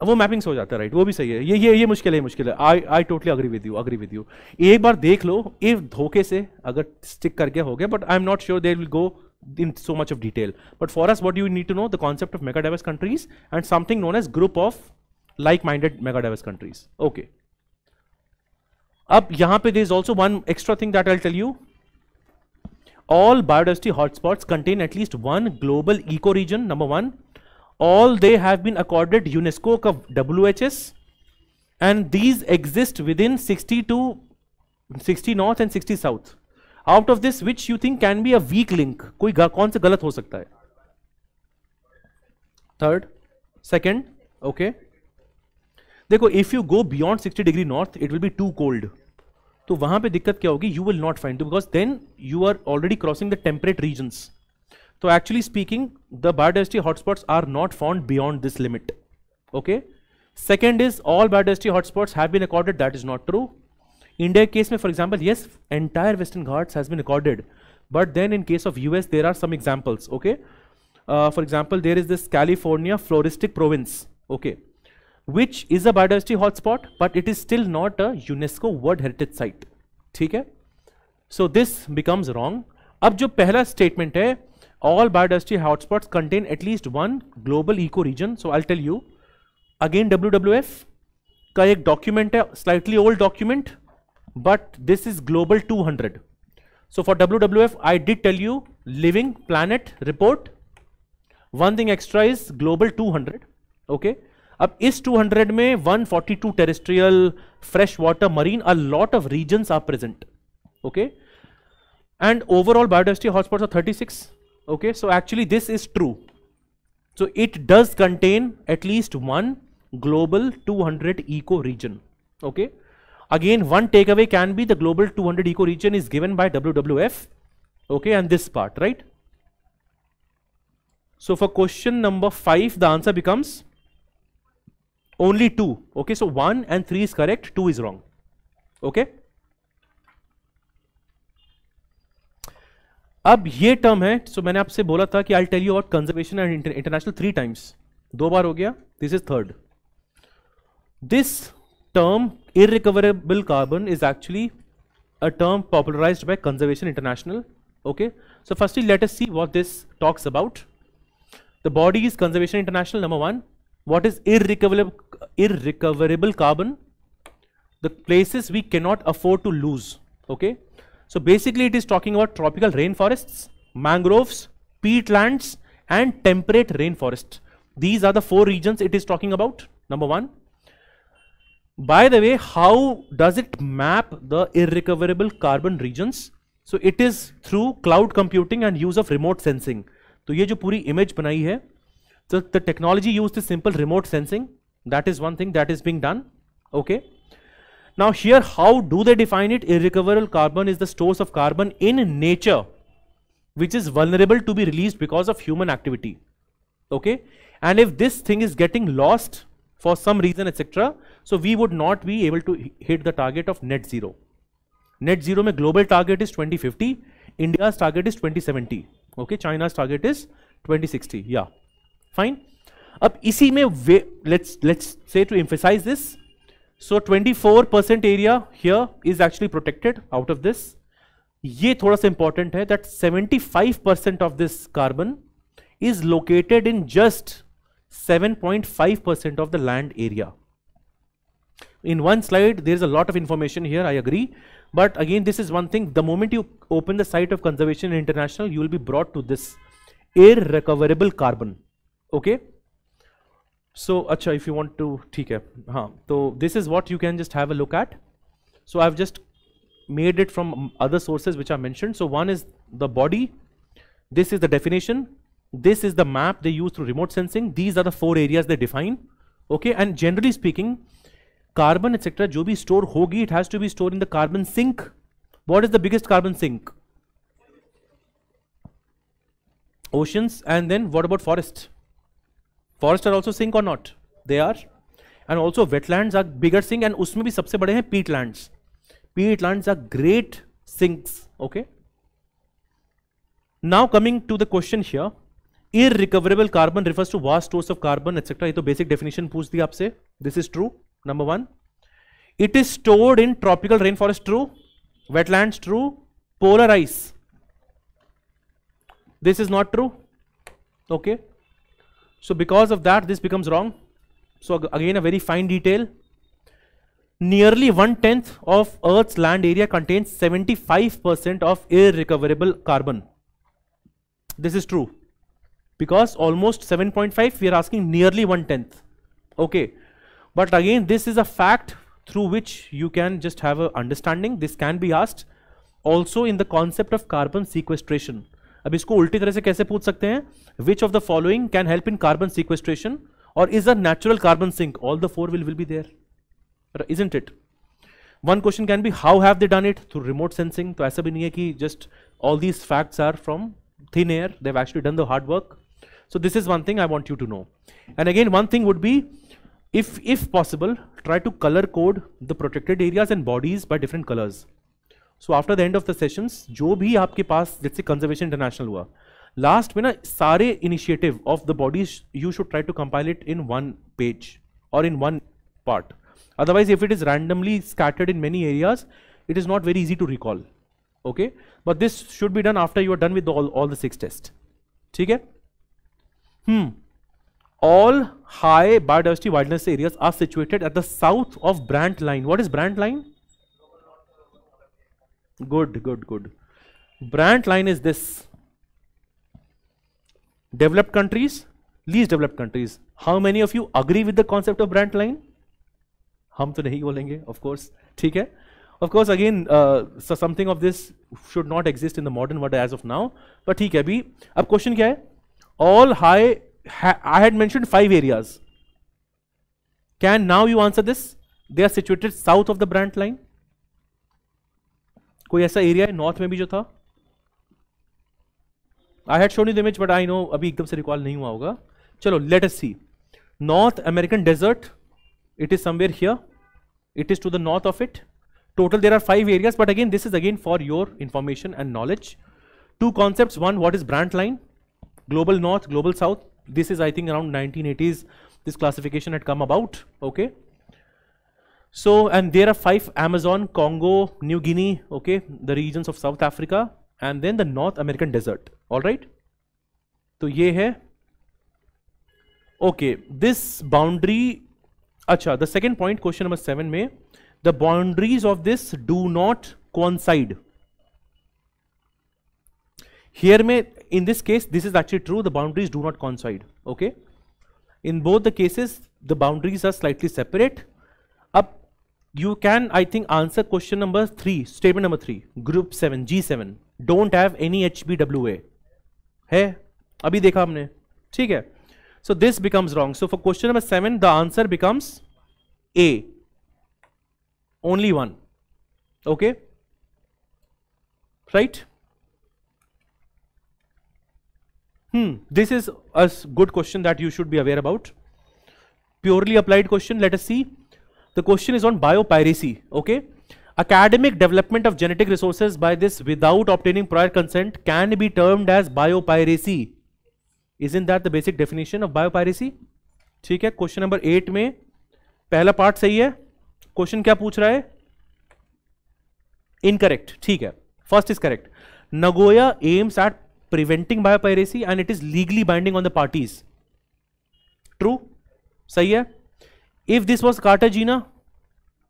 wo mappings ho jata, right? Wo bhi sahi hai. Ye mushkil hai. I totally agree with you. Ek baar dekh lo, if dhoke se, agar stick karke ho gaya, but I'm not sure they will go in so much of detail. But for us, what do you need to know? The concept of mega diverse countries and something known as group of like-minded mega diverse countries. Okay. Ab yahan pe there is also one extra thing that I'll tell you. All biodiversity hotspots contain at least one global ecoregion, number one. All they have been accorded UNESCO ka WHS, and these exist within 60 north and 60 south. Out of this, which you think can be a weak link? कौन से गलत हो सकता है? Third, second, okay. देखो, if you go beyond 60 degree north, it will be too cold. तो वहाँ पे दिक्कत क्या होगी? You will not find it because then you are already crossing the temperate regions. So actually speaking, the biodiversity hotspots are not found beyond this limit. Okay. Second is all biodiversity hotspots have been accorded. That is not true. India case, mein, for example, yes, entire Western Ghats has been recorded. But then in case of US, there are some examples, okay? For example, there is this California Floristic Province, okay? Which is a biodiversity hotspot, but it is still not a UNESCO World Heritage Site, theek hai? So this becomes wrong. Ab jo pehla statement hai, all biodiversity hotspots contain at least one global ecoregion. So I'll tell you, again WWF, का एक document है, slightly old document, but this is global 200. So for WWF, I did tell you Living Planet report. One thing extra is global 200. Okay. अब इस 200 में 142 terrestrial, freshwater, marine, a lot of regions are present. Okay. And overall biodiversity hotspots are 36. Okay. So actually this is true. So it does contain at least one global 200 eco region. Okay. Again, one takeaway can be the global 200 eco region is given by WWF, okay, and this part, right? So for question number 5, the answer becomes only 2, okay? So 1 and 3 is correct, 2 is wrong, okay? अब ये term है, so मैंने आपसे बोला था कि I'll tell you about conservation and international 3 times, 2 बार हो गया, this is 3rd. This term irrecoverable carbon is actually a term popularized by Conservation International. Okay, so firstly let us see what this talks about. The body is Conservation International, number one. What is irrecoverable carbon? The places we cannot afford to lose. Okay, so basically it is talking about tropical rainforests, mangroves, peatlands and temperate rainforests. These are the 4 regions it is talking about, number one. By the way, how does it map the irrecoverable carbon regions? So it is through cloud computing and use of remote sensing. So ये जो पूरी image बनाई है, so the technology used is simple remote sensing. That is one thing that is being done. Okay. Now here, how do they define it? Irrecoverable carbon is the source of carbon in nature, which is vulnerable to be released because of human activity. Okay. And if this thing is getting lost for some reason, etc., so we would not be able to hit the target of net zero. Net zero में global target is 2050, India's target is 2070, okay, China's target is 2060, yeah, fine. अब इसी में let's say to emphasize this, so 24% area here is actually protected out of this. ये थोड़ा सा important है that 75% of this carbon is located in just 7.5% of the land area. In one slide, there is a lot of information here, I agree. But again, this is one thing. The moment you open the site of Conservation International, you will be brought to this irrecoverable carbon. Okay. So, acha, if you want to, theek hai. Haan. So, this is what you can just have a look at. So, I've just made it from other sources which I mentioned. So, one is the body. This is the definition. This is the map they use through remote sensing. These are the 4 areas they define. Okay. And generally speaking, carbon etc. जो भी store होगी, it has to be stored in the carbon sink. What is the biggest carbon sink? Oceans. And then what about forest? Forests are also sink or not? They are. And also wetlands are bigger sink, and उसमें भी सबसे बड़े हैं peatlands. Peatlands are great sinks. Okay. Now coming to the question here. Irrecoverable carbon refers to vast stores of carbon etc. ये तो basic definition पूछ दी आपसे. This is true. Number one, it is stored in tropical rainforest, true, wetlands, true, polar ice. This is not true, okay. So because of that, this becomes wrong. So again, a very fine detail. Nearly 1/10 of Earth's land area contains 75% of irrecoverable carbon. This is true, because almost 7.5, we are asking nearly 1/10, okay. But again, this is a fact through which you can just have an understanding. This can be asked also in the concept of carbon sequestration. अब इसको उल्टी तरह से कैसे पूछ सकते हैं? Which of the following can help in carbon sequestration or is a natural carbon sink? All the 4 will be there, isn't it? One question can be how have they done it? Through remote sensing. तो ऐसा भी नहीं है कि just all these facts are from thin air. They've actually done the hard work. So this is one thing I want you to know. And again, one thing would be, if possible, try to color code the protected areas and bodies by different colors. So after the end of the sessions, जो भी आपके पास जैसे Conservation International हुआ, last में ना सारे initiative of the bodies you should try to compile it in one page or in one part. Otherwise, if it is randomly scattered in many areas, it is not very easy to recall. Okay, but this should be done after you are done with all the 6 tests. ठीक है? all high biodiversity wilderness areas are situated at the south of Brandt Line. What is Brandt Line? Good, good, good. Brandt Line is this. Developed countries, least developed countries. How many of you agree with the concept of Brandt Line? हम तो नहीं बोलेंगे, of course. ठीक है. Of course, again, so something of this should not exist in the modern world as of now. But ठीक है अभी. अब question क्या है? All high, I had mentioned 5 areas. Can now you answer this? They are situated south of the Brandt Line. कोई ऐसा area है north में भी जो था? I had shown you the image, but I know अभी एकदम से रिकॉल नहीं हुआ होगा. चलो, let us see. North American desert. It is somewhere here. It is to the north of it. Total there are 5 areas, but again this is again for your information and knowledge. 2 concepts. One, what is Brandt Line? Global north, global south. This is I think around 1980s. This classification had come about. Okay. So, and there are 5: Amazon, Congo, New Guinea, okay, the regions of South Africa, and then the North American desert. All right. So, ye hai. Okay. This boundary. Achha, the second point, question number 7 mein, the boundaries of this do not coincide. Here mein, in this case, this is actually true, the boundaries do not coincide. Okay. In both the cases, the boundaries are slightly separate. Up, you can, I think, answer question number 3, statement number 3, group 7, G7. Don't have any HBWA. Hai? Abhi dekha humne. Theek hai. So this becomes wrong. So for question number 7, the answer becomes A. Only one. Okay. Right. This is a good question that you should be aware about. Purely applied question. Let us see. The question is on biopiracy. Okay. Academic development of genetic resources by this without obtaining prior consent can be termed as biopiracy. Isn't that the basic definition of biopiracy? ठीक है, question number 8 में पहला part सही है. Question क्या पूछ रहा है? Incorrect. ठीक है. First is correct. Nagoya aims at preventing biopiracy and it is legally binding on the parties. True. सही है. If this was Cartagena,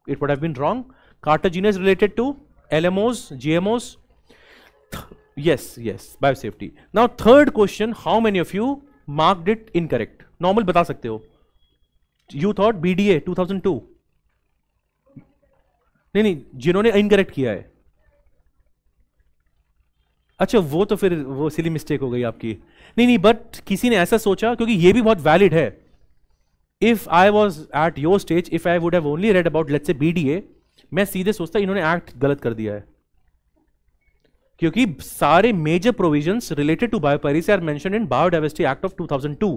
it would have been wrong. Cartagena is related to LMOs, GMOs. Yes, yes, biosafety. Now third question, how many of you marked it incorrect? Normal bata sakte ho. You thought BDA 2002. नहीं नहीं, जिन्होंने incorrect किया है. अच्छा, वो तो फिर वो silly mistake हो गई आपकी. नहीं नहीं, but किसी ने ऐसा सोचा, क्योंकि ये भी बहुत valid है. If I was at your stage, if I would have only read about let's say BDA, मैं सीधे सोचता इन्होंने act गलत कर दिया है. क्योंकि सारे major provisions related to biopiracy are mentioned in biodiversity act of 2002.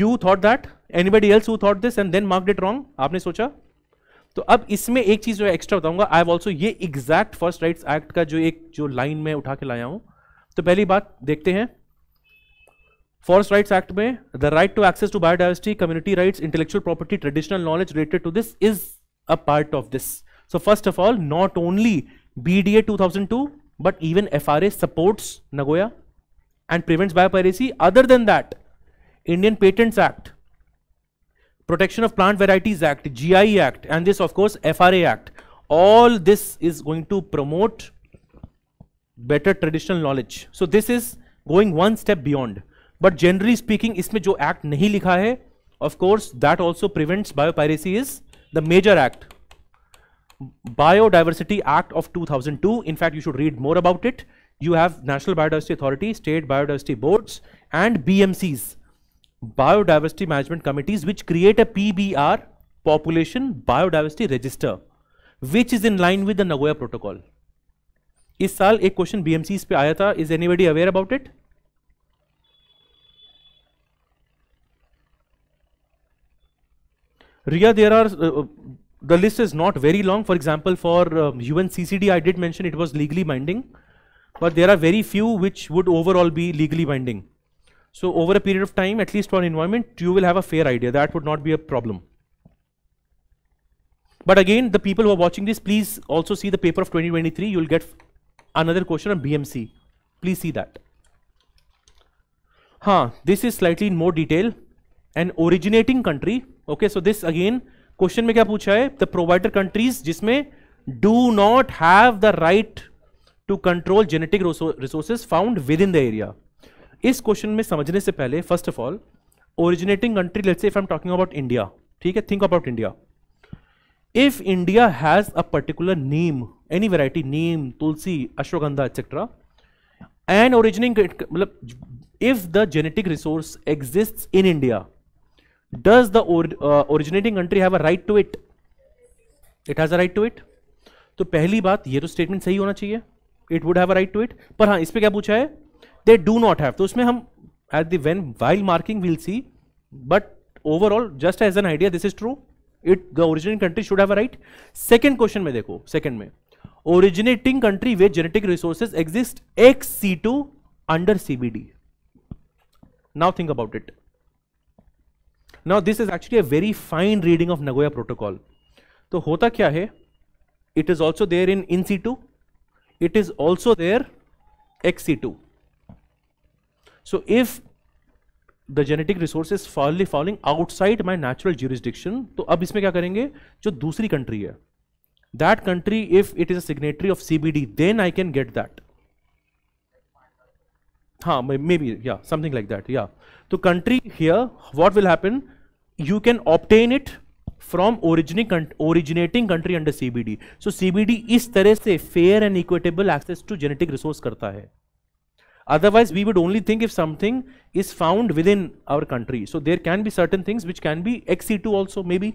You thought that, anybody else who thought this and then marked it wrong, आपने सोचा. तो अब इसमें एक चीज जो एक्स्ट्रा बताऊंगा, आई हैव आल्सो ये एग्जैक्ट फर्स्ट राइट्स एक्ट का जो एक जो लाइन में उठा के लाया हूं. तो पहली बात देखते हैं, फॉरेस्ट राइट्स एक्ट में the right to access to biodiversity, community rights, intellectual property, traditional knowledge related to this is a part of this. So first of all, not only BDA 2002, but even FRA supports Nagoya and prevents biopiracy. Other than that, Indian Patents Act, Protection of Plant Varieties Act, GI Act, and this of course FRA Act. All this is going to promote better traditional knowledge. So this is going one step beyond. But generally speaking, इसमें जो act नहीं लिखा है, of course that also prevents biopiracy is the major act. Biodiversity Act of 2002. In fact, you should read more about it. You have National Biodiversity Authority, State Biodiversity Boards, and BMCs, Biodiversity Management Committees, which create a PBR, Population Biodiversity Register, which is in line with the Nagoya Protocol. इस साल एक question BMCs पे आया था. Is anybody aware about it? Ria, there are the list is not very long. For example, for UNCCD, I did mention it was legally binding, but there are very few which would overall be legally binding. So over a period of time, at least for environment, you will have a fair idea. That would not be a problem. But again, the people who are watching this, please also see the paper of 2023. You'll get another question on BMC. Please see that. Huh, this is slightly in more detail. an originating country. Okay, so this again question में क्या पूछा है, the provider countries जिसमें do not have the right to control genetic resources found within the area. इस question में समझने से पहले first of all originating country, let's say if I'm talking about India, ठीक है, think about India. If India has a particular neem, any variety, neem, tulsi, ashwagandha, etc. and originating, if the genetic resource exists in India, does the originating country have a right to it? It has a right to it. तो पहली बात ये तो statement सही होना चाहिए, it would have a right to it. पर हाँ, इस पे क्या पूछा है, they do not have. तो उसमें हम at the when while marking we'll see, but overall just as an idea this is true. It the originating country should have a right. Second question में देखो, second में originating country where genetic resources exist ex situ under CBD. Now think about it. Now this is actually a very fine reading of Nagoya Protocol. तो होता क्या है, it is also there in situ, it is also there ex situ. So if the genetic resources falling outside my natural jurisdiction, तो अब इसमें क्या करेंगे, जो दूसरी country है, that country if it is a signatory of CBD, then I can get that. हाँ, maybe yeah, something like that, yeah. तो country here, what will happen? You can obtain it from originating country under CBD. So CBD इस तरह से fair and equitable access to genetic resource करता है. Otherwise we would only think if something is found within our country. So there can be certain things which can be ex situ also maybe.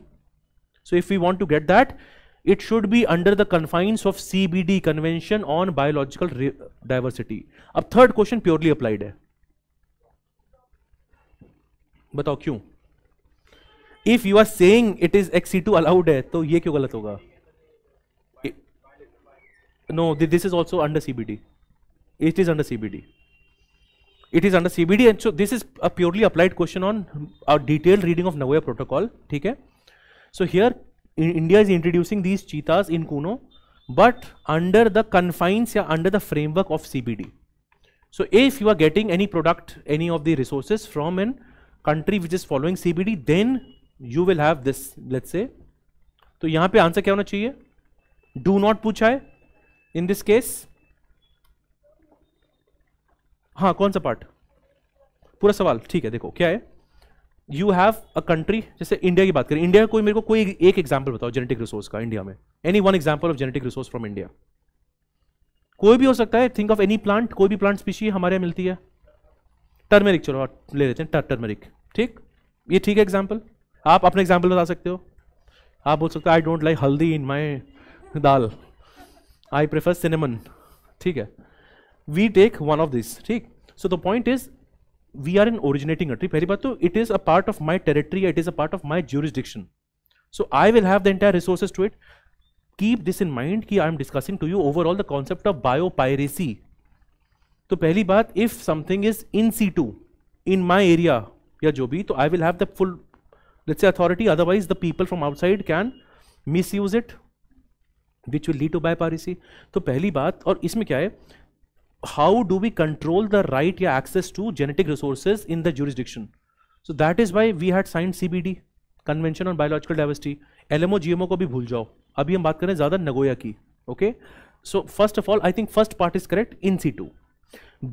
So if we want to get that, it should be under the confines of CBD Convention on Biological Diversity. अब third question purely applied है, बताओ क्यों? If you are saying it is ex situ allowed है, तो ये क्यों गलत होगा? No, this is also under CBD. It is under CBD. It is under CBD, and so this is a purely applied question on our detailed reading of Nagoya Protocol. ठीक है? So here India is introducing these cheetahs in Kuno, but under the confines or under the framework of CBD. So if you are getting any product, any of the resources from a country which is following CBD, then you will have this. Let's say, तो यहाँ पे answer क्या होना चाहिए? Do not पूछा है in this case. हाँ, कौन सा पार्ट? पूरा सवाल, ठीक है. देखो क्या है, यू हैव अ कंट्री, जैसे इंडिया की बात करें, इंडिया कोई मेरे को कोई एक एग्जाम्पल बताओ जेनेटिक रिसोर्स का इंडिया में, any one example of genetic resource from India. कोई भी हो सकता है, थिंक ऑफ एनी प्लांट, कोई भी प्लांट स्पीशी हमारे यहाँ मिलती है. टर्मेरिक चलो ले लेते हैं, टर्मेरिक, ठीक, ये ठीक है एग्जाम्पल. आप अपने एग्जाम्पल बता सकते हो, आप बोल सकते हो आई डोंट लाइक हल्दी इन माई दाल, आई प्रेफर सिनेमन, ठीक है. We take one of these, ठीक. So the point is, we are an originating country. पहली बात तो it is a part of my territory, it is a part of my jurisdiction. So I will have the entire resources to it. Keep this in mind कि I am discussing to you overall the concept of biopiracy. तो पहली बात, if something is in situ, in my area या जो भी, तो I will have the full, let's say, authority. Otherwise the people from outside can misuse it, which will lead to biopiracy. तो पहली बात, और इसमें क्या है, how do we control the right or access to genetic resources in the jurisdiction? So that is why we had signed CBD, Convention on Biological Diversity. LMO, GMO को भी भूल जाओ, अभी हम बात करें ज़्यादा नगोया की. Okay, so first of all I think first part is correct, in situ,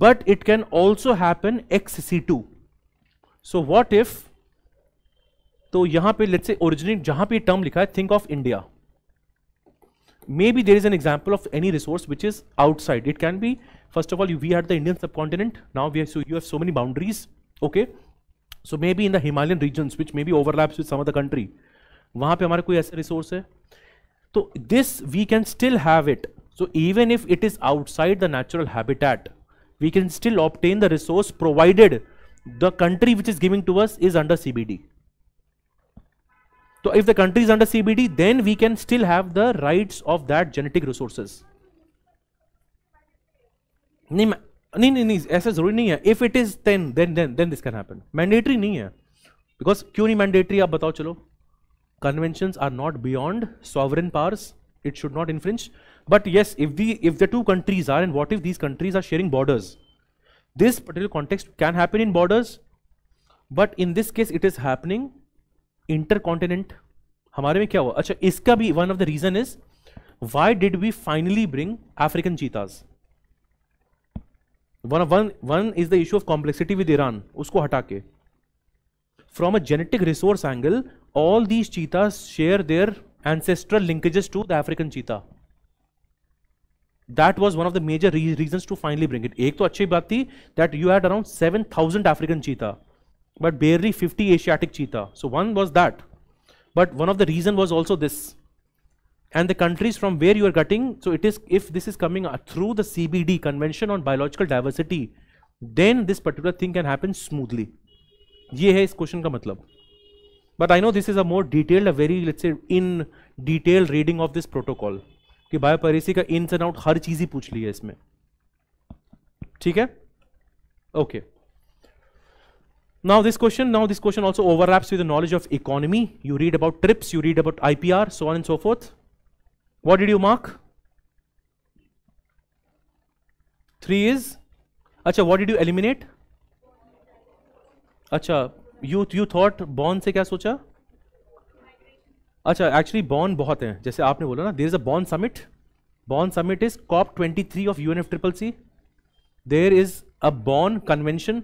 but it can also happen ex situ. So what if, तो यहाँ पे let's say originate, जहाँ पे term लिखा है think of India, maybe there is an example of any resource which is outside. It can be, first of all, we had the Indian subcontinent, now we have, so you have so many boundaries, okay. So maybe in the Himalayan regions which maybe overlaps with some other country, wahan pe hamara koi aisa resource hai, so this we can still have it. So even if it is outside the natural habitat, we can still obtain the resource provided the country which is giving to us is under CBD. So if the country is under CBD, then we can still have the rights of that genetic resources. नहीं, ऐसा जरूरी नहीं है. If it is then this can happen. Mandatory नहीं है. Because क्यों नहीं mandatory, आप बताओ. चलो, conventions are not beyond sovereign powers. It should not infringe. But yes, if the two countries are, and what if these countries are sharing borders? This particular context can happen in borders. but in this case it is happening intercontinent. हमारे में क्या हुआ? अच्छा, इसका भी one of the reason is why did we finally bring African cheetahs? One is the issue of complexity with Iran. उसको हटा के from a genetic resource angle, all these cheetahs share their ancestral linkages to the African cheetah. That was one of the major reasons to finally bring it. एक तो अच्छी बात थी that you had around 7,000 African cheetah, but barely 50 Asiatic cheetah. So one was that, but one of the reason was also this. And the countries from where you are getting, so it is, if this is coming through the CBD, Convention on Biological Diversity, then this particular thing can happen smoothly. ये है इस question का मतलब. But I know this is a more detailed, a very, let's say, in detail reading of this protocol. कि biopiracy का ins and out हर चीज ही पूछ ली है इसमें. ठीक है? Okay. Now this question also overlaps with the knowledge of economy. You read about TRIPS, you read about IPR, so on and so forth. What did you mark? 3 is, अच्छा, what did you eliminate? अच्छा, you thought bond से क्या सोचा? अच्छा, actually bond बहुत हैं, जैसे आपने बोला ना, there is a bond summit. Bond summit is COP 23 of UNFCCC. There is a bond convention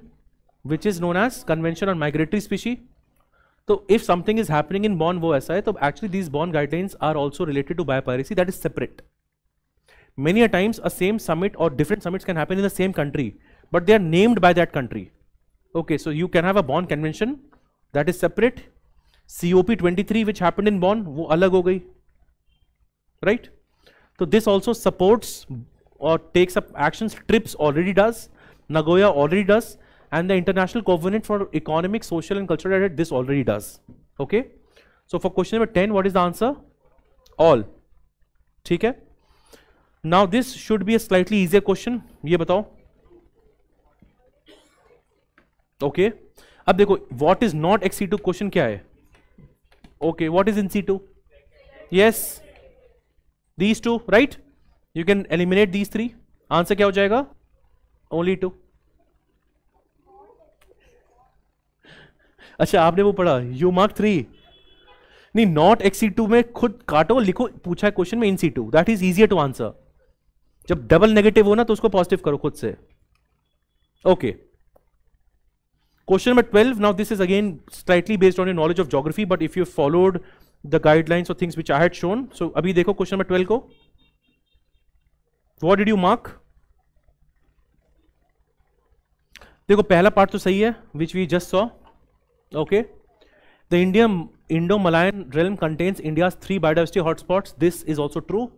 which is known as Convention on Migratory Species. So if something is happening in bond, वो ऐसा है, तो actually these bond guidelines are also related to biopiracy. That is separate. Many a times a same summit or different summits can happen in the same country, but they are named by that country. Okay, so you can have a bond convention that is separate. COP 23 which happened in Bonn, वो अलग हो गई, right? So this also supports or takes up actions. TRIPS already does, Nagoya already does, and the International Covenant for Economic, Social and Cultural Edit, this already does. Okay, so for question number 10, what is the answer? All. ठीक है? Now this should be a slightly easier question. ये बताओ. Okay, अब देखो what is not ex situ question क्या है? Okay, what is in situ? Yes, these two, right? You can eliminate these three. Answer क्या हो जाएगा? Only two. अच्छा, आपने वो पढ़ा, you mark 3. नहीं, not ex situ में खुद काटो, लिखो, पूछा है क्वेश्चन में in situ. That is easier to answer. जब डबल नेगेटिव हो ना, तो उसको पॉजिटिव करो खुद से. Okay. Question number 12. Now this is again slightly based on your knowledge of geography, but if you followed the guidelines or things which I had shown, so abhi dekho question number 12 ko. What did you mark? देखो पहला part तो सही है, which we just saw. Okay. The Indo-Malayan realm contains India's 3 biodiversity hotspots. This is also true.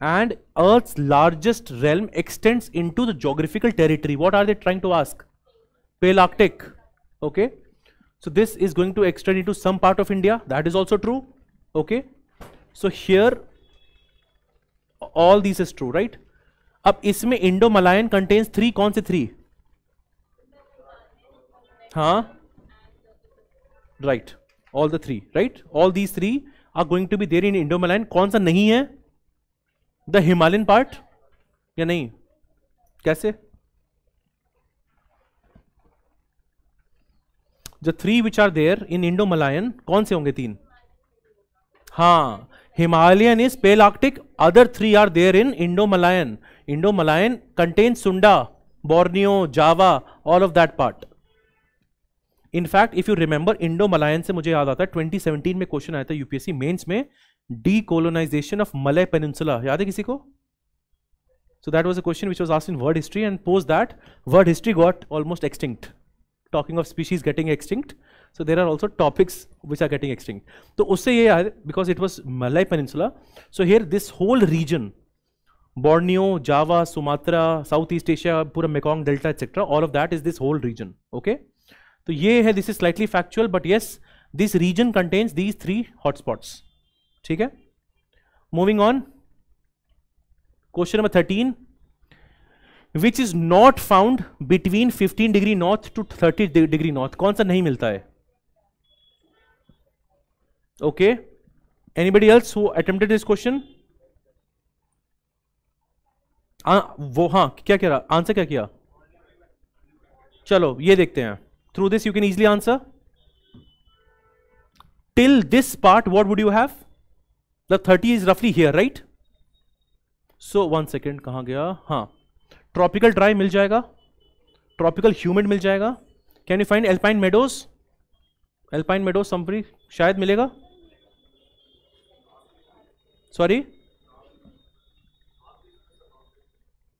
And Earth's largest realm extends into the geographical territory. What are they trying to ask? Palearctic. Okay, so this is going to extend into some part of India. That is also true. Okay, so here all these is true, right? अब इसमें Indo-Malayan contains 3, कौन से 3? हाँ, right, all the 3, right? All these 3 are going to be there in Indo-Malayan. कौन सा नहीं है? The Himalayan part या नहीं? कैसे? The 3 which are there in Indo-Malayan, कौन से होंगे 3? हाँ, Himalayan is Palearctic. Other 3 are there in Indo-Malayan. Indo-Malayan contains Sunda, Borneo, Java, all of that part. In fact, if you remember, Indo-Malayan से मुझे याद आता है 2017 में क्वेश्चन आया था UPSC मेंस में, decolonization of Malay Peninsula. याद है किसी को? So that was a question which was asked in world history, and post that world history got almost extinct. Talking of species getting extinct, so there are also topics which are getting extinct. So usse ye hai, because it was Malay Peninsula, so here this whole region, Borneo, Java, Sumatra, Southeast Asia, pura Mekong Delta, etc., all of that is this whole region. Okay, so ye hai, this is slightly factual, but yes, this region contains these 3 hotspots. Theek hai? Moving on, question number 13. Which is not found between 15 degree north to 30 degree north. कौन सा नहीं मिलता है? Okay. Anybody else who attempted this question? वो हाँ, क्या किया? Answer क्या किया? चलो ये देखते हैं. Through this you can easily answer. Till this part, what would you have? The 30 is roughly here, right? So one second, kahan gaya? Haan. Tropical dry mil jayega. Tropical humid mil jayega. Can you find alpine meadows? Alpine meadows, somebody shayad milega. Sorry?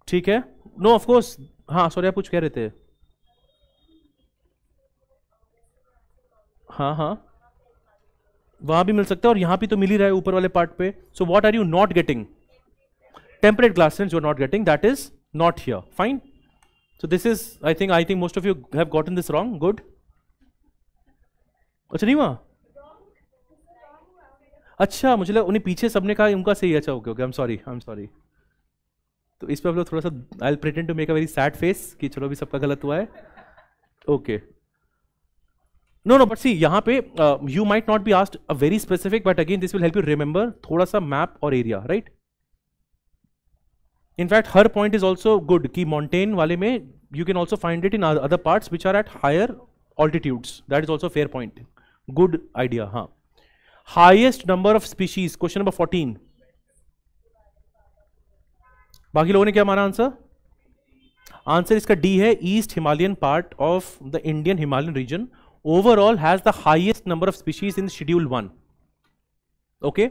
ठीक है, no of course, हाँ sorry आप कुछ कह रहे थे, हाँ हाँ वहाँ भी मिल सकता है और यहाँ भी तो मिल ही रहा है ऊपर वाले पार्ट पे. So what are you not getting? Temperate glasses you are not getting, that is not here. Fine. So this is I think most of you have gotten this wrong. Good. अच्छा नहीं हुआ? अच्छा मुझे लगा उन्हें पीछे सबने कहा उनका सही. अच्छा okay okay, I am sorry. तो इस पर हम लोग थोड़ा सा I will pretend to make a very sad face कि चलो अभी सबका गलत हुआ है. ओके नो बट सी यहाँ पे you might not be asked a very specific but again this will help you remember थोड़ा सा मैप और area, right? In fact her point is also good कि माउंटेन वाले में you can also find it in other parts which are at higher altitudes. That is also fair point, good idea. हाँ, highest number of species, question number 14. बाकी लोगों ने क्या हमारा answer? Answer इसका डी है. East Himalayan part of the Indian Himalayan region overall has the highest number of species in schedule 1. Okay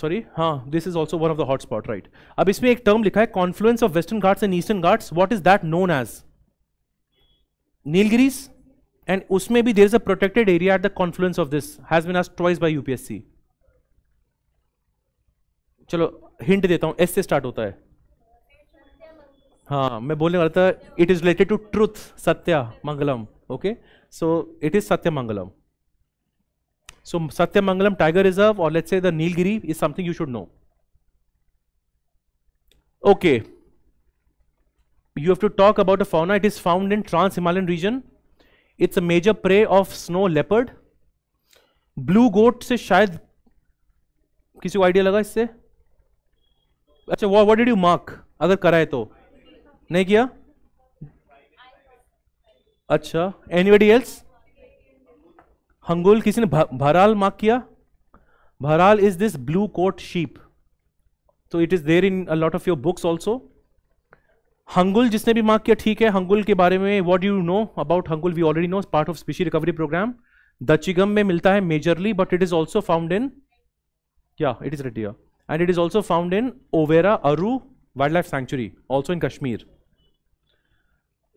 sorry, हाँ this is also one of the hotspot, right? अब इसमें एक टर्म लिखा है, confluence of western Ghats and eastern Ghats. What is that known as? Nilgiris. And उसमें भी there is a protected area at the confluence of this, has been asked twice by UPSC. चलो hint देता हूं, एस से स्टार्ट होता है. हाँ मैं बोलने वाला था, it is related to truth, Sathyamangalam. Okay so it is Sathyamangalam. So Sathyamangalam tiger reserve और let's say the Nilgiri is something you should know. Okay, you have to talk about the fauna. It is found in trans Himalayan region. It's a major prey of snow leopard. Blue goat से शायद किसी को idea लगा इससे? अच्छा what did you mark? अगर कराए तो नहीं किया. अच्छा एनीबडी एल्स? हंगुल, किसी ने भराल मार्क किया? Bharal is this blue coat sheep, तो it is there in a lot of your books also. Hangul जिसने भी मार्क किया, ठीक है. हंगुल के बारे में what do you know about hangul? We already know, part of species recovery programme. Dachigam में मिलता है majorly, but it is also found in, yeah it is redia, and it is also found in Overa Aru wildlife sanctuary also in Kashmir.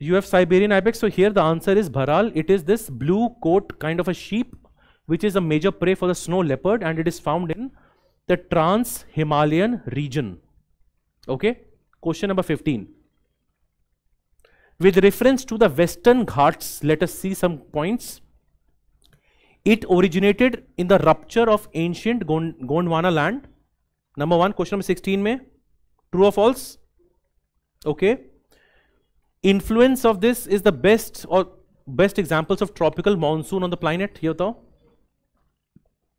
You have Siberian ibex, so here the answer is Bharal. It is this blue coat kind of a sheep which is a major prey for the snow leopard, and it is found in the trans Himalayan region. Okay, question number 15. With reference to the western ghats, let us see some points. It originated in the rupture of ancient Gondwana land. Number 1, question number 16 में, true or false? Okay. Influence of this is the best examples of tropical monsoon on the planet. ये बताओ.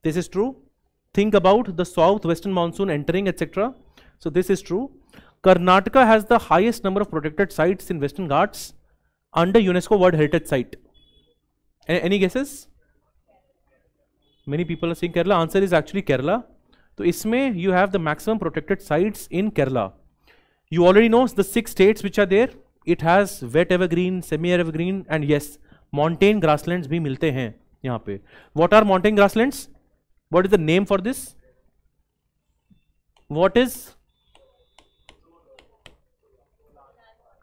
This is true. Think about the southwestern monsoon entering, etc. So this is true. Karnataka has the highest number of protected sites in Western Ghats under UNESCO World Heritage Site. Any guesses? Many people are saying Kerala. Answer is actually Kerala. So इसमें you have the maximum protected sites in Kerala. You already know the 6 states which are there. It has wet evergreen, semi evergreen, and yes, mountain grasslands भी मिलते हैं यहाँ पे. What are mountain grasslands? What is the name for this? What is?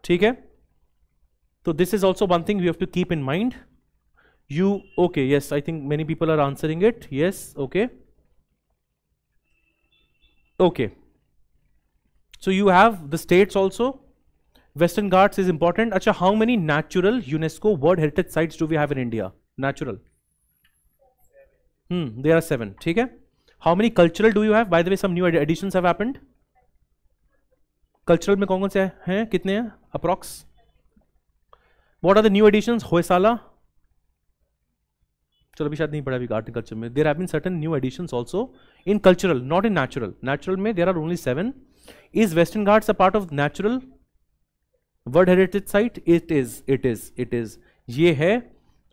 ठीक है. So this is also one thing you have to keep in mind. You okay? Yes, I think many people are answering it. Yes, okay. Okay. So you have the states also. Western Ghats is important. Acha, how many natural UNESCO World Heritage Sites do we have in India? Natural. There are 7. Okay. How many cultural do you have? By the way, some new additions have happened. Cultural में कौन-कौन से हैं? कितने हैं? Approx. What are the new additions? Hoysala. चलो अभी शायद नहीं पढ़ा अभी आर्टिकल्चर में. There have been certain new additions also in cultural, not in natural. Natural में there are only 7. Is western Ghats a part of natural? World heritage site, it is ये है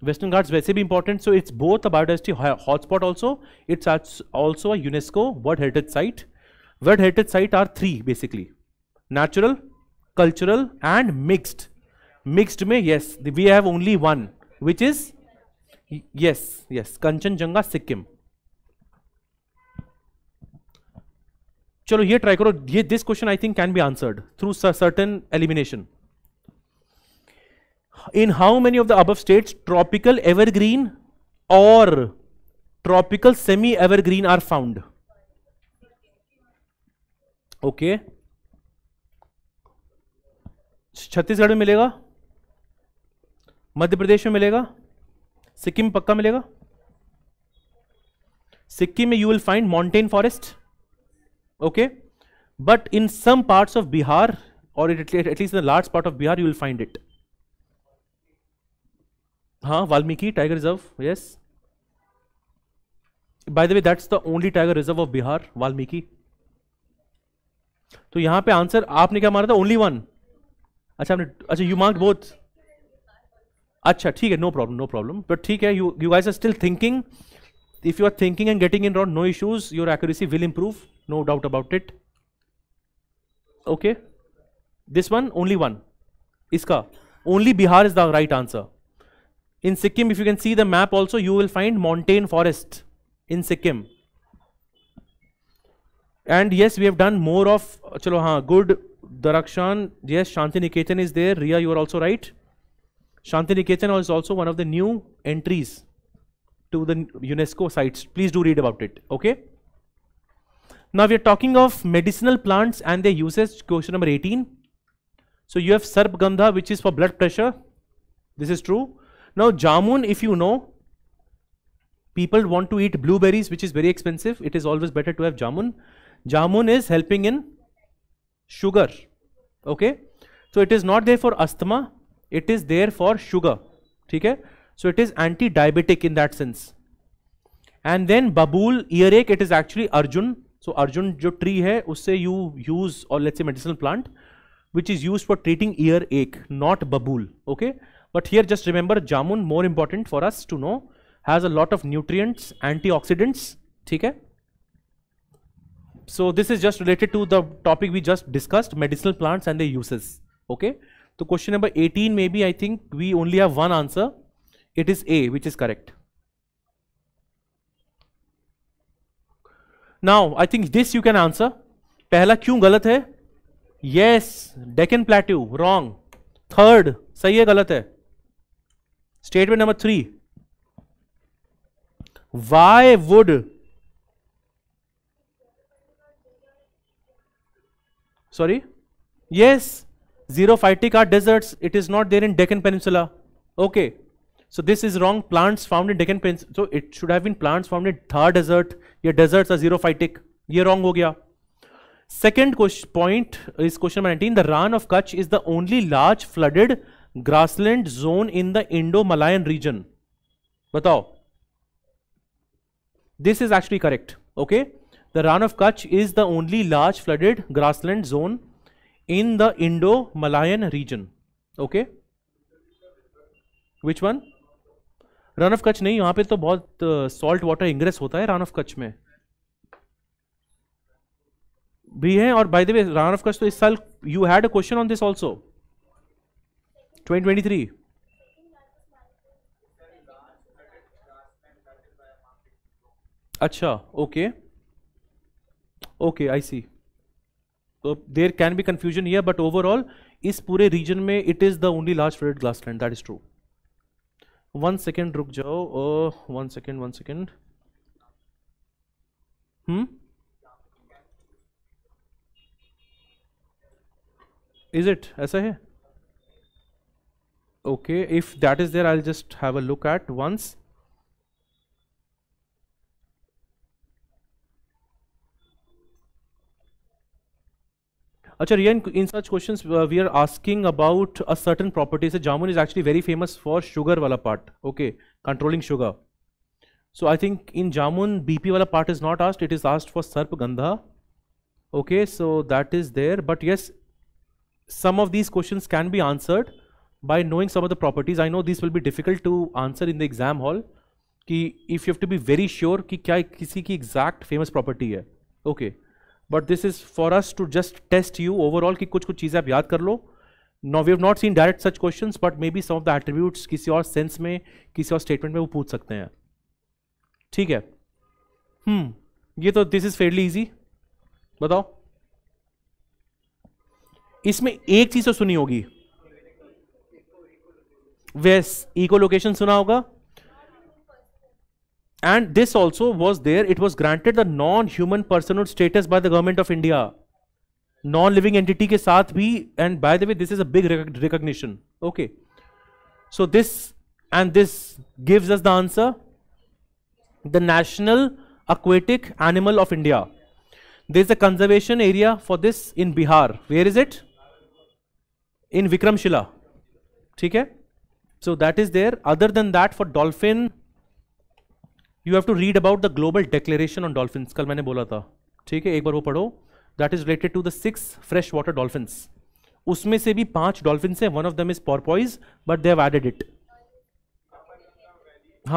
वेस्टर्न घाट्स, वैसे भी important, so it's both a biodiversity hotspot also, it's also a UNESCO world heritage site. World heritage site are three basically, natural, cultural and mixed. Mixed में yes we have only one which is yes Kanchenjunga, Sikkim. चलो ये try करो, ये this question I think can be answered through certain elimination. In how many of the above states tropical evergreen or tropical semi evergreen are found? Okay, Chhattisgarh में मिलेगा, मध्य प्रदेश में मिलेगा, सिक्किम पक्का मिलेगा. सिक्किम में you will find mountain forest, okay, but in some parts of Bihar और at least in the large part of Bihar you will find it. हाँ, Valmiki tiger reserve, yes, by the way that's the only tiger reserve of Bihar, Valmiki. तो यहां पे answer आपने क्या मारा था, only one? अच्छा हमने, अच्छा यू मार्क्ड बोथ, अच्छा ठीक है, no problem no problem, but ठीक है, you guys are still thinking, if you are thinking and getting in wrong no issues, your accuracy will improve, no doubt about it. Okay, this one only one, इसका only Bihar is the right answer. In Sikkim if you can see the map also you will find mountain forest in Sikkim. And yes, we have done more of, चलो हाँ, good, Darakshan, yes, Shanti Niketan is there. Ria, you are also right. Shanti Niketan is also one of the new entries to the UNESCO sites. Please do read about it. Okay. Now we are talking of medicinal plants and their uses. Question number 18. So you have Sarpgandha, which is for blood pressure. This is true. Now jamun, if you know, people want to eat blueberries, which is very expensive. It is always better to have jamun. Jamun is helping in sugar, okay, so it is not there for asthma, it is there for sugar, ठीक है, so it is anti-diabetic in that sense. And then babool, earache, it is actually arjun, so arjun जो tree है उससे you use, or let's say medicinal plant which is used for treating earache, not babool, okay, but here just remember jamun, more important for us to know, has a lot of nutrients, antioxidants, ठीक है. So this is just related to the topic we just discussed, medicinal plants and their uses. Okay. So question number 18, maybe I think we only have one answer. It is A, which is correct. Now I think this you can answer. पहला क्यों गलत है? Yes, Deccan Plateau, wrong. Third, सही है गलत है. Statement number 3. Why would, sorry, yes, xerophytic are deserts, it is not there in Deccan Peninsula, okay, so this is wrong. Plants found in Deccan Peninsula, so it should have been plants found in Thar desert, your deserts are xerophytic, ye wrong ho gaya. Second point is question number 19, the Ran of Kutch is the only large flooded grassland zone in the Indo-Malayan region. Batao, this is actually correct, okay. The Ran of Kutch is the only large flooded grassland zone in the Indo-Malayan region. Okay. Which one? Ran of Kutch नहीं, यहाँ पे तो बहुत salt water ingress होता है Ran of Kutch में भी है. और by the way Ran of Kutch तो इस साल you had a question on this also. 2023. अच्छा, okay. Okay, I see. So there can be confusion here, but overall, इस पूरे region में it is the only large flooded grassland. That is true. One second, रुक जाओ. One second. Is it? ऐसा है? Okay. If that is there, I'll just have a look at once. अच्छा Riya, in such questions we are asking about a certain property. Say jamun is actually very famous for sugar वाला part, okay, controlling sugar. So I think in jamun BP वाला part is not asked, it is asked for sarpagandha, okay, so that is there. But yes some of these questions can be answered by knowing some of the properties. I know these will be difficult to answer in the exam hall, ki if you have to be very sure ki kya kisi ki exact famous property hai. Okay, but this is for us to just test you overall ki kuch kuch cheeze aap yaad kar lo. Now we have not seen direct such questions, but maybe some of the attributes kisi aur sense mein, kisi aur statement mein wo pooch sakte hain. ठीक है, ये तो this is fairly easy. बताओ, इसमें एक चीज तो सुनी होगी, वेस इको लोकेशन सुना होगा. And this also was there, it was granted the non human personhood status by the government of India, non living entity के साथ भी. And by the way this is a big recognition. Okay, so this and this gives us the answer, the national aquatic animal of India. There is a conservation area for this in Bihar. Where is it? In Vikramshila. Okay, so that is there. Other than that, for dolphin you have to read about the global declaration on dolphins. Kal maine bola tha, theek hai, ek bar wo padho. That is related to the 6 freshwater dolphins. Usme se bhi 5 dolphins hai, one of them is porpoise, but they have added it.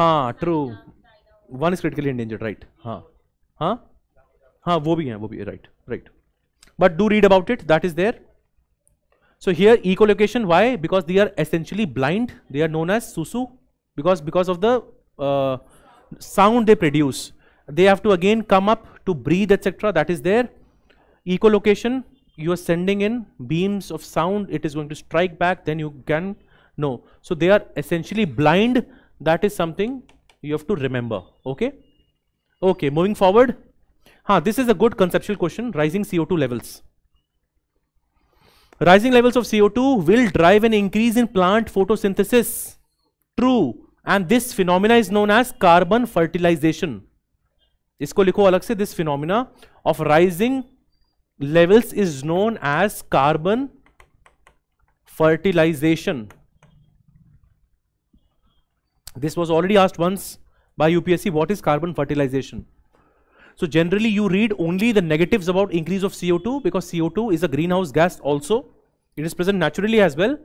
Ha, true, one is critically endangered, right? हाँ हाँ हाँ, वो भी हैं, वो भी है, right right. But do read about it, that is there. So here echolocation, why? Because they are essentially blind. They are known as susu because of the sound they produce. They have to again come up to breathe, etc. That is there. Echolocation, you are sending in beams of sound, it is going to strike back, then you can know. So they are essentially blind. That is something you have to remember. Okay, moving forward. Ha, this is a good conceptual question. Rising CO2 levels. Rising levels of CO2 will drive an increase in plant photosynthesis. True. And this phenomena is known as carbon fertilization. Isko likho alag se. This phenomena of rising levels is known as carbon fertilization. This was already asked once by UPSC, what is carbon fertilization? So generally you read only the negatives about increase of CO2, because CO2 is a greenhouse gas also. It is present naturally as well,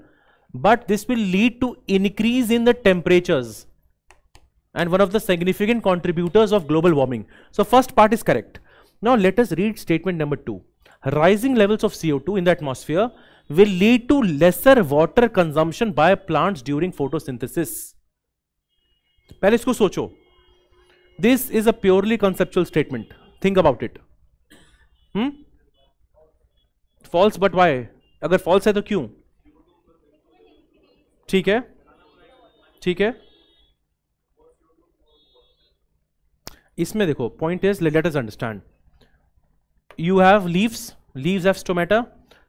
but this will lead to increase in the temperatures and one of the significant contributors of global warming. So first part is correct. Now let us read statement number 2. Rising levels of CO2 in the atmosphere will lead to lesser water consumption by plants during photosynthesis. पहले इसको सोचो, this is a purely conceptual statement. Think about it. False, but why? अगर false है तो क्यों? ठीक है, ठीक है. इसमें देखो, point is, let us understand. You have leaves, leaves have stomata,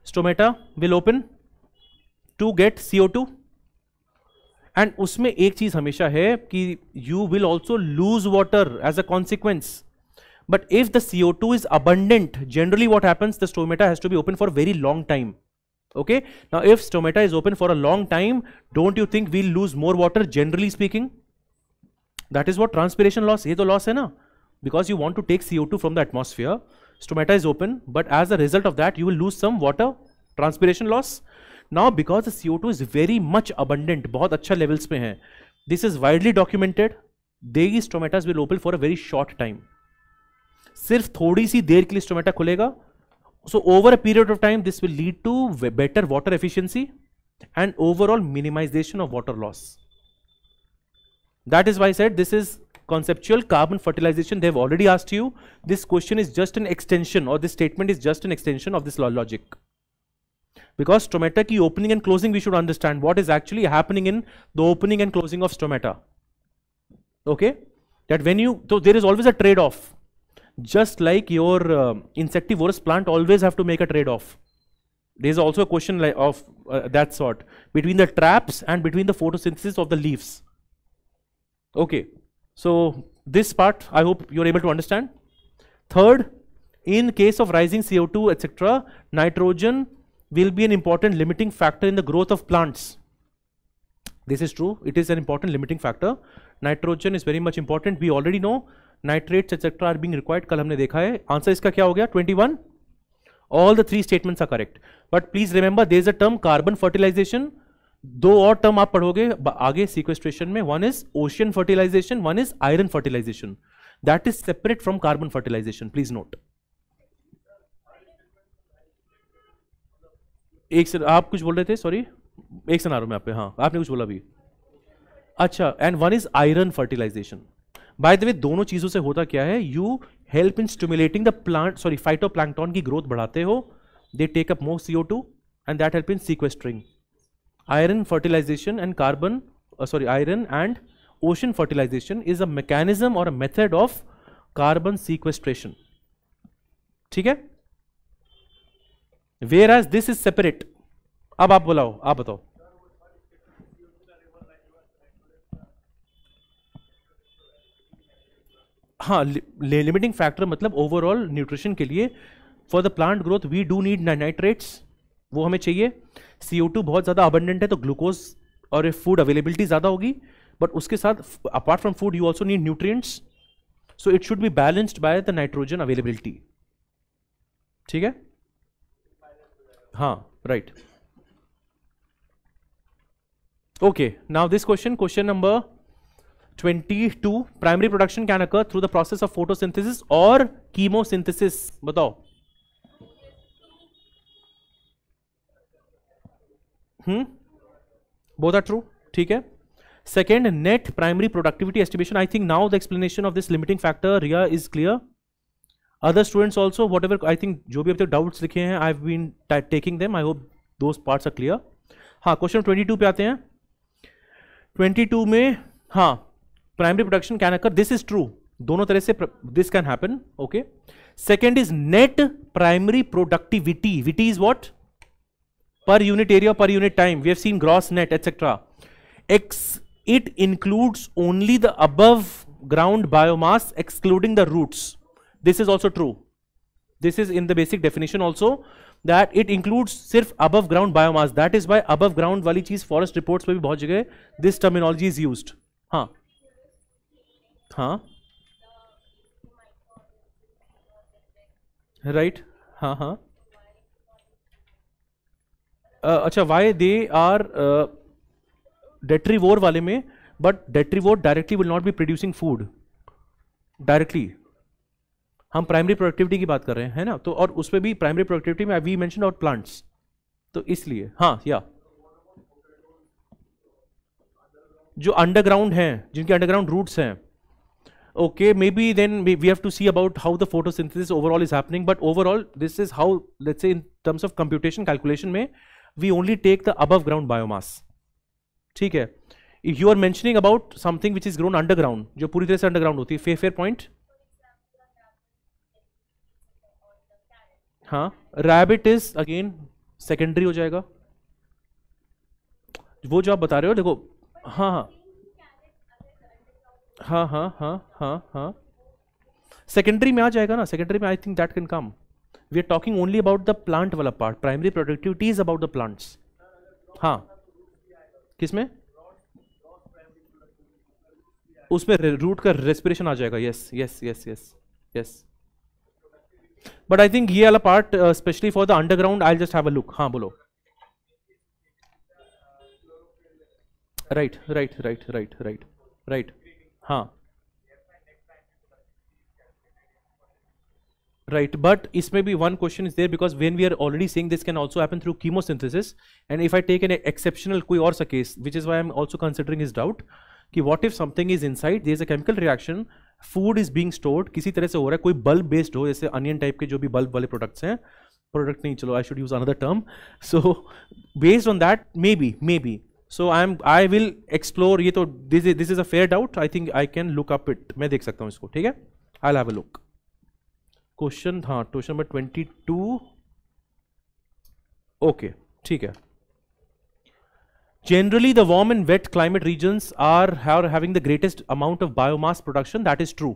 stomata will open to get CO2. And उसमें एक चीज हमेशा है कि you will also lose water as a consequence. But if the CO2 is abundant, generally what happens, the stomata has to be open for very long time. Okay, now if stomata is open for a long time, don't you think we lose more water generally speaking? That is what transpiration loss. ये तो loss है ना, because you want to take CO2 from the atmosphere. Stomata is open, but as a result of that you will lose some water, transpiration loss. Now because the CO2 is very much abundant, बहुत अच्छा levels में है, this is widely documented, these stomatas will open for a very short time. सिर्फ थोड़ी सी देर के लिए stomata खुलेगा. So over a period of time this will lead to better water efficiency and overall minimization of water loss. That is why I said this is conceptual carbon fertilization. They have already asked you. This question is just an extension, or this statement is just an extension of this logic. Because stomata ki opening and closing, we should understand what is actually happening in the opening and closing of stomata. Okay, that when you, so there is always a trade-off, just like your insectivorous plant always have to make a trade-off. There is also a question of that sort, between the traps and between the photosynthesis of the leaves. Okay, so this part I hope you are able to understand. Third, in case of rising CO2 etc., nitrogen will be an important limiting factor in the growth of plants. This is true, it is an important limiting factor. Nitrogen is very much important. We already know nitrates etc. are being required. Kal humne dekha hai. Answer iska kya ho gaya? 21. All the three statements are correct. But please remember, there is a term carbon fertilization. दो और term आप पढ़ोगे आगे sequestration में. One is ocean fertilization, one is iron fertilization. That is separate from carbon fertilization. Please note. एक sir आप कुछ बोल रहे थे, सॉरी, एक सिनारो में आप पे, हाँ आपने कुछ बोला भी. अच्छा, and one is iron fertilization. By the way, दोनों चीजों से होता क्या है, you help in stimulating the plant, sorry phytoplankton की ग्रोथ बढ़ाते हो. They take up more CO2 and that help in sequestering. Iron fertilization and carbon, iron and ocean fertilization is a mechanism or a method of carbon sequestration. ठीक है? Whereas this is separate. अब आप बोलाओ, आप बताओ. हाँ, limiting factor मतलब overall nutrition के लिए for the plant growth we do need nitrates. वो हमें चाहिए. CO2 बहुत ज़्यादा अबंडेंट है तो ग्लूकोज और फूड अवेलेबिलिटी ज़्यादा होगी, बट उसके साथ apart from food you also need nutrients, so it should be balanced by the nitrogen availability. ठीक है? हाँ, right. Okay, now this question, question number 22. Primary production can occur through the process of photosynthesis और chemosynthesis. बताओ. Both are true. ठीक है. Second, net primary productivity estimation. I think now the explanation of this limiting factor, Riya, is clear. Other students also, whatever I think जो भी अब तक doubts लिखे हैं, I've been taking them. I hope those parts are clear. हाँ, question 22 पे आते हैं. 22 में हाँ, primary production can occur. This is true. दोनों तरह से this can happen. Okay. Second is net primary productivity. VT is what? Per unit area, per unit time. We have seen gross, net, etc. It includes only the above ground biomass, excluding the roots. This is also true. This is in the basic definition also, that it includes सिर्फ above ground biomass. That is why above ground वाली चीज forest reports में भी बहुत जगह this terminology is used. हाँ, हाँ, right, हाँ. अच्छा, वाई दे आर डेट्रीवोर वाले में, but detritivore directly will not be producing food directly. हम प्राइमरी प्रोडक्टिविटी की बात कर रहे हैं ना, तो और उसमें भी प्राइमरी प्रोडक्टिविटी में वी मेंशन अबाउट प्लांट्स, तो इसलिए हाँ, या जो अंडरग्राउंड हैं, जिनके अंडरग्राउंड रूट्स हैं. Okay, maybe then we have to see about how the photosynthesis overall is happening, but overall this is how, let's say in terms of computation calculation में, we only take the above ground biomass. ठीक है. If you are mentioning about something which is grown underground, जो पूरी तरह से underground होती है, fair point. हाँ, rabbit is again secondary हो जाएगा. वो जो आप बता रहे हो, देखो, हाँ, सेकेंडरी में आ जाएगा ना. सेकेंडरी में I think that can come. We are talking only about the plant वाला part. Primary productivity is about the plants. हाँ, किसमें? उसमें रूट का रेस्पिरेशन आ जाएगा. Yes yes yes yes yes. But I think ये वाला part specially for the underground, I just have a look. हाँ, बोलो. Right right right right right right. हाँ, right. But इसमें भी one question is there, because when we are already saying this can also happen through chemosynthesis, and if I take an exceptional कोई और सा case, which is why I'm also considering his doubt, कि what if something is inside, there is a chemical reaction, food is being stored, किसी तरह से हो रहा है, कोई bulb based हो, जैसे onion type के जो भी bulb वाले products हैं, product नहीं, चलो I should use another term, so based on that maybe. So I will explore ये, तो this is a fair doubt. I think I can look up it. मैं देख सकता हूँ इसको. ठीक है, I'll have a look. Question, हाँ, क्वेश्चन नंबर 22. Okay, ठीक है. Generally the warm and wet climate regions are having the greatest amount of biomass production. That is true.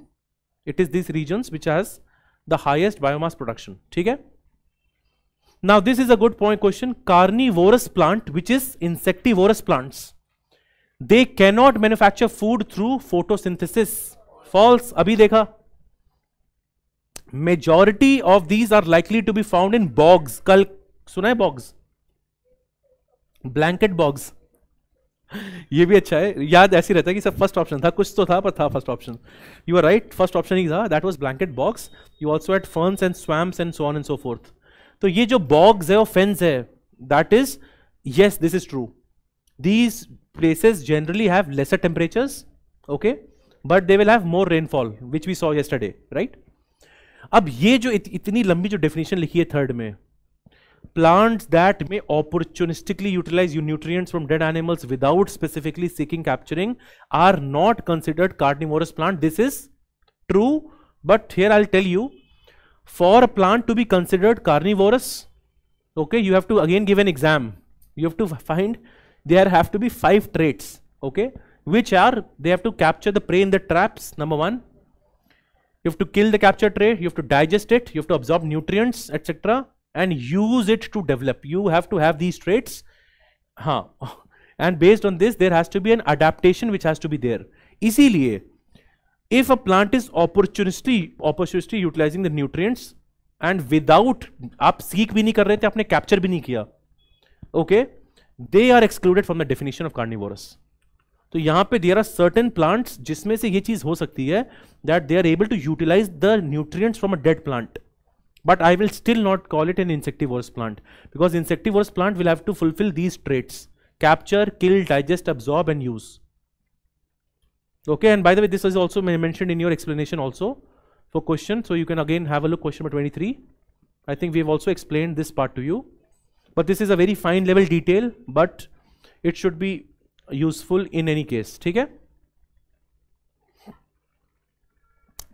It is these regions which has the highest biomass production. ठीक है. Now this is a good point question. Carnivorous plant, which is insectivorous plants, they cannot manufacture food through photosynthesis. False. अभी देखा, Majority of these are likely to be found in bogs. कल सुना है bogs? Blanket bogs. ये भी अच्छा है, याद ऐसी रहता है कि सब फर्स्ट ऑप्शन था, कुछ तो था पर था first option. You are right, first option ही था. That was blanket bogs. You also had ferns and swamps and so on and so forth. तो ये जो bogs है और fens है, that is, yes, this is true. These places generally have lesser temperatures, okay, but they will have more rainfall, which we saw yesterday, right? अब ये जो इतनी लंबी जो definition लिखी है third में, plants that may opportunistically utilize nutrients from dead animals without specifically seeking capturing are not considered carnivorous plant. This is true, but here I'll tell you, for a plant to be considered carnivorous, okay, you have to again give an exam. You have to find, there have to be 5 traits, okay, which are, they have to capture the prey in the traps, number 1. You have to kill the captured prey, you have to digest it, you have to absorb nutrients, etc. and use it to develop. You have to have these traits, huh. And based on this, there has to be an adaptation which has to be there. Isiliye, if a plant is opportunistically utilizing the nutrients and without, aap seek bhi nahi kar rahe the, aapne capture bhi nahi kiya, okay, they are excluded from the definition of carnivorous. So yahan pe there are certain plants jisme se ye cheez ho sakti hai that they are able to utilize the nutrients from a dead plant. But I will still not call it an insectivorous plant, because insectivorous plant will have to fulfill these traits: capture, kill, digest, absorb and use. Okay, and by the way, this is also mentioned in your explanation also for question. So you can again have a look, question number 23. I think we have also explained this part to you. But this is a very fine level detail, but it should be useful in any case. Okay?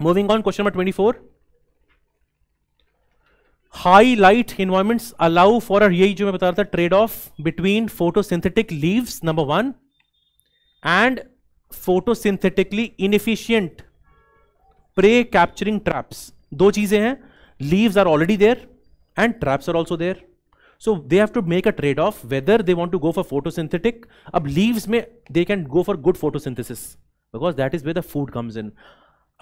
Moving on, question number 24. High light environments allow for a, यही जो मैं बता रहा था, trade off between photosynthetic leaves number 1 and photosynthetically inefficient prey capturing traps. दो चीजें हैं, leaves are already there and traps are also there, so they have to make a trade off whether they want to go for photosynthetic. अब leaves में they can go for good photosynthesis, because that is where the food comes in.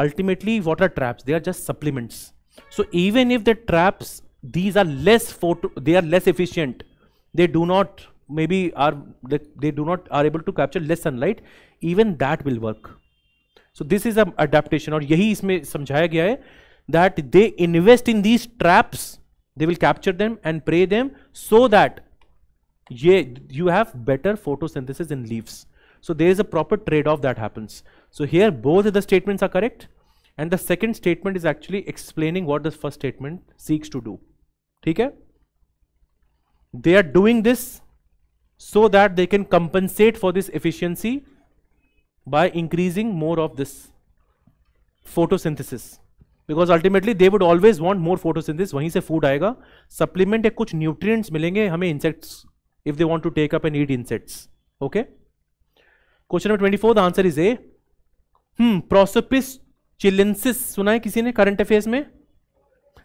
Ultimately, what are traps? They are just supplements. So even if the traps, these are less they are less efficient, they do not, maybe are, they do not, are able to capture less sunlight, even that will work. So this is an adaptation, or yahi isme samjhaya gaya hai, that they invest in these traps, they will capture them and prey them, so that you have better photosynthesis in leaves. So there is a proper trade-off that happens. So here both of the statements are correct. And the second statement is actually explaining what the first statement seeks to do. Okay? They are doing this so that they can compensate for this efficiency by increasing more of this photosynthesis. Because ultimately they would always want more photosynthesis. Wahin se food aega. Supplement ya kuch nutrients milenge hame insects, if they want to take up and eat insects. Okay? Question number 24, the answer is A. Prosopis chilensis, सुना है किसी ने current affairs में?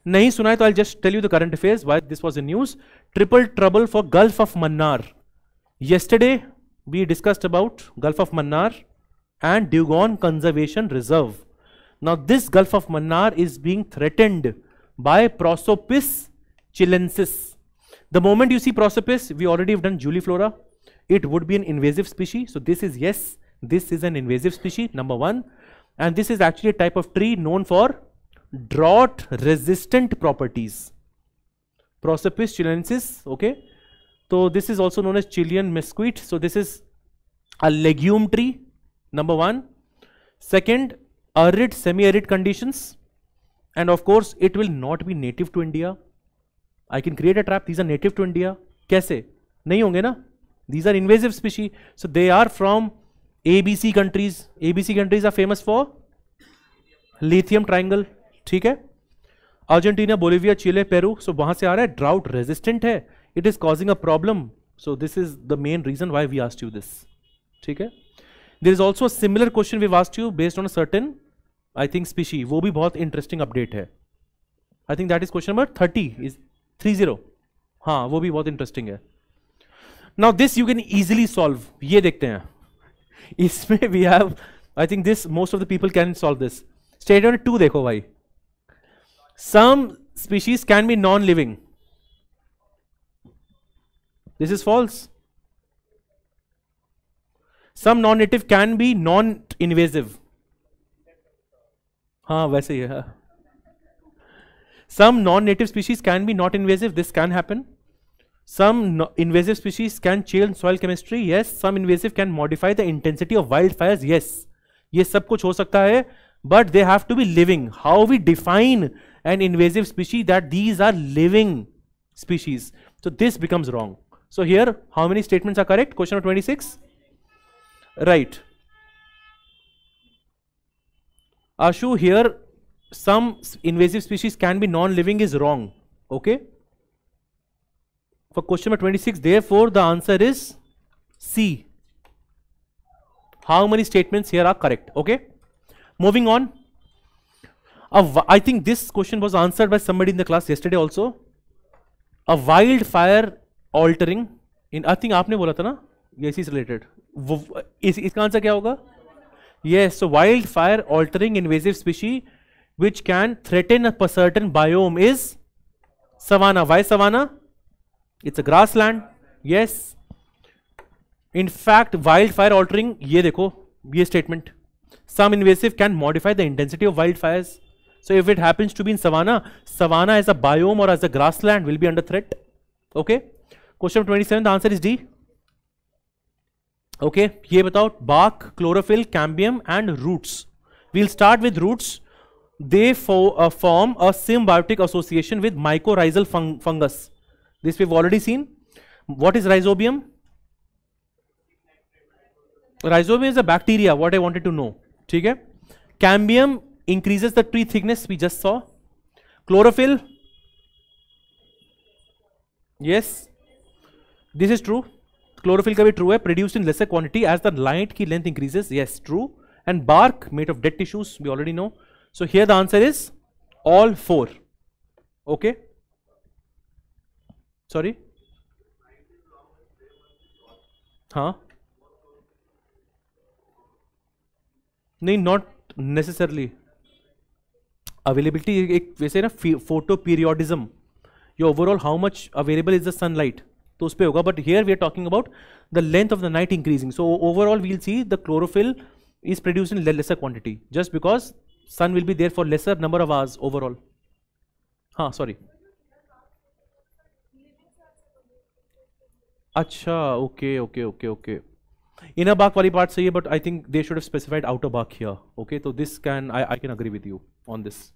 नहीं सुना है तो I'll just tell you the current affairs, why this was in news. Triple trouble for Gulf of Mannar. Yesterday we discussed about Gulf of Mannar and Dugon Conservation Reserve. Now this Gulf of Mannar is being threatened by Prosopis chilensis. The moment you see Prosopis, we already have done Juliflora. It would be an invasive species. So this is yes, this is an invasive species, number 1. And this is actually a type of tree known for drought resistant properties. Prosopis chilensis, okay. So this is also known as Chilean mesquite. So this is a legume tree, number 1. Second, arid, semi-arid conditions. And of course, it will not be native to India. I can create a trap. These are native to India. Kaise? Nahi honge na? These are invasive species. So they are from ABC countries. ABC countries are famous for lithium triangle. ठीक है, Argentina, Bolivia, Chile, Peru. So वहाँ से आ रहा है, drought resistant है. It is causing a problem. So this is the main reason why we asked you this. ठीक है. There is also a similar question we've asked you based on a certain, I think, species. वो भी बहुत interesting update है. I think that is question number 30. हाँ, वो भी बहुत interesting है. Now this you can easily solve. ये देखते हैं. इसमें we have, I think this most of the people can solve this. Statement 2 देखो भाई, some species can be non-living. This is false. Some non-native can be non-invasive. हाँ वैसे ही है. Some non-native species can be not invasive. This can happen. Some invasive species can change soil chemistry. Yes. Some invasive can modify the intensity of wildfires. Yes. ये सब कुछ हो सकता है. But they have to be living. How we define an invasive species that these are living species? So this becomes wrong. So here, how many statements are correct? Question number 26. Right. Ashu, here some invasive species can be non-living is wrong. Okay. For question number 26, therefore the answer is C. How many statements here are correct? Okay. Moving on. I think this question was answered by somebody in the class yesterday also. A wildfire altering in, I think आपने बोला था ना? Yes, is related. इसका answer क्या होगा? Yes, so wildfire altering invasive species which can threaten a certain biome is savanna. Why savanna? It's a grassland. Yes. In fact, wildfire altering, ये देखो, ये statement. Some invasive can modify the intensity of wildfires. So if it happens to be in savanna, savanna as a biome or as a grassland will be under threat. Okay. Question 27, the answer is D. Okay. Ye batao, bark, chlorophyll, cambium and roots. We'll start with roots. They form a symbiotic association with mycorrhizal fungus. This we've already seen. What is rhizobium? Rhizobium is a bacteria, what I wanted to know. Okay. Cambium increases the tree thickness, we just saw. Chlorophyll, yes, this is true. Chlorophyll ka bhi true hai, produced in lesser quantity as the light ki length increases. Yes, true. And bark made of dead tissues, we already know. So here the answer is all four. Okay. Sorry. Huh? नहीं, not necessarily. Availability एक वैसे ना photo periodism, your overall how much available is the sunlight, तो उस पे होगा. But here we are talking about the length of the night increasing. So overall we'll see the chlorophyll is produced in lesser quantity just because sun will be there for lesser number of hours overall. हाँ sorry. अच्छा okay okay okay okay. Inner bark wali part sahi hai, but I think they should have specified outer bark here. Okay, so this can, I can agree with you on this.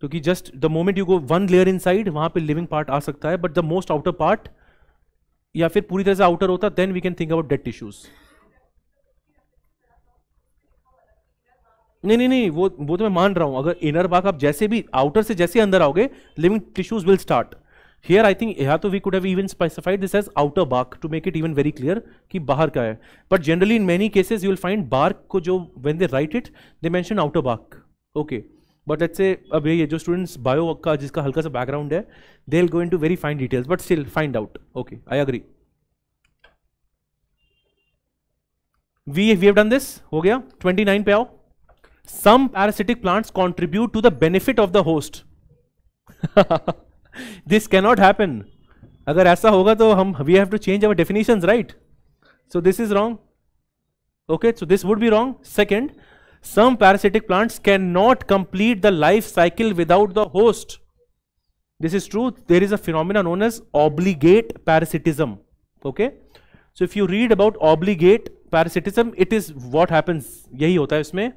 Because just the moment you go one layer inside, wahan pe living part aa sakta hai, but the most outer part, ya fir puri tarah se outer hota, then we can think about dead tissues. नहीं नहीं नहीं, वो तो मैं मान रहा हूँ. अगर inner bark आप जैसे भी outer से जैसे अंदर आओगे, living tissues will start. Here I think we could have even specified this as outer bark to make it even very clear कि बाहर का है. But generally in many cases you will find bark को जो when they write it they mention outer bark. Okay. But let's say अब ये जो students bio का जिसका हल्का सा background है, they'll go into very fine details, but still find out. Okay, I agree. We have done this. हो गया. 29 पे आओ. Some parasitic plants contribute to the benefit of the host. This cannot happen. अगर ऐसा होगा तो हम we have to change our definitions, right? So this is wrong. Okay, so this would be wrong. Second, some parasitic plants cannot complete the life cycle without the host. This is true. There is a phenomenon known as obligate parasitism. Okay, so if you read about obligate parasitism, it is what happens. यही होता है इसमें.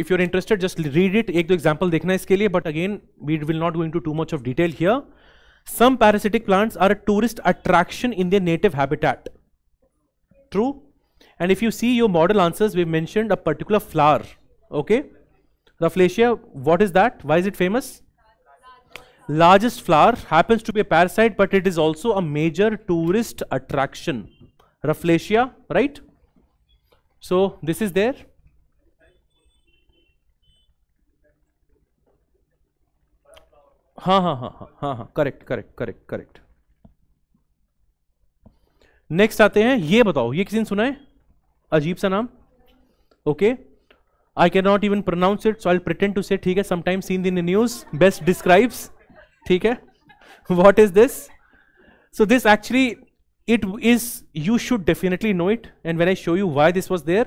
If you're interested, just read it. एक दो example देखना इसके लिए, but again, we will not go into too much of detail here. Some parasitic plants are a tourist attraction in their native habitat. True. And if you see your model answers, we mentioned a particular flower. Okay. Rafflesia, what is that? Why is it famous? Largest flower, happens to be a parasite, but it is also a major tourist attraction. Rafflesia, right? So this is there. हाँ, correct. Next आते हैं, ये बताओ, ये किसी ने सुना है? अजीब सा नाम. Okay. I cannot even pronounce it, so I'll pretend to say ठीक है, sometimes seen in the news best describes, ठीक है. What is this? So this actually, it is, you should definitely know it, and when I show you why this was there,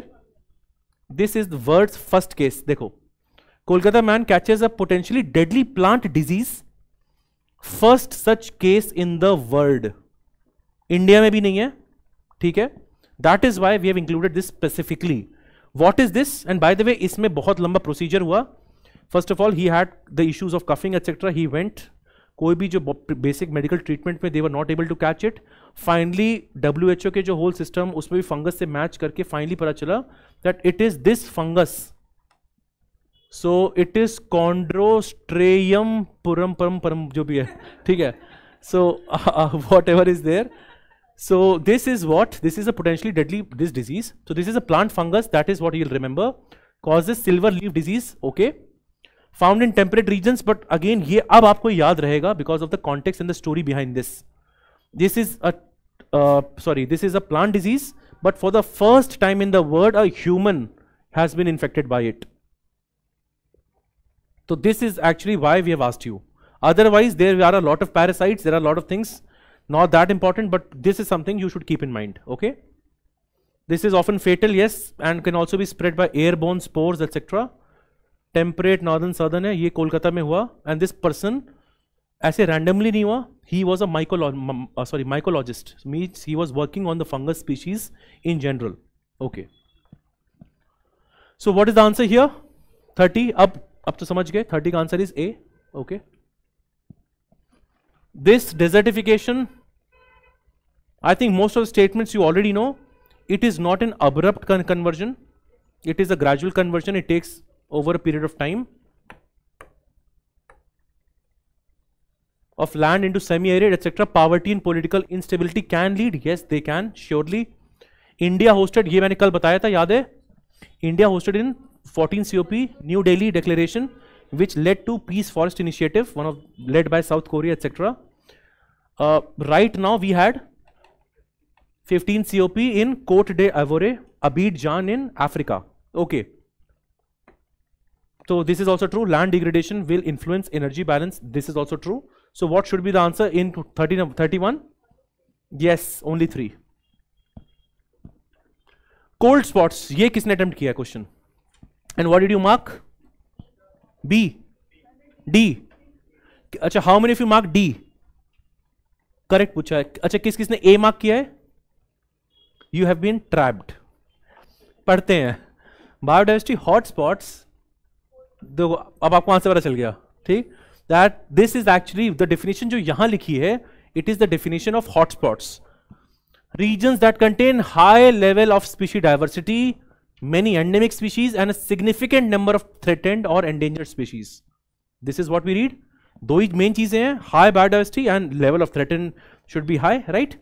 this is the world's first case. देखो, Kolkata man catches a potentially deadly plant disease, first such case in the world. India में भी नहीं है, ठीक है. That is why we have included this specifically. What is this? And by the way, इसमें बहुत लंबा procedure हुआ. First of all, he had the issues of coughing etc. He went, कोई भी जो basic medical treatment में they were not able to catch it. Finally WHO के जो whole system उसमें भी fungus से match करके finally पता चला that it is this fungus. So it is Chondrostrium purum जो भी है, ठीक है. So whatever is there. So this is what, this is a potentially deadly this disease. So this is a plant fungus, that is what you'll remember. Causes silver leaf disease, okay. Found in temperate regions, but again ये अब आपको याद रहेगा because of the context and the story behind this. This is a this is a plant disease, but for the first time in the world a human has been infected by it. So this is actually why we have asked you. Otherwise there are a lot of parasites, there are a lot of things, not that important, but this is something you should keep in mind, okay. This is often fatal, yes, and can also be spread by airborne spores etc. Temperate northern southern है, ये कोलकाता में हुआ, and this person ऐसे randomly नहीं हुआ, he was a mycologist, means he was working on the fungus species in general, okay. So what is the answer here? 30, अब तो समझ गए, 30 का answer is A, okay. This desertification, I think most of the statements you already know. It is not an abrupt conversion, it is a gradual conversion, it takes over a period of time of land into semi-arid etc. Poverty and political instability can lead, yes they can, surely. India hosted, ये मैंने कल बताया था, याद है, India hosted in 14 COP New Delhi Declaration, which led to Peace Forest Initiative, one of led by South Korea etc. Right now we had 15 COP in Cote d'Ivoire, Abidjan in Africa, okay. So this is also true. Land degradation will influence energy balance, this is also true. So what should be the answer in 31? Yes, only 3. Cold spots, ये किसने attempt किया question, and what did you mark? B, D. अच्छा, how many of you mark D? Correct पूछा है. अच्छा, किसने A mark किया है? You have been trapped. पढ़ते हैं biodiversity hotspots. देखो अब आपको आंसर पता चल गया, ठीक? That this is actually the definition जो यहाँ लिखी है. It is the definition of hotspots. Regions that contain high level of species diversity, many endemic species and a significant number of threatened or endangered species. This is what we read. दो ही main चीजें हैं, high biodiversity and level of threatened should be high, right?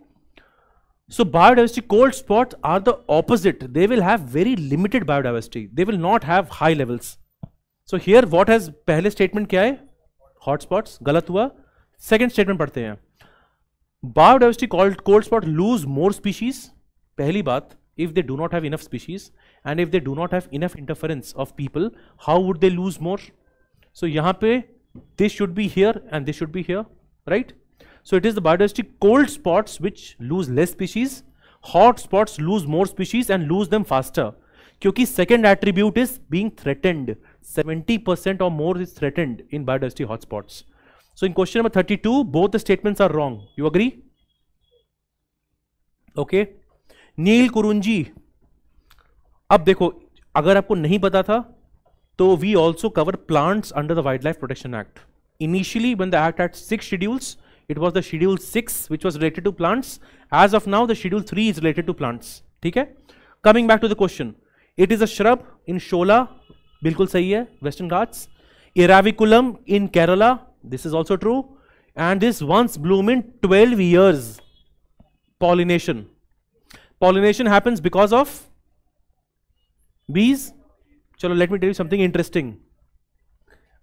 So biodiversity cold spots are the opposite. They will have very limited biodiversity. They will not have high levels. So here what has पहले statement क्या है? Hot spots, गलत हुआ. Second statement पढ़ते हैं. Biodiversity cold spot lose more species. पहली बात, if they do not have enough species and if they do not have enough interference of people, how would they lose more? So यहाँ पे this should be here and this should be here, right? So it is the biodiversity cold spots which lose less species, hot spots lose more species and lose them faster. क्योंकि second attribute is being threatened, 70% or more is threatened in biodiversity hotspots. So in question number 32, both the statements are wrong. You agree? Okay. Neil Kurunji, अब देखो अगर आपको नहीं पता था तो we also cover plants under the Wildlife Protection Act. Initially when the act had 6 schedules, it was the schedule 6 which was related to plants. As of now the schedule 3 is related to plants, ठीक है. Coming back to the question, it is a shrub in Shola, बिल्कुल सही है, Western Ghats. Eravaculum in Kerala, this is also true, and this once bloom in 12 years. Pollination. Pollination happens because of bees. Chalo, let me tell you something interesting.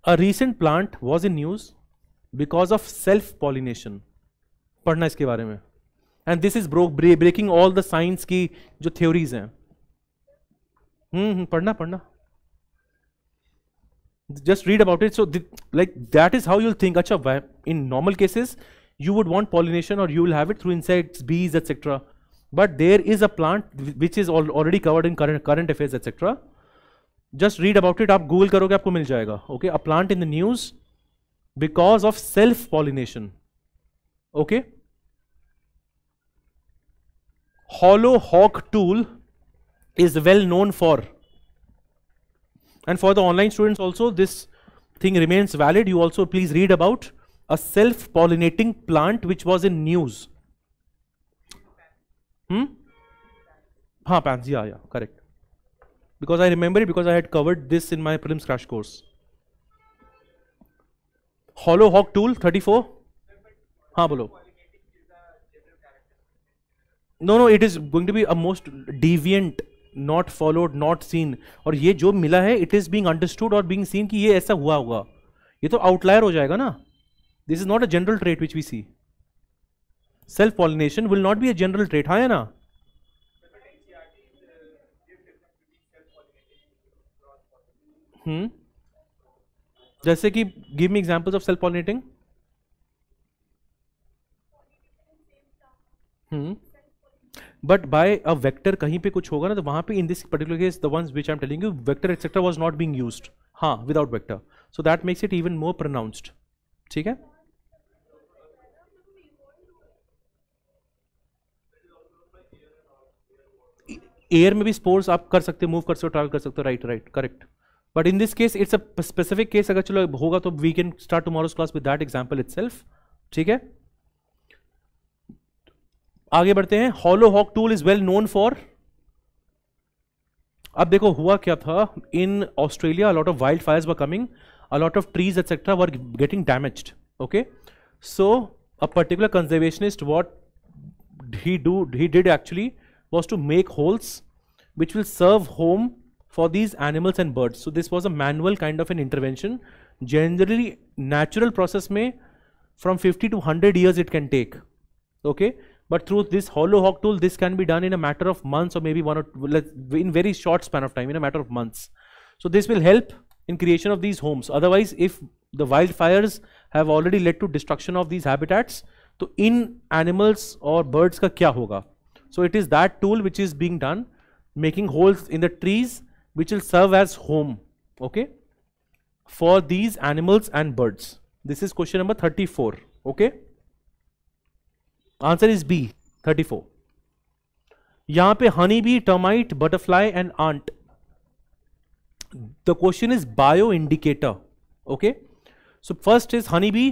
A recent plant was in news because of self-pollination. पढ़ना इसके बारे में. And this is breaking all the science की जो theories हैं. पढ़ना. Just read about it. So that is how you'll think. Achha, in normal cases you would want pollination, or you will have it through insects, bees, etc. But there is a plant which is already covered in current affairs, etc. Just read about it. आप Google करोगे आपको मिल जाएगा. Okay, a plant in the news because of self-pollination. Okay, hollow hawk tool is well known for. And for the online students also, this thing remains valid. You also please read about a self-pollinating plant which was in news. Haan, pansy, yeah, correct. Because I remember it, because I had covered this in my prelims crash course. Hollow hawk tool 34. Haan, bolo. No, it is going to be a most deviant, not followed, not seen. और ये जो मिला है, it is being understood और being seen कि ये ऐसा हुआ होगा. ये तो outlier हो जाएगा ना. This is not a general trait which we see. Self-pollination will not be a general trait, हाँ है ना? जैसे कि give me examples of self-pollinating. But by a vector कहीं पे कुछ होगा ना, तो वहाँ पे in this particular case the ones which I'm telling you, vector etc was not being used. हाँ, without vector. So that makes it even more pronounced. ठीक है? Air में भी spores आप कर सकते, move कर सकते, travel कर सकते, right, correct. But in this case it's a specific case. अगर चलो होगा तो we can start tomorrow's class with that example itself. ठीक है? आगे बढ़ते हैं. Hollow hawk tool is well known for. अब देखो हुआ क्या था in Australia. A lot of wild fires were coming, a lot of trees etcetera were getting damaged. Okay, so a particular conservationist what he did actually was to make holes which will serve home for these animals and birds. So this was a manual kind of an intervention. Generally natural process में from 50 to 100 years it can take. Okay, but through this hollow hawk tool this can be done in a matter of months, or maybe in very short span of time, in a matter of months. So this will help in creation of these homes. Otherwise, if the wildfires have already led to destruction of these habitats, to in animals or birds ka kya hoga? So it is that tool which is being done, making holes in the trees which will serve as home, okay, for these animals and birds. This is question number 34. Okay, answer is B 34. यहां पे honey bee, termite, butterfly and ant. The question is bio indicator. Okay, so first is honey bee.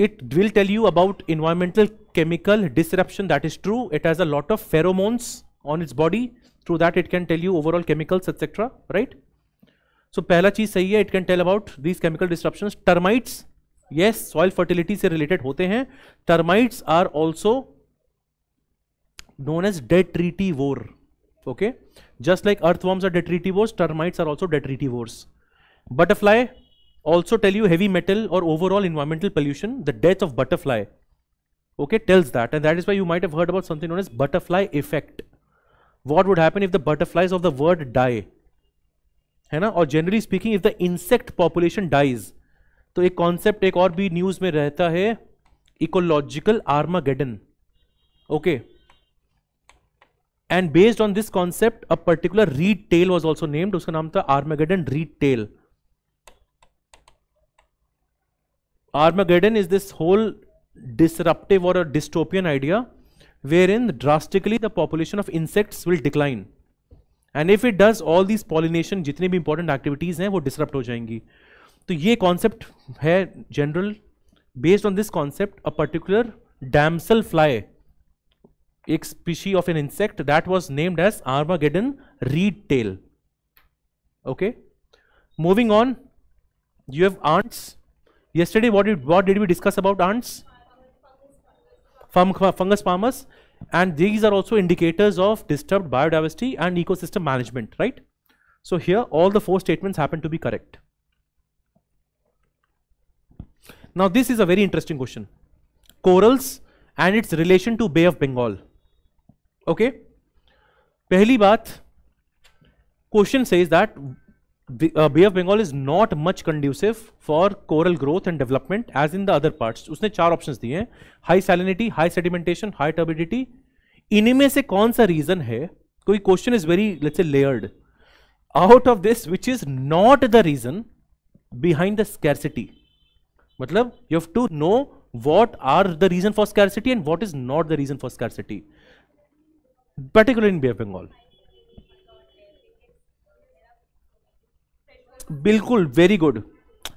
It will tell you about environmental chemical disruption. That is true. It has a lot of pheromones on its body. Through that it can tell you overall chemicals etcetera. Right, so पहला चीज सही है. It can tell about these chemical disruption. Termites, yes, soil fertility से related होते हैं. Termites are also known as detritivore. Okay, just like earthworms are detritivores, termites are also detritivores. Butterfly also tell you heavy metal और overall environmental pollution. The death of butterfly, okay, tells that, and that is why you might have heard about something known as butterfly effect. What would happen if the butterflies of the world die, है ना? और generally speaking if the insect population dies, तो एक concept एक और भी news में रहता है, ecological Armageddon. Okay, and based on this concept a particular reedtail was also named. उसका नाम था Armageddon reedtail. Armageddon is this whole disruptive और dystopian idea where in drastically the population of insects will decline, and if it does all these pollination, जितनी भी important activities हैं वो disrupt हो जाएंगी. तो ये कॉन्सेप्ट है general. Based on this concept a particular damselfly, एक species of an insect, that was named as Armageddon reedtail. Okay, moving on, you have ants. Yesterday what did we discuss about ants? Fungus farmers, and these are also indicators of disturbed biodiversity and ecosystem management. Right, so here all the four statements happen to be correct. Now this is a very interesting question. Corals and its relation to Bay of Bengal. Okay, पहली बात, question says that Bay of Bengal is not much conducive for coral growth and development as in the other parts. उसने चार options दिए हैं, high salinity, high sedimentation, high turbidity. इनमें से कौन सा reason है? कोई question is very, let's say, layered. Out of this, which is not the reason behind the scarcity. मतलब you have to know what are the reason for scarcity and what is not the reason for scarcity, particularly in Bay of Bengal. Bilkul, very good.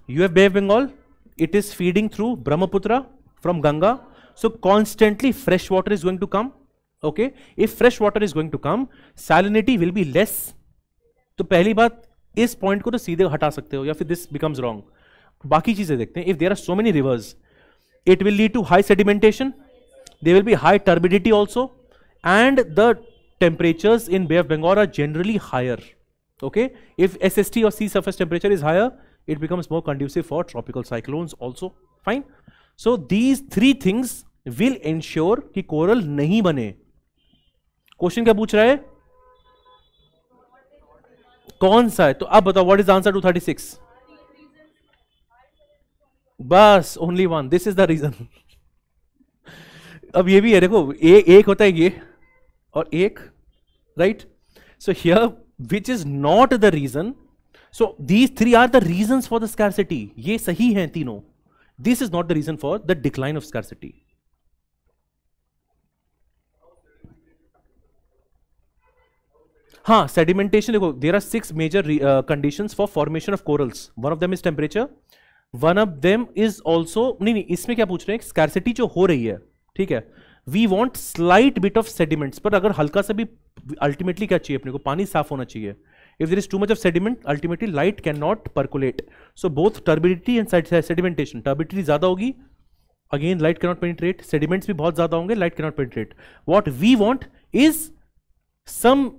You have Bay of Bengal, it is feeding through Brahmaputra from Ganga, so constantly fresh water is going to come. Okay, if fresh water is going to come, salinity will be less. तो पहली बात इस point को तो सीधे हटा सकते हो या फिर this becomes wrong. बाकी चीजें देखते हैं. If there are so many rivers, it will lead to high sedimentation, there will be high turbidity also, and the temperatures in Bay of Bengal are generally higher. Okay, if SST or sea surface temperature is higher, it becomes more conducive for tropical cyclones also. Fine. So these three things will ensure कि coral नहीं बने. Question क्या पूछ रहा है? कौन सा है? तो अब बताओ, what is the answer to 36? बस, only one. This is the reason. अब ये भी है, देखो, एक होता है ये और एक, right? So here, which is not the reason. So these three are the reasons for the scarcity. ये सही हैं तीनों. This is not the reason for the decline of scarcity. हाँ, sedimentation देखो. There are 6 major conditions for formation of corals. One of them is temperature. One of them is also नहीं, इसमें क्या पूछ रहे हैं? Scarcity जो हो रही है, ठीक है. We want slight bit of sediments, पर अगर हल्का सा भी ultimately क्या चाहिए अपने को? पानी साफ होना चाहिए. If there is too much of sediment, ultimately light cannot percolate. So both turbidity and sedimentation. Turbidity ज़्यादा होगी, again light cannot penetrate. Sediments भी बहुत ज़्यादा होंगे, light cannot penetrate. What we want is some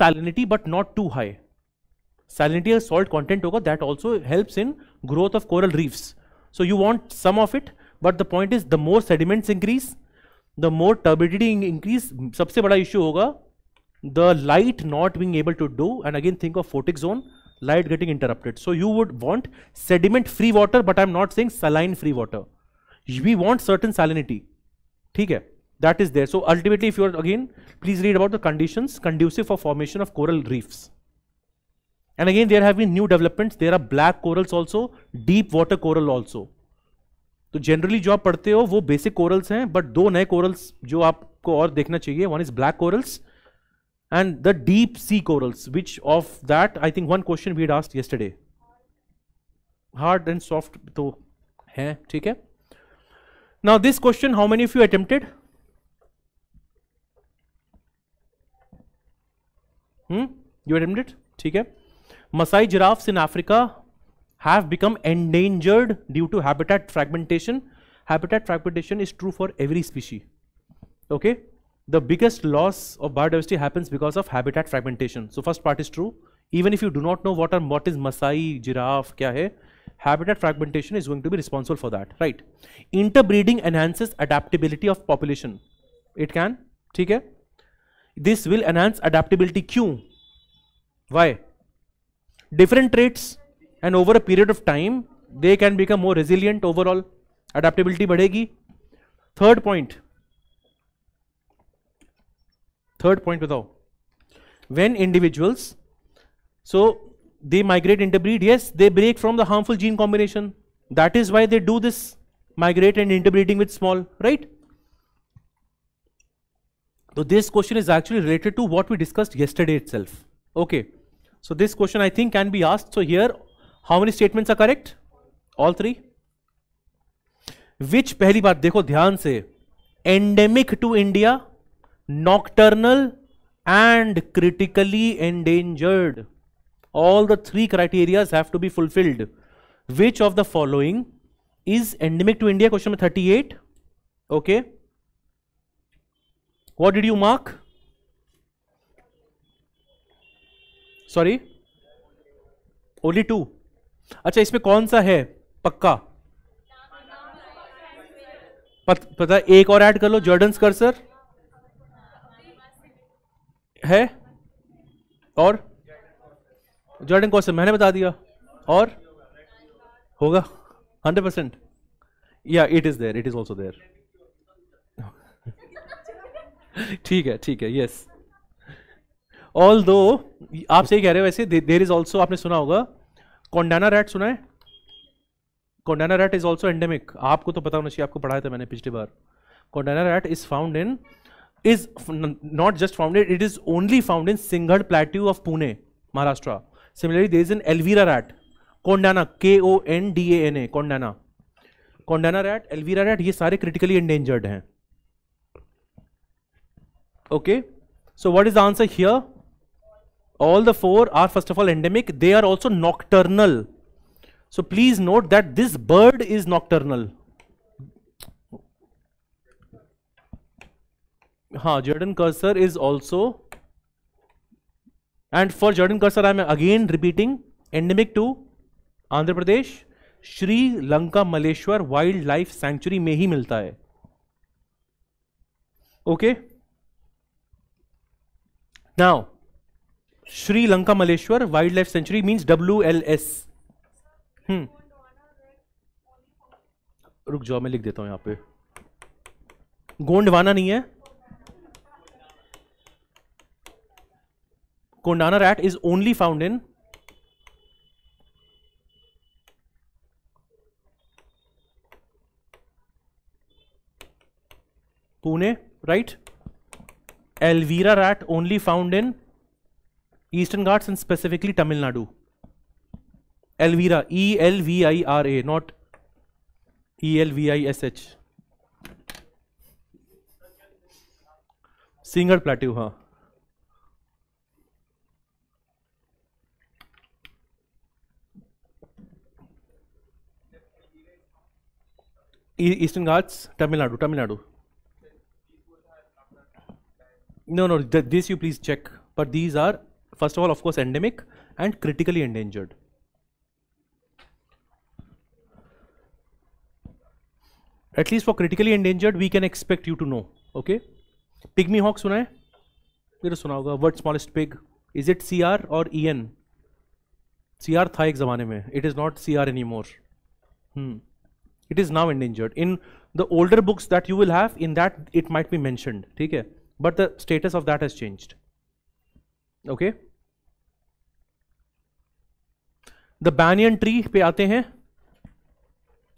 salinity but not too high. Salinity or salt content होगा, that also helps in growth of coral reefs. So you want some of it, but the point is the more sediments increase, the more turbidity increase. सबसे बड़ा issue होगा the light not being able to do, and again think of photic zone, light getting interrupted. So you would want sediment free water, but I am not saying saline free water. We want certain salinity, ठीक है, that is there. So ultimately, if you are, again please read about the conditions conducive for formation of coral reefs. And again there have been new developments. There are black corals also, deep water coral also. तो generally जो आप पढ़ते हो वो basic corals हैं, but दो नए corals जो आपको और देखना चाहिए, one is black corals and the deep sea corals, which of that I think one question we had asked yesterday. Hard and soft तो हैं, ठीक है. Now this question, how many of you attempted? You attempted, ठीक है. Maasai giraffes in Africa have become endangered due to habitat fragmentation. Habitat fragmentation is true for every species. Okay, the biggest loss of biodiversity happens because of habitat fragmentation. So first part is true. Even if you do not know what is Maasai giraffe, kya hai, habitat fragmentation is going to be responsible for that, right? Interbreeding enhances adaptability of population. It can, ठीक है. This will enhance adaptability. Kyun? Why? Different traits. And over a period of time, they can become more resilient overall. Adaptability बढ़ेगी. Third point. Third point बताओ. When individuals, so they migrate, interbreed, yes, they break from the harmful gene combination. That is why they do this, migrate and interbreeding with small, right? So this question is actually related to what we discussed yesterday itself. Okay. So this question I think can be asked. So here, how many statements are correct? All three. Which, पहली बात देखो ध्यान से, endemic to India, nocturnal and critically endangered. All the three criteria have to be fulfilled. Which of the following is endemic to India? Question number 38. Okay. What did you mark? Sorry? Only two. अच्छा, इसमें कौन सा है पक्का पता? एक और add कर लो, जॉर्डन्स कर्सर है और जॉर्डन कॉर्सन मैंने बता दिया, और होगा 100%। या it is there, it is also there. ठीक है, ठीक है, यस। ऑल दो आप सही कह रहे हो, वैसे देयर इज ऑल्सो, आपने सुना होगा कोंडाना रैट, सुना है? Kondana rat is also endemic, आपको तो पता होना चाहिए, आपको पढ़ाया था मैंने पिछली बार। Kondana rat is found in, is not just found, it is only found in Sinhagad plateau of Pune, Maharashtra. Similarly there is an Elvira rat, Kondana, KONDANA, Kondana. Kondana rat, Elvira rat, ये सारे क्रिटिकली एंडेंजर्ड हैं। Okay, so what is the answer here? All the four are first of all endemic. They are also nocturnal. So please note that this bird is nocturnal. Ha, Jordan cursor is also, and for Jordan cursor I am again repeating, endemic to Andhra Pradesh, Sri Lanka, Maleshwar Wildlife Sanctuary में ही मिलता है। Okay. Now, Sri Lanka Maleshwar Wildlife Sanctuary means WLS. रुक जाओ, मैं लिख देता हूं यहां पे, गोंडवाना नहीं है। Kondana rat is only found in Pune, right? Elvira rat only found in Eastern Ghats and specifically Tamil Nadu. Elvira, ELVIRA, not ELVISH. Singed plateau, हाँ। Eastern Ghats, Tamil Nadu, Tamil Nadu. No, this you please check, but these are first of all of course endemic and critically endangered. At least for critically endangered we can expect you to know. Okay, pygmy hawk suna hai? Mere suna hoga, world's smallest pig. Is it CR or EN? CR tha ek zamane mein, it is not CR anymore. It is now endangered. In the older books that you will have, in that it might be mentioned, theek hai? But the status of that has changed. Okay. The banyan tree पे आते हैं।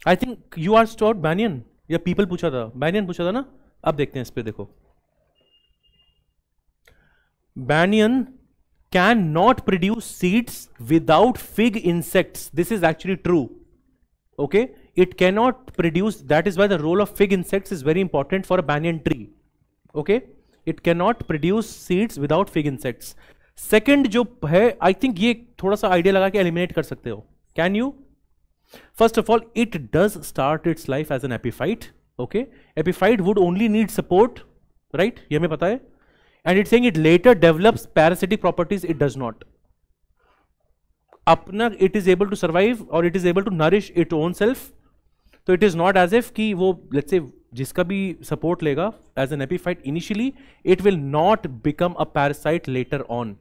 I think you are stored banyan, या people पूछा था, banyan पूछा था ना, अब देखते हैं इस पे। देखो, banyan can not produce seeds without fig insects. This is actually true. Okay, it cannot produce. That is why the role of fig insects is very important for a banyan tree. Okay. It cannot produce seeds without fig insects. Second जो है, आई think ये थोड़ा सा idea लगा के eliminate कर सकते हो। Can you? First of all, it does start its life as an epiphyte. Okay, epiphyte would only need support, right? ये हमें पता है। And it saying it later develops parasitic properties, it does not. अपना it is able to survive और it is able to nourish it own self, तो it is not as if कि वो let's say जिसका भी support लेगा as an epiphyte initially, it will not become a parasite later on.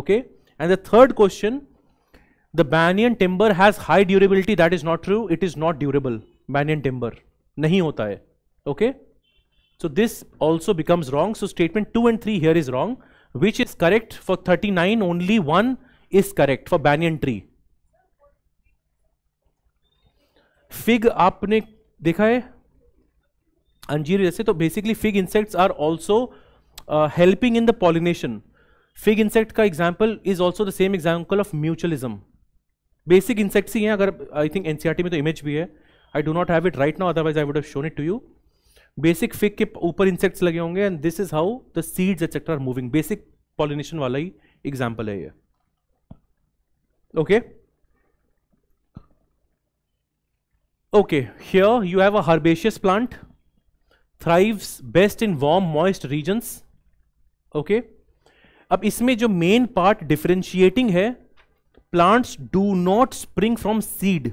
Okay, and the third question, the banyan timber has high durability. That is not true, it is not durable. Banyan timber नहीं होता है। Okay, so this also becomes wrong. So statement 2 and 3 here is wrong, which is correct for 39, only 1 is correct for banyan tree. Fig आपने देखा है, अंजीर जैसे, तो basically fig insects are also helping in the pollination. Fig insect का example is also the same example of mutualism. Basic insects ही हैं। अगर आई थिंक NCERT में तो इमेज भी है, I do not have it right now, otherwise I would have shown it to you. Basic fig के ऊपर insects लगे होंगे, and this is how the seeds etcetera are moving. Basic pollination वाला ही एग्जाम्पल है ये। Okay, Okay, here you have a herbaceous plant, thrives best in warm moist regions. Okay, अब इसमें जो main part differentiating है, plants do not spring from seed.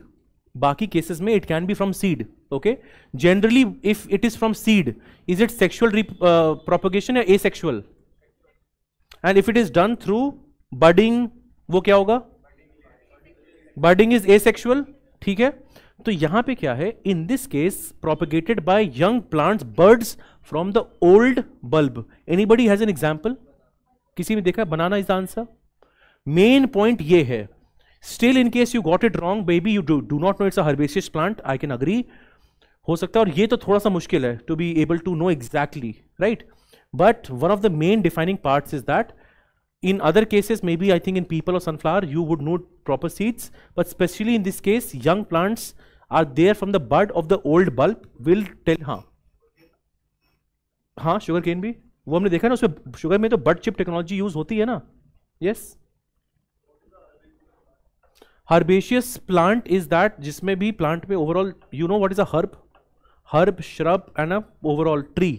बाकी cases में it can be from seed. Okay, generally if it is from seed, is it sexual propagation or asexual? And if it is done through budding, वो क्या होगा, बर्डिंग is asexual. ठीक है, तो यहां पे क्या है, in this case propagated by young plants birds from the old bulb. Anybody has an example, किसी ने देखा? Banana is the answer. Main point ये है, still in case you got it wrong baby, you do not know it's a herbaceous plant, I can agree, हो सकता है, और ये तो थोड़ा सा मुश्किल है to be able to know exactly right, but one of the main defining parts is that in other cases maybe I think in people or sunflower you would know proper seeds, but especially in this case young plants are there from the bud of the old bulb will tell। हाँ sugar cane भी वो हमने देखा ना, उसमें sugar में तो bud chip technology use होती है ना। yes, herbaceous plant is that जिसमें भी plant में overall you know what is a herb, herb shrub and a overall tree।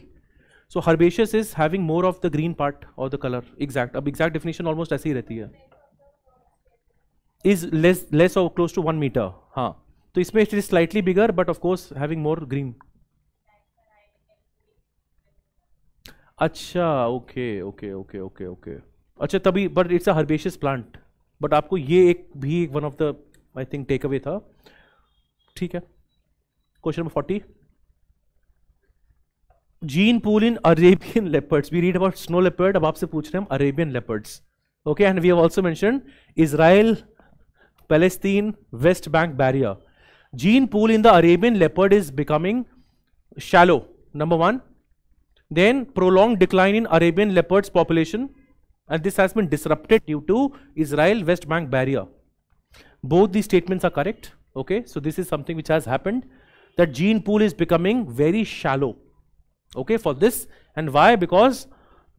So herbaceous is having more of the green part or the color। Exact, अब exact definition almost ऐसी ही रहती है। Is less or close to 1 meter। हाँ, तो इसमें it is slightly bigger but of course having more green। अच्छा, okay। अच्छा तभी, but it's a herbaceous plant। But आपको ये एक भी one of the I think takeaway था। ठीक है, question number 40। Gene pool in Arabian leopards। We read about snow leopard, अब आपसे पूछ रहे हैं हम Arabian leopards। Okay, and we have also mentioned Israel, Palestine, West Bank barrier। Gene pool in the Arabian leopard is becoming shallow, number one. Then prolonged decline in Arabian leopards population, and this has been disrupted due to Israel West Bank barrier। Both these statements are correct। Okay, so this is something which has happened, that gene pool is becoming very shallow। Okay, for this, and why? Because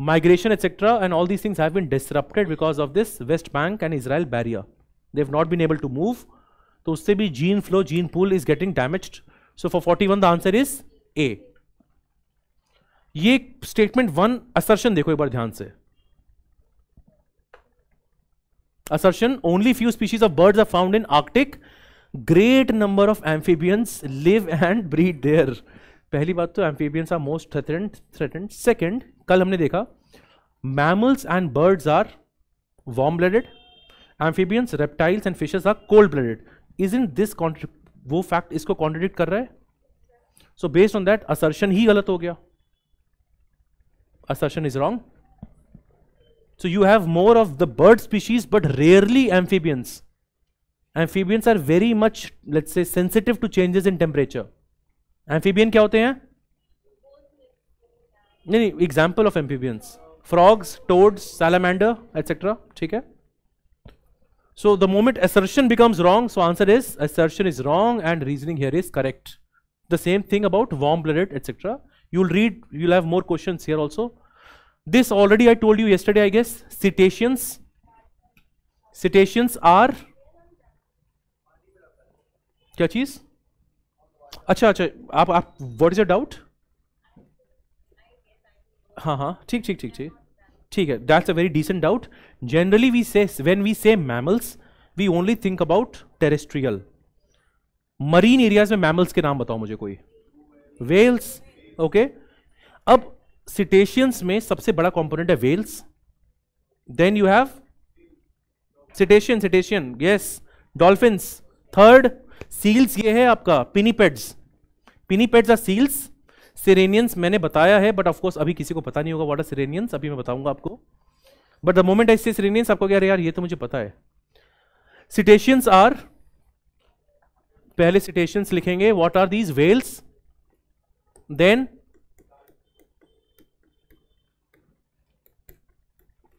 migration etc. and all these things have been disrupted because of this West Bank and Israel barrier। They have not been able to move, so usse bhi gene flow, gene pool is getting damaged। So for 41 the answer is A। ये statement 1 assertion देखो एक बार ध्यान से। Assertion, only few species of birds are found in Arctic, great number of amphibians live and breed there। पहली बात तो amphibians are most threatened. Second, कल हमने देखा mammals and birds are warm blooded, amphibians, reptiles and fishes are cold blooded. Isn't this वो fact इसको contradict कर रहा है? So based on that assertion ही गलत हो गया। Assertion is wrong. So you have more of the bird species but rarely amphibians. Amphibians are very much let's say sensitive to changes in temperature. Amphibian क्या होते हैं? नहीं, example of amphibians, frogs, toads, salamander etcetera. ठीक है, so the moment assertion becomes wrong, so answer is assertion is wrong and reasoning here is correct. The same thing about warm blooded etcetera. You will read, you will have more questions here also. This already I told you yesterday I guess. Cetaceans, cetaceans are क्या चीज? अच्छा, आप what is your doubt? हाँ, ठीक है, that's a very decent doubt. Generally we say when we say mammals we only think about terrestrial. Marine areas में mammals के नाम बताओ मुझे कोई। Whales, okay. अब सिटेशियंस में सबसे बड़ा कंपोनेंट है whales, then you have cetacean, yes, dolphins, third seals, ये है आपका पिनीपेड्स। पिनीपेड्स आर सील्स। सिरेनियंस मैंने बताया है, बट ऑफकोर्स अभी किसी को पता नहीं होगा व्हाट आर सिरेनियंस, अभी मैं बताऊंगा आपको। बट द मोमेंट आई से सिरेनियंस आपको क्या, अरे यार ये तो मुझे पता है। सिटेशियंस आर, पहले सिटेशियंस लिखेंगे, what are these? Whales, then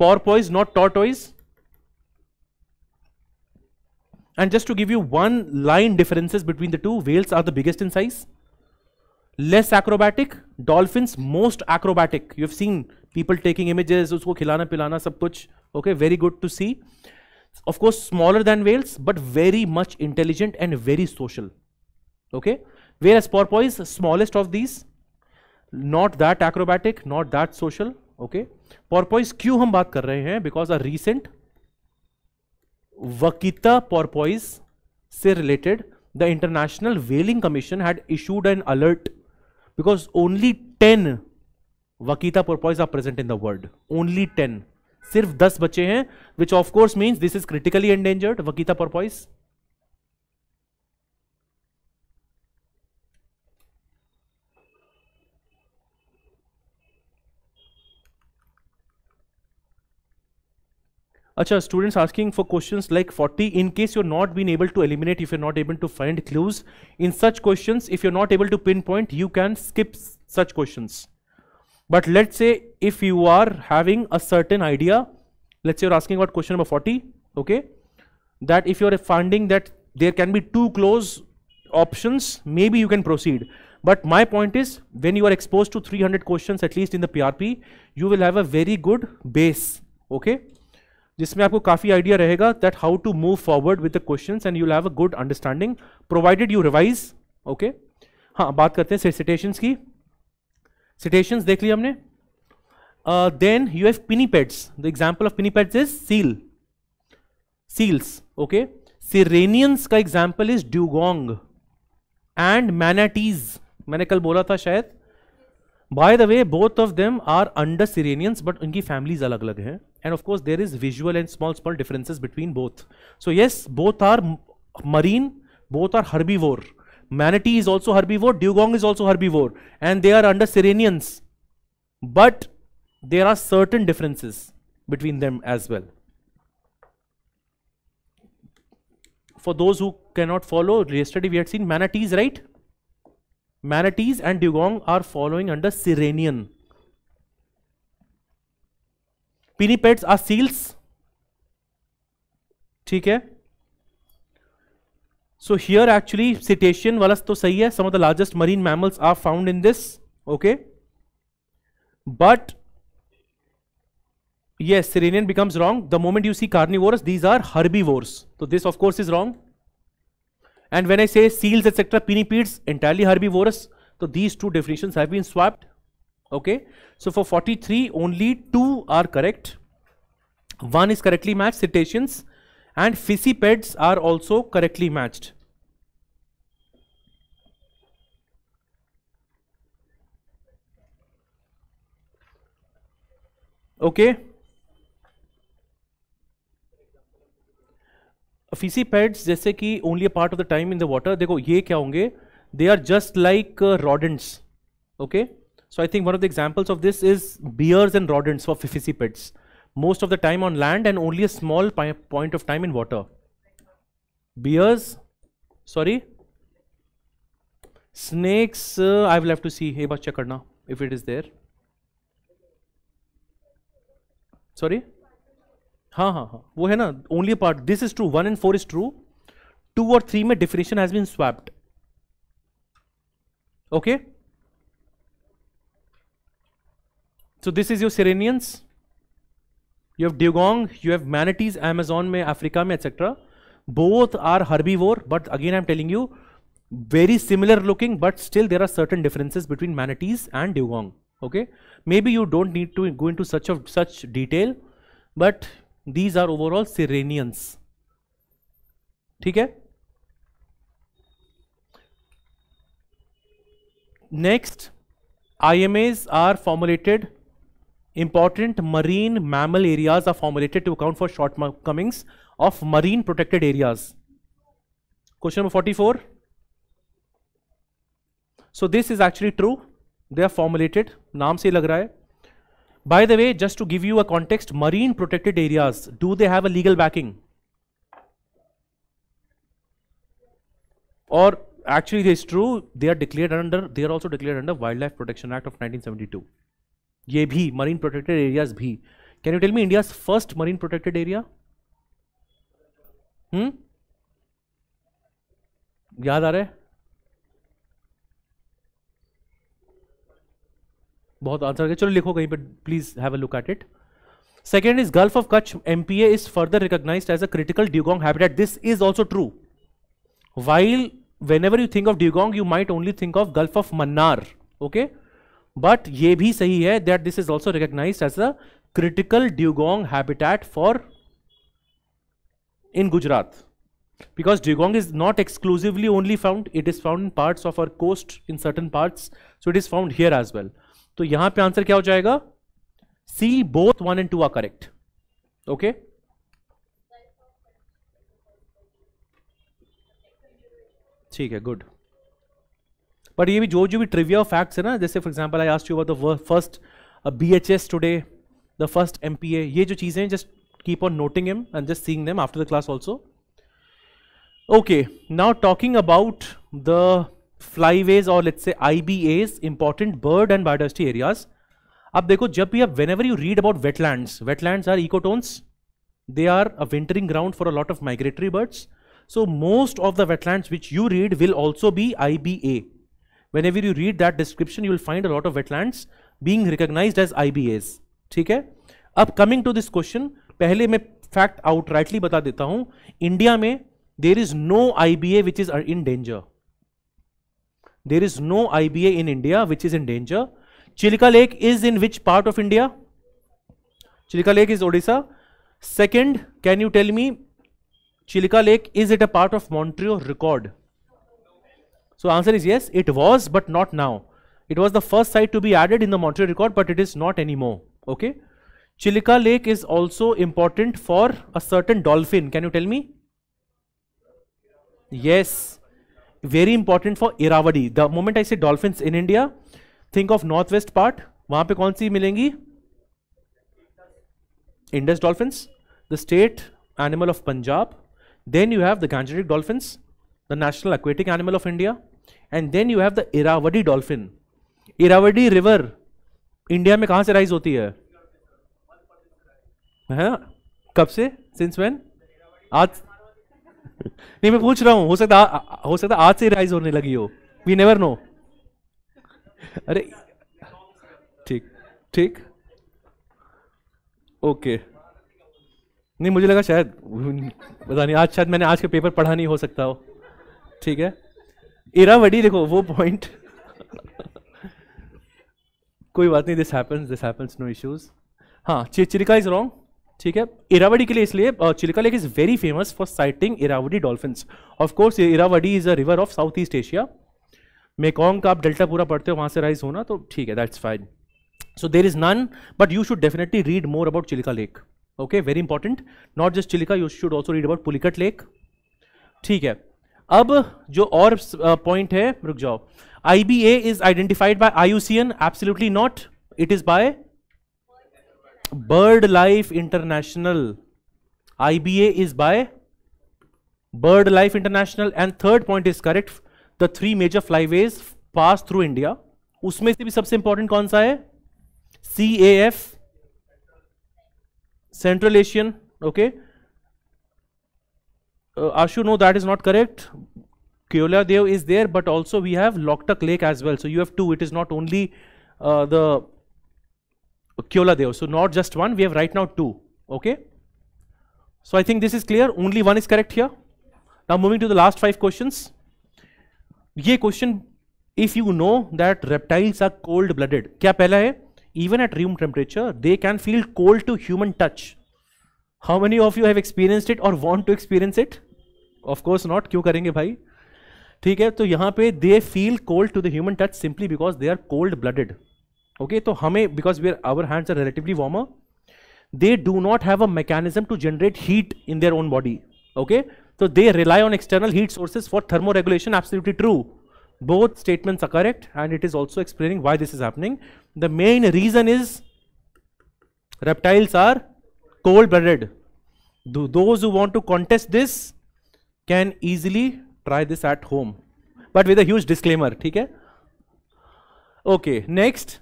porpoise, not tortoise. And just to give you one line differences between the two, whales are the biggest in size, less acrobatic, dolphins most acrobatic। You have seen people taking images, usko khilana pilana sab kuch, okay, very good to see। Of course smaller than whales but very much intelligent and very social, okay, whereas porpoise smallest of these, not that acrobatic, not that social, okay। Porpoise क्यों हम बात कर रहे हैं? Because a recent Vaquita porpoise से related, the International Whaling Commission had issued an alert because only 10 Vaquita porpoise are present in the world, only 10। सिर्फ 10 बचे हैं, which of course means this is critically endangered vaquita porpoise. अच्छा, students asking for questions like 40. In case you're not been able to eliminate, if you're not able to find clues in such questions, if you're not able to pinpoint, you can skip such questions. But let's say if you are having a certain idea, let's say you're asking about question number 40, okay, that if you're finding that there can be two close options, maybe you can proceed. But my point is, when you are exposed to 300 questions, at least in the PRP, you will have a very good base, okay, जिसमें आपको काफी idea रहेगा that how to move forward with the questions and you'll have a good understanding provided you revise, okay. हाँ, बात करते हैं citations की. Citations देख लिया हमने. Then you have pinnipeds. The example of pinnipeds is seal, seals, okay. Sirenians का example is dugong and manatees. मैंने कल बोला था शायद. By the way, both of them are under Sirenians, but उनकी families अलग अलग हैं. And of course, there is visual and small differences between both. So yes, both are marine, both are herbivore. Manatee is also herbivore, dugong is also herbivore, and they are under Sirenians. But there are certain differences between them as well. For those who cannot follow, yesterday we had seen manatees, right? Manatees and dugong are following under Sirenian. Pinnipeds are seals, ठीक है. So here actually citation वाला तो सही है, some of the largest marine mammals are found in this, okay. But yes, sirenian becomes wrong the moment you see carnivores, these are herbivores, तो this of course is wrong. And when I say seals etcetera, pinnipeds entirely herbivores, तो these two definitions have been swapped. Okay, so for 43 only 2 are correct, 1 is correctly matched, cetaceans, and ficcipeds are also correctly matched. Okay, ficcipeds जैसे कि only a part of the time in the water, देखो ये क्या होंगे, they are just like rodents, okay. So I think one of the examples of this is bears and rodents for ficcipeds. Most of the time on land and only a small point of time in water. Bears, sorry, snakes. I will have to see. Hey, check karna if it is there. Sorry. हाँ, वो है ना. Only a part. This is true. 1 and 4 is true. 2 or 3 में definition has been swapped. Okay. So this is your Sirenians, you have dugong, you have manatees, Amazon में, Africa में, etc. Both are herbivore, but again I am telling you, very similar looking, but still there are certain differences between manatees and dugong. Okay, maybe you don't need to go into such detail, but these are overall Sirenians. ठीक है? Next, IMAs are formulated. Important marine mammal areas are formulated to account for shortcomings of marine protected areas. Question number 44. So this is actually true. They are formulated. Naam se lag raha hai. By the way, just to give you a context, marine protected areas, do they have a legal backing? Or actually it is true, they are also declared under Wildlife Protection Act of 1972. ये भी marine protected areas भी. Can you tell me India's first marine protected area? याद आ रहा है? बहुत answer है, चलो लिखो कहीं पे, please have a look at it. Second is Gulf of Kutch, MPA is further recognised as a critical dugong habitat. This is also true. While whenever you think of dugong you might only think of Gulf of Mannar, okay. But ये भी सही है that this is also recognised as a critical dugong habitat for in Gujarat, because dugong is not exclusively only found, it is found in parts of our coast, in certain parts, so it is found here as well. तो यहां पे answer क्या हो जाएगा? See, both 1 and 2 are correct. Okay. ठीक है, good. पर ये भी जो भी ट्रिविया फैक्ट्स है ना, जैसे for example I asked you about the first BHS today, the first MPA, ये जो चीजें just keep on noting him and just seeing them after the class also. Okay, now talking about the flyways और let's say IBAs, important bird and biodiversity areas. अब देखो, जब भी आप whenever you read about wetlands, wetlands are ecotones, they are a wintering ground for a lot of migratory birds. So most of the wetlands which you read will also be IBA. Whenever you read that description, you will find a lot of wetlands being recognized as IBAs. ठीक है? अब coming to this question, पहले मैं fact outrightly बता देता हूँ, India में there is no IBA which is in danger. There is no IBA in India which is in danger. Chilka Lake is in which part of India? Chilka Lake is Odisha. Second, can you tell me? Chilka Lake, is it a part of Montreal Record? So answer is yes, it was, but not now. It was the first site to be added in the Montreal Record, but it is not anymore. Okay. Chilka Lake is also important for a certain dolphin. Can you tell me? Yes. Very important for Irrawaddy. The moment I say dolphins in India, think of northwest part. Wahan pe kaun si milengi? Indus dolphins, the state animal of Punjab. Then you have the Gangetic dolphins, the national aquatic animal of India, and then you have the Irrawaddy dolphin. Irrawaddy river, India में कहाँ से rise होती है? हाँ, कब से? Since when? आज? नहीं मैं पूछ रहा हूँ, हो सकता आज से rise होने लगी हो. We never know. अरे, ठीक, ठीक. Okay. नहीं मुझे लगा शायद, पता नहीं आज शायद मैंने आज के पेपर पढ़ा नहीं हो सकता हो. ठीक है, इरावड़ी देखो वो पॉइंट. कोई बात नहीं, दिस हैपेंस नो इश्यूज. हाँ, चिलिका इज रॉन्ग. ठीक है, इरावड़ी के लिए इसलिए Chilika lake is very famous for sighting Irrawaddy dolphins. Of course Irrawaddy is a river of South East Asia. Mekong का आप डेल्टा पूरा पढ़ते हो, वहाँ से राइज होना, तो ठीक है, that's fine. So there is none, but you should definitely read more about Chilika lake. Okay, very important. Not just Chilika, you should also read about Pulikat Lake. ठीक है, अब जो और point है, रुक जाओ. IBA is identified by IUCN? Absolutely not. It is by BirdLife International. IBA is by BirdLife International. And third point is correct. The three major flyways pass through India. उसमें से भी सबसे important कौन सा है? CAF. Central Asian, okay. Ashu, no, that is not correct. Keola Dev is there, but also we have Loktak Lake as well. So you have two. It is not only the Keola Dev. So not just one. We have right now two. Okay. So I think this is clear. Only one is correct here. Now moving to the last five questions. Ye question, if you know that reptiles are cold-blooded. Kya pehla hai? Even at room temperature, they can feel cold to human touch. How many of you have experienced it or want to experience it? Of course not. क्यों करेंगे भाई? ठीक है, तो यहाँ पे they feel cold to the human touch simply because they are cold-blooded. Okay, तो हमें because our hands are relatively warmer, they do not have a mechanism to generate heat in their own body. Okay, so they rely on external heat sources for thermoregulation. Absolutely true. Both statements are correct, and it is also explaining why this is happening. The main reason is reptiles are cold-blooded. Those who want to contest this can easily try this at home, but with a huge disclaimer. ठीक है? Okay. Next,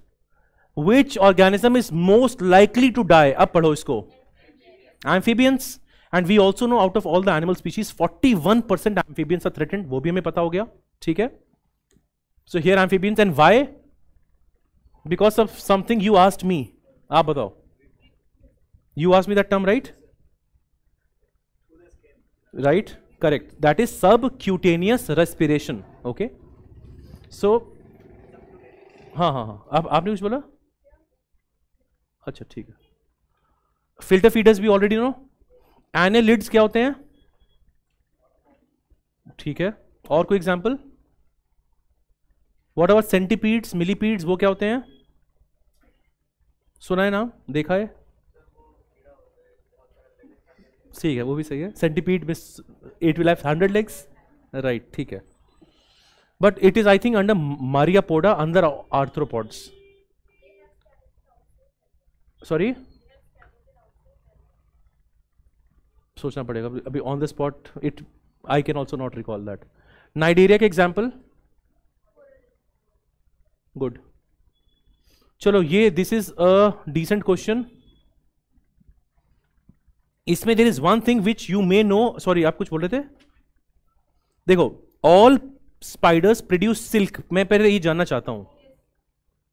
which organism is most likely to die? अब पढ़ो इसको. Amphibians, and we also know out of all the animal species, 41% amphibians are threatened. वो भी हमें पता हो गया. ठीक है? So here amphibians, and why? Because of something you asked me. आप बताओ. You asked me that term, right? Right? Correct. That is subcutaneous respiration. Okay. So, हाँ. आपने कुछ बोला? अच्छा ठीक है. Filter feeders we already know. Annelids क्या होते हैं? ठीक है. और कोई example? What about centipedes, millipedes, वो क्या होते हैं? सुना है ना, देखा है? ठीक है, वो भी सही है। सेंटीपीड में it will have 100 legs, right, ठीक है। But it is I think under Myriapoda, अंदर आर्थ्रोपॉड्स। सॉरी, सोचना पड़ेगा अभी on the spot, it I can also not recall that. Nigeria के एग्जाम्पल, गुड। चलो ये this is a decent question. इसमें there is one thing which you may know. Sorry, आप कुछ बोल रहे थे। देखो, ऑल स्पाइडर्स प्रोड्यूस सिल्क, मैं पहले ये जानना चाहता हूं,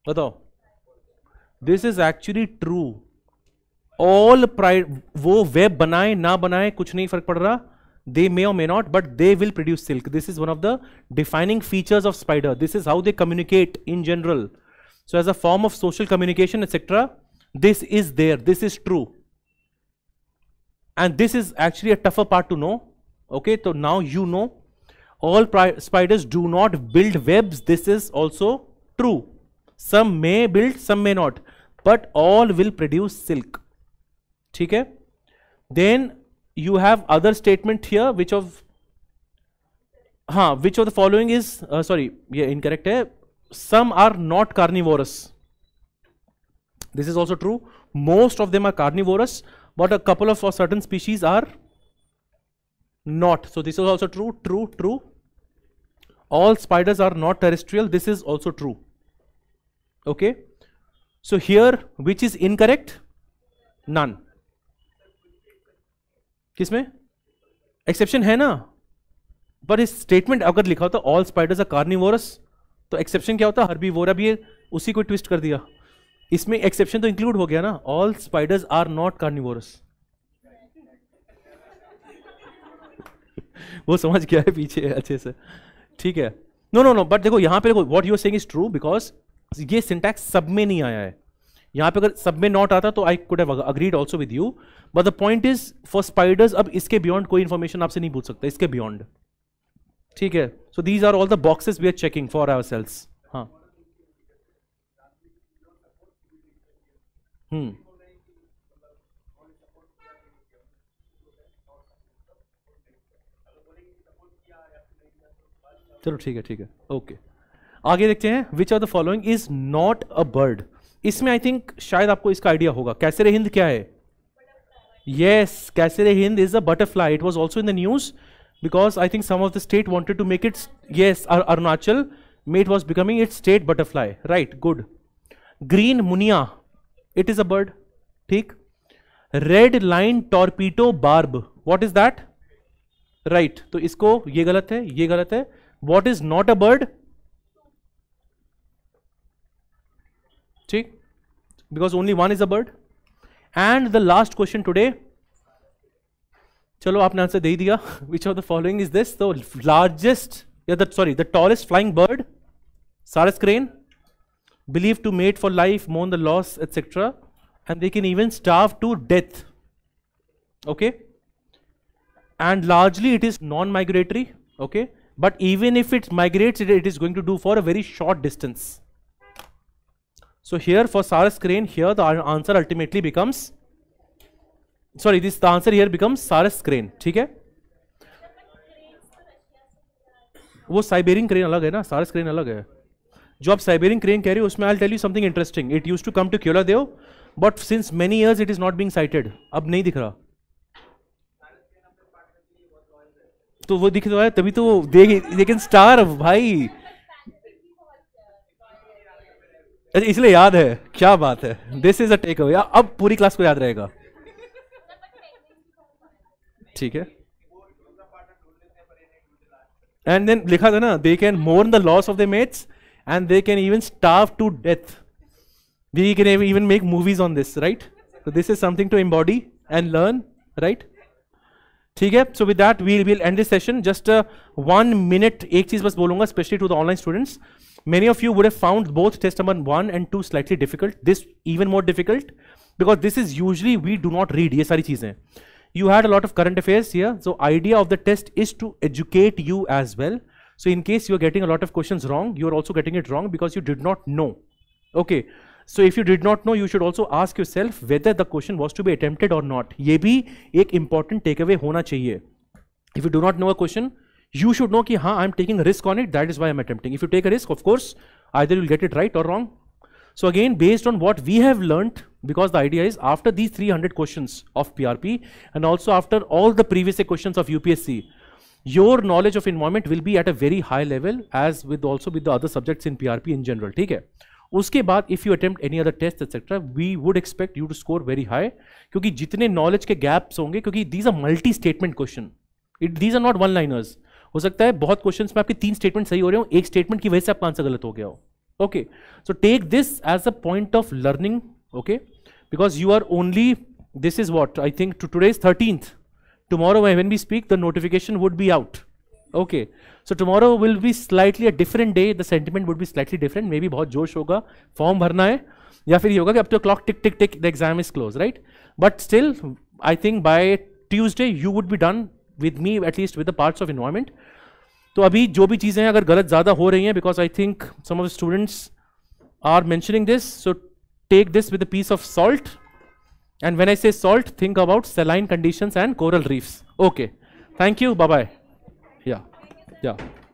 बताओ। This is actually true. All वो वेब बनाए ना बनाए कुछ नहीं फर्क पड़ रहा, they may or may not, but they will produce silk. This is one of the defining features of spider. This is how they communicate in general. So as a form of social communication, etc., this is there, this is true, and this is actually a tougher part to know. Okay, so now you know all spiders do not build webs. This is also true. Some may build, some may not, but all will produce silk. ठीक है? Then you have other statement here, which of which of the following is sorry, ये incorrect है. Some are not carnivorous. This is also true. Most of them are carnivorous, but a couple of certain species are not. So this is also true, true, true. All spiders are not terrestrial. This is also true. Okay. So here, which is incorrect? None. किसमें exception है ना, पर इस statement अगर लिखा होता all spiders are carnivorous, तो exception क्या होता, हर्बीवोरा। भी ये उसी को ट्विस्ट कर दिया, इसमें एक्सेप्शन तो इंक्लूड हो गया ना। All spiders are not carnivorous, वो समझ गया है पीछे अच्छे से, ठीक है। नो नो नो, बट देखो यहां पे, देखो what you are saying is true, because ये सिंटैक्स सब में नहीं आया है। यहाँ पे अगर सब में नॉट आता तो I could have agreed also with you, but the point is for spiders अब इसके बियॉन्ड कोई इन्फॉर्मेशन आपसे नहीं पूछ सकता, इसके बियॉन्ड, ठीक है। So these are all the boxes we are checking for ourselves. हाँ, चलो ठीक है, ठीक है, ओके। आगे देखते हैं, which are the following is not a bird. इसमें आई थिंक शायद आपको इसका आइडिया होगा। कैसरे हिंद क्या है? Yes, कैसरे Hind is a butterfly. It was also in the news because I think some of the state wanted to make it, yes, Arunachal मे it was becoming it state butterfly, right, good. Green munia, it is a bird, ठीक। Red line torpedo barb, what is that, right. तो इसको, ये गलत है, ये गलत है। What is not a bird, ठीक, because only one is a bird. And the last question today, चलो आपने आंसर दे दिया। Which of the following is this, the largest, sorry the tallest flying bird, sarus crane, believe to mate for life, मोन the loss, etcetera, and they can even starve to death, okay. And largely it is non migratory, okay, but even if it migrates, it is going to do for a very short distance. So here for Saras crane, here the answer ultimately becomes, sorry, this the answer here becomes Saras crane, ठीक है। वो Siberian crane अलग है ना, सारस crane अलग है। जो आप साइबेरियन क्रेन कह रहे हो, उसमें I will tell you something interesting. It used to come to Keoladeo, but since many years it is not being sighted, अब नहीं दिख रहा। तो वो दिख रहा है तभी तो दे कैन स्टार्व, भाई इसलिए याद है, क्या बात है। This is a take away, अब पूरी क्लास को याद रहेगा, ठीक है। एंड देन लिखा था ना, they can mourn the loss of the mates and they can even starve to death, we can even make movies on this, right. So this is something to embody and learn, right, ठीक है। So with that we will end this session. Just 1 minute, एक चीज बस बोलूंगा, specially to the online students, many of you would have found both test number 1 and 2 slightly difficult, this even more difficult, because this is usually we do not read ye sari cheeze. You had a lot of current affairs here, so idea of the test is to educate you as well. So in case you are getting a lot of questions wrong, you are also getting it wrong because you did not know, okay. So if you did not know, you should also ask yourself whether the question was to be attempted or not. ये भी एक important takeaway होना चाहिए. If you do not know a question, you should know कि हाँ, I'm taking a risk on it. That is why I'm attempting. If you take a risk, of course, either you'll get it right or wrong. So again, based on what we have learnt, because the idea is after these 300 questions of PRP and also after all the previous questions of UPSC, your knowledge of environment will be at a very high level, as with also with the other subjects in PRP in general. ठीक है? उसके बाद if you attempt any other test etc, we would expect you to score very high, क्योंकि जितने knowledge के gaps होंगे, क्योंकि these are multi-statement question. These are not one-liners. हो सकता है बहुत questions में आपके 3 statement सही हो रहे हो, एक statement की वजह से आपका answer गलत हो गया हो. Okay, so take this as a point of learning, okay, because you are only, this is what, I think today is 13th, tomorrow when we speak the notification would be out, okay, so tomorrow will be slightly a different day, the sentiment would be slightly different, maybe बहुत जोश होगा, form भरना है, या फिर ये होगा कि up to clock tick tick tick, the exam is closed, right, but still I think by Tuesday you would be done with me, at least with the parts of environment. तो अभी जो भी चीजें हैं अगर गलत ज़्यादा हो रही हैं, because I think some of the students are mentioning this, so take this with a piece of salt, and when I say salt, think about saline conditions and coral reefs. Okay, thank you, bye bye. Yeah, yeah.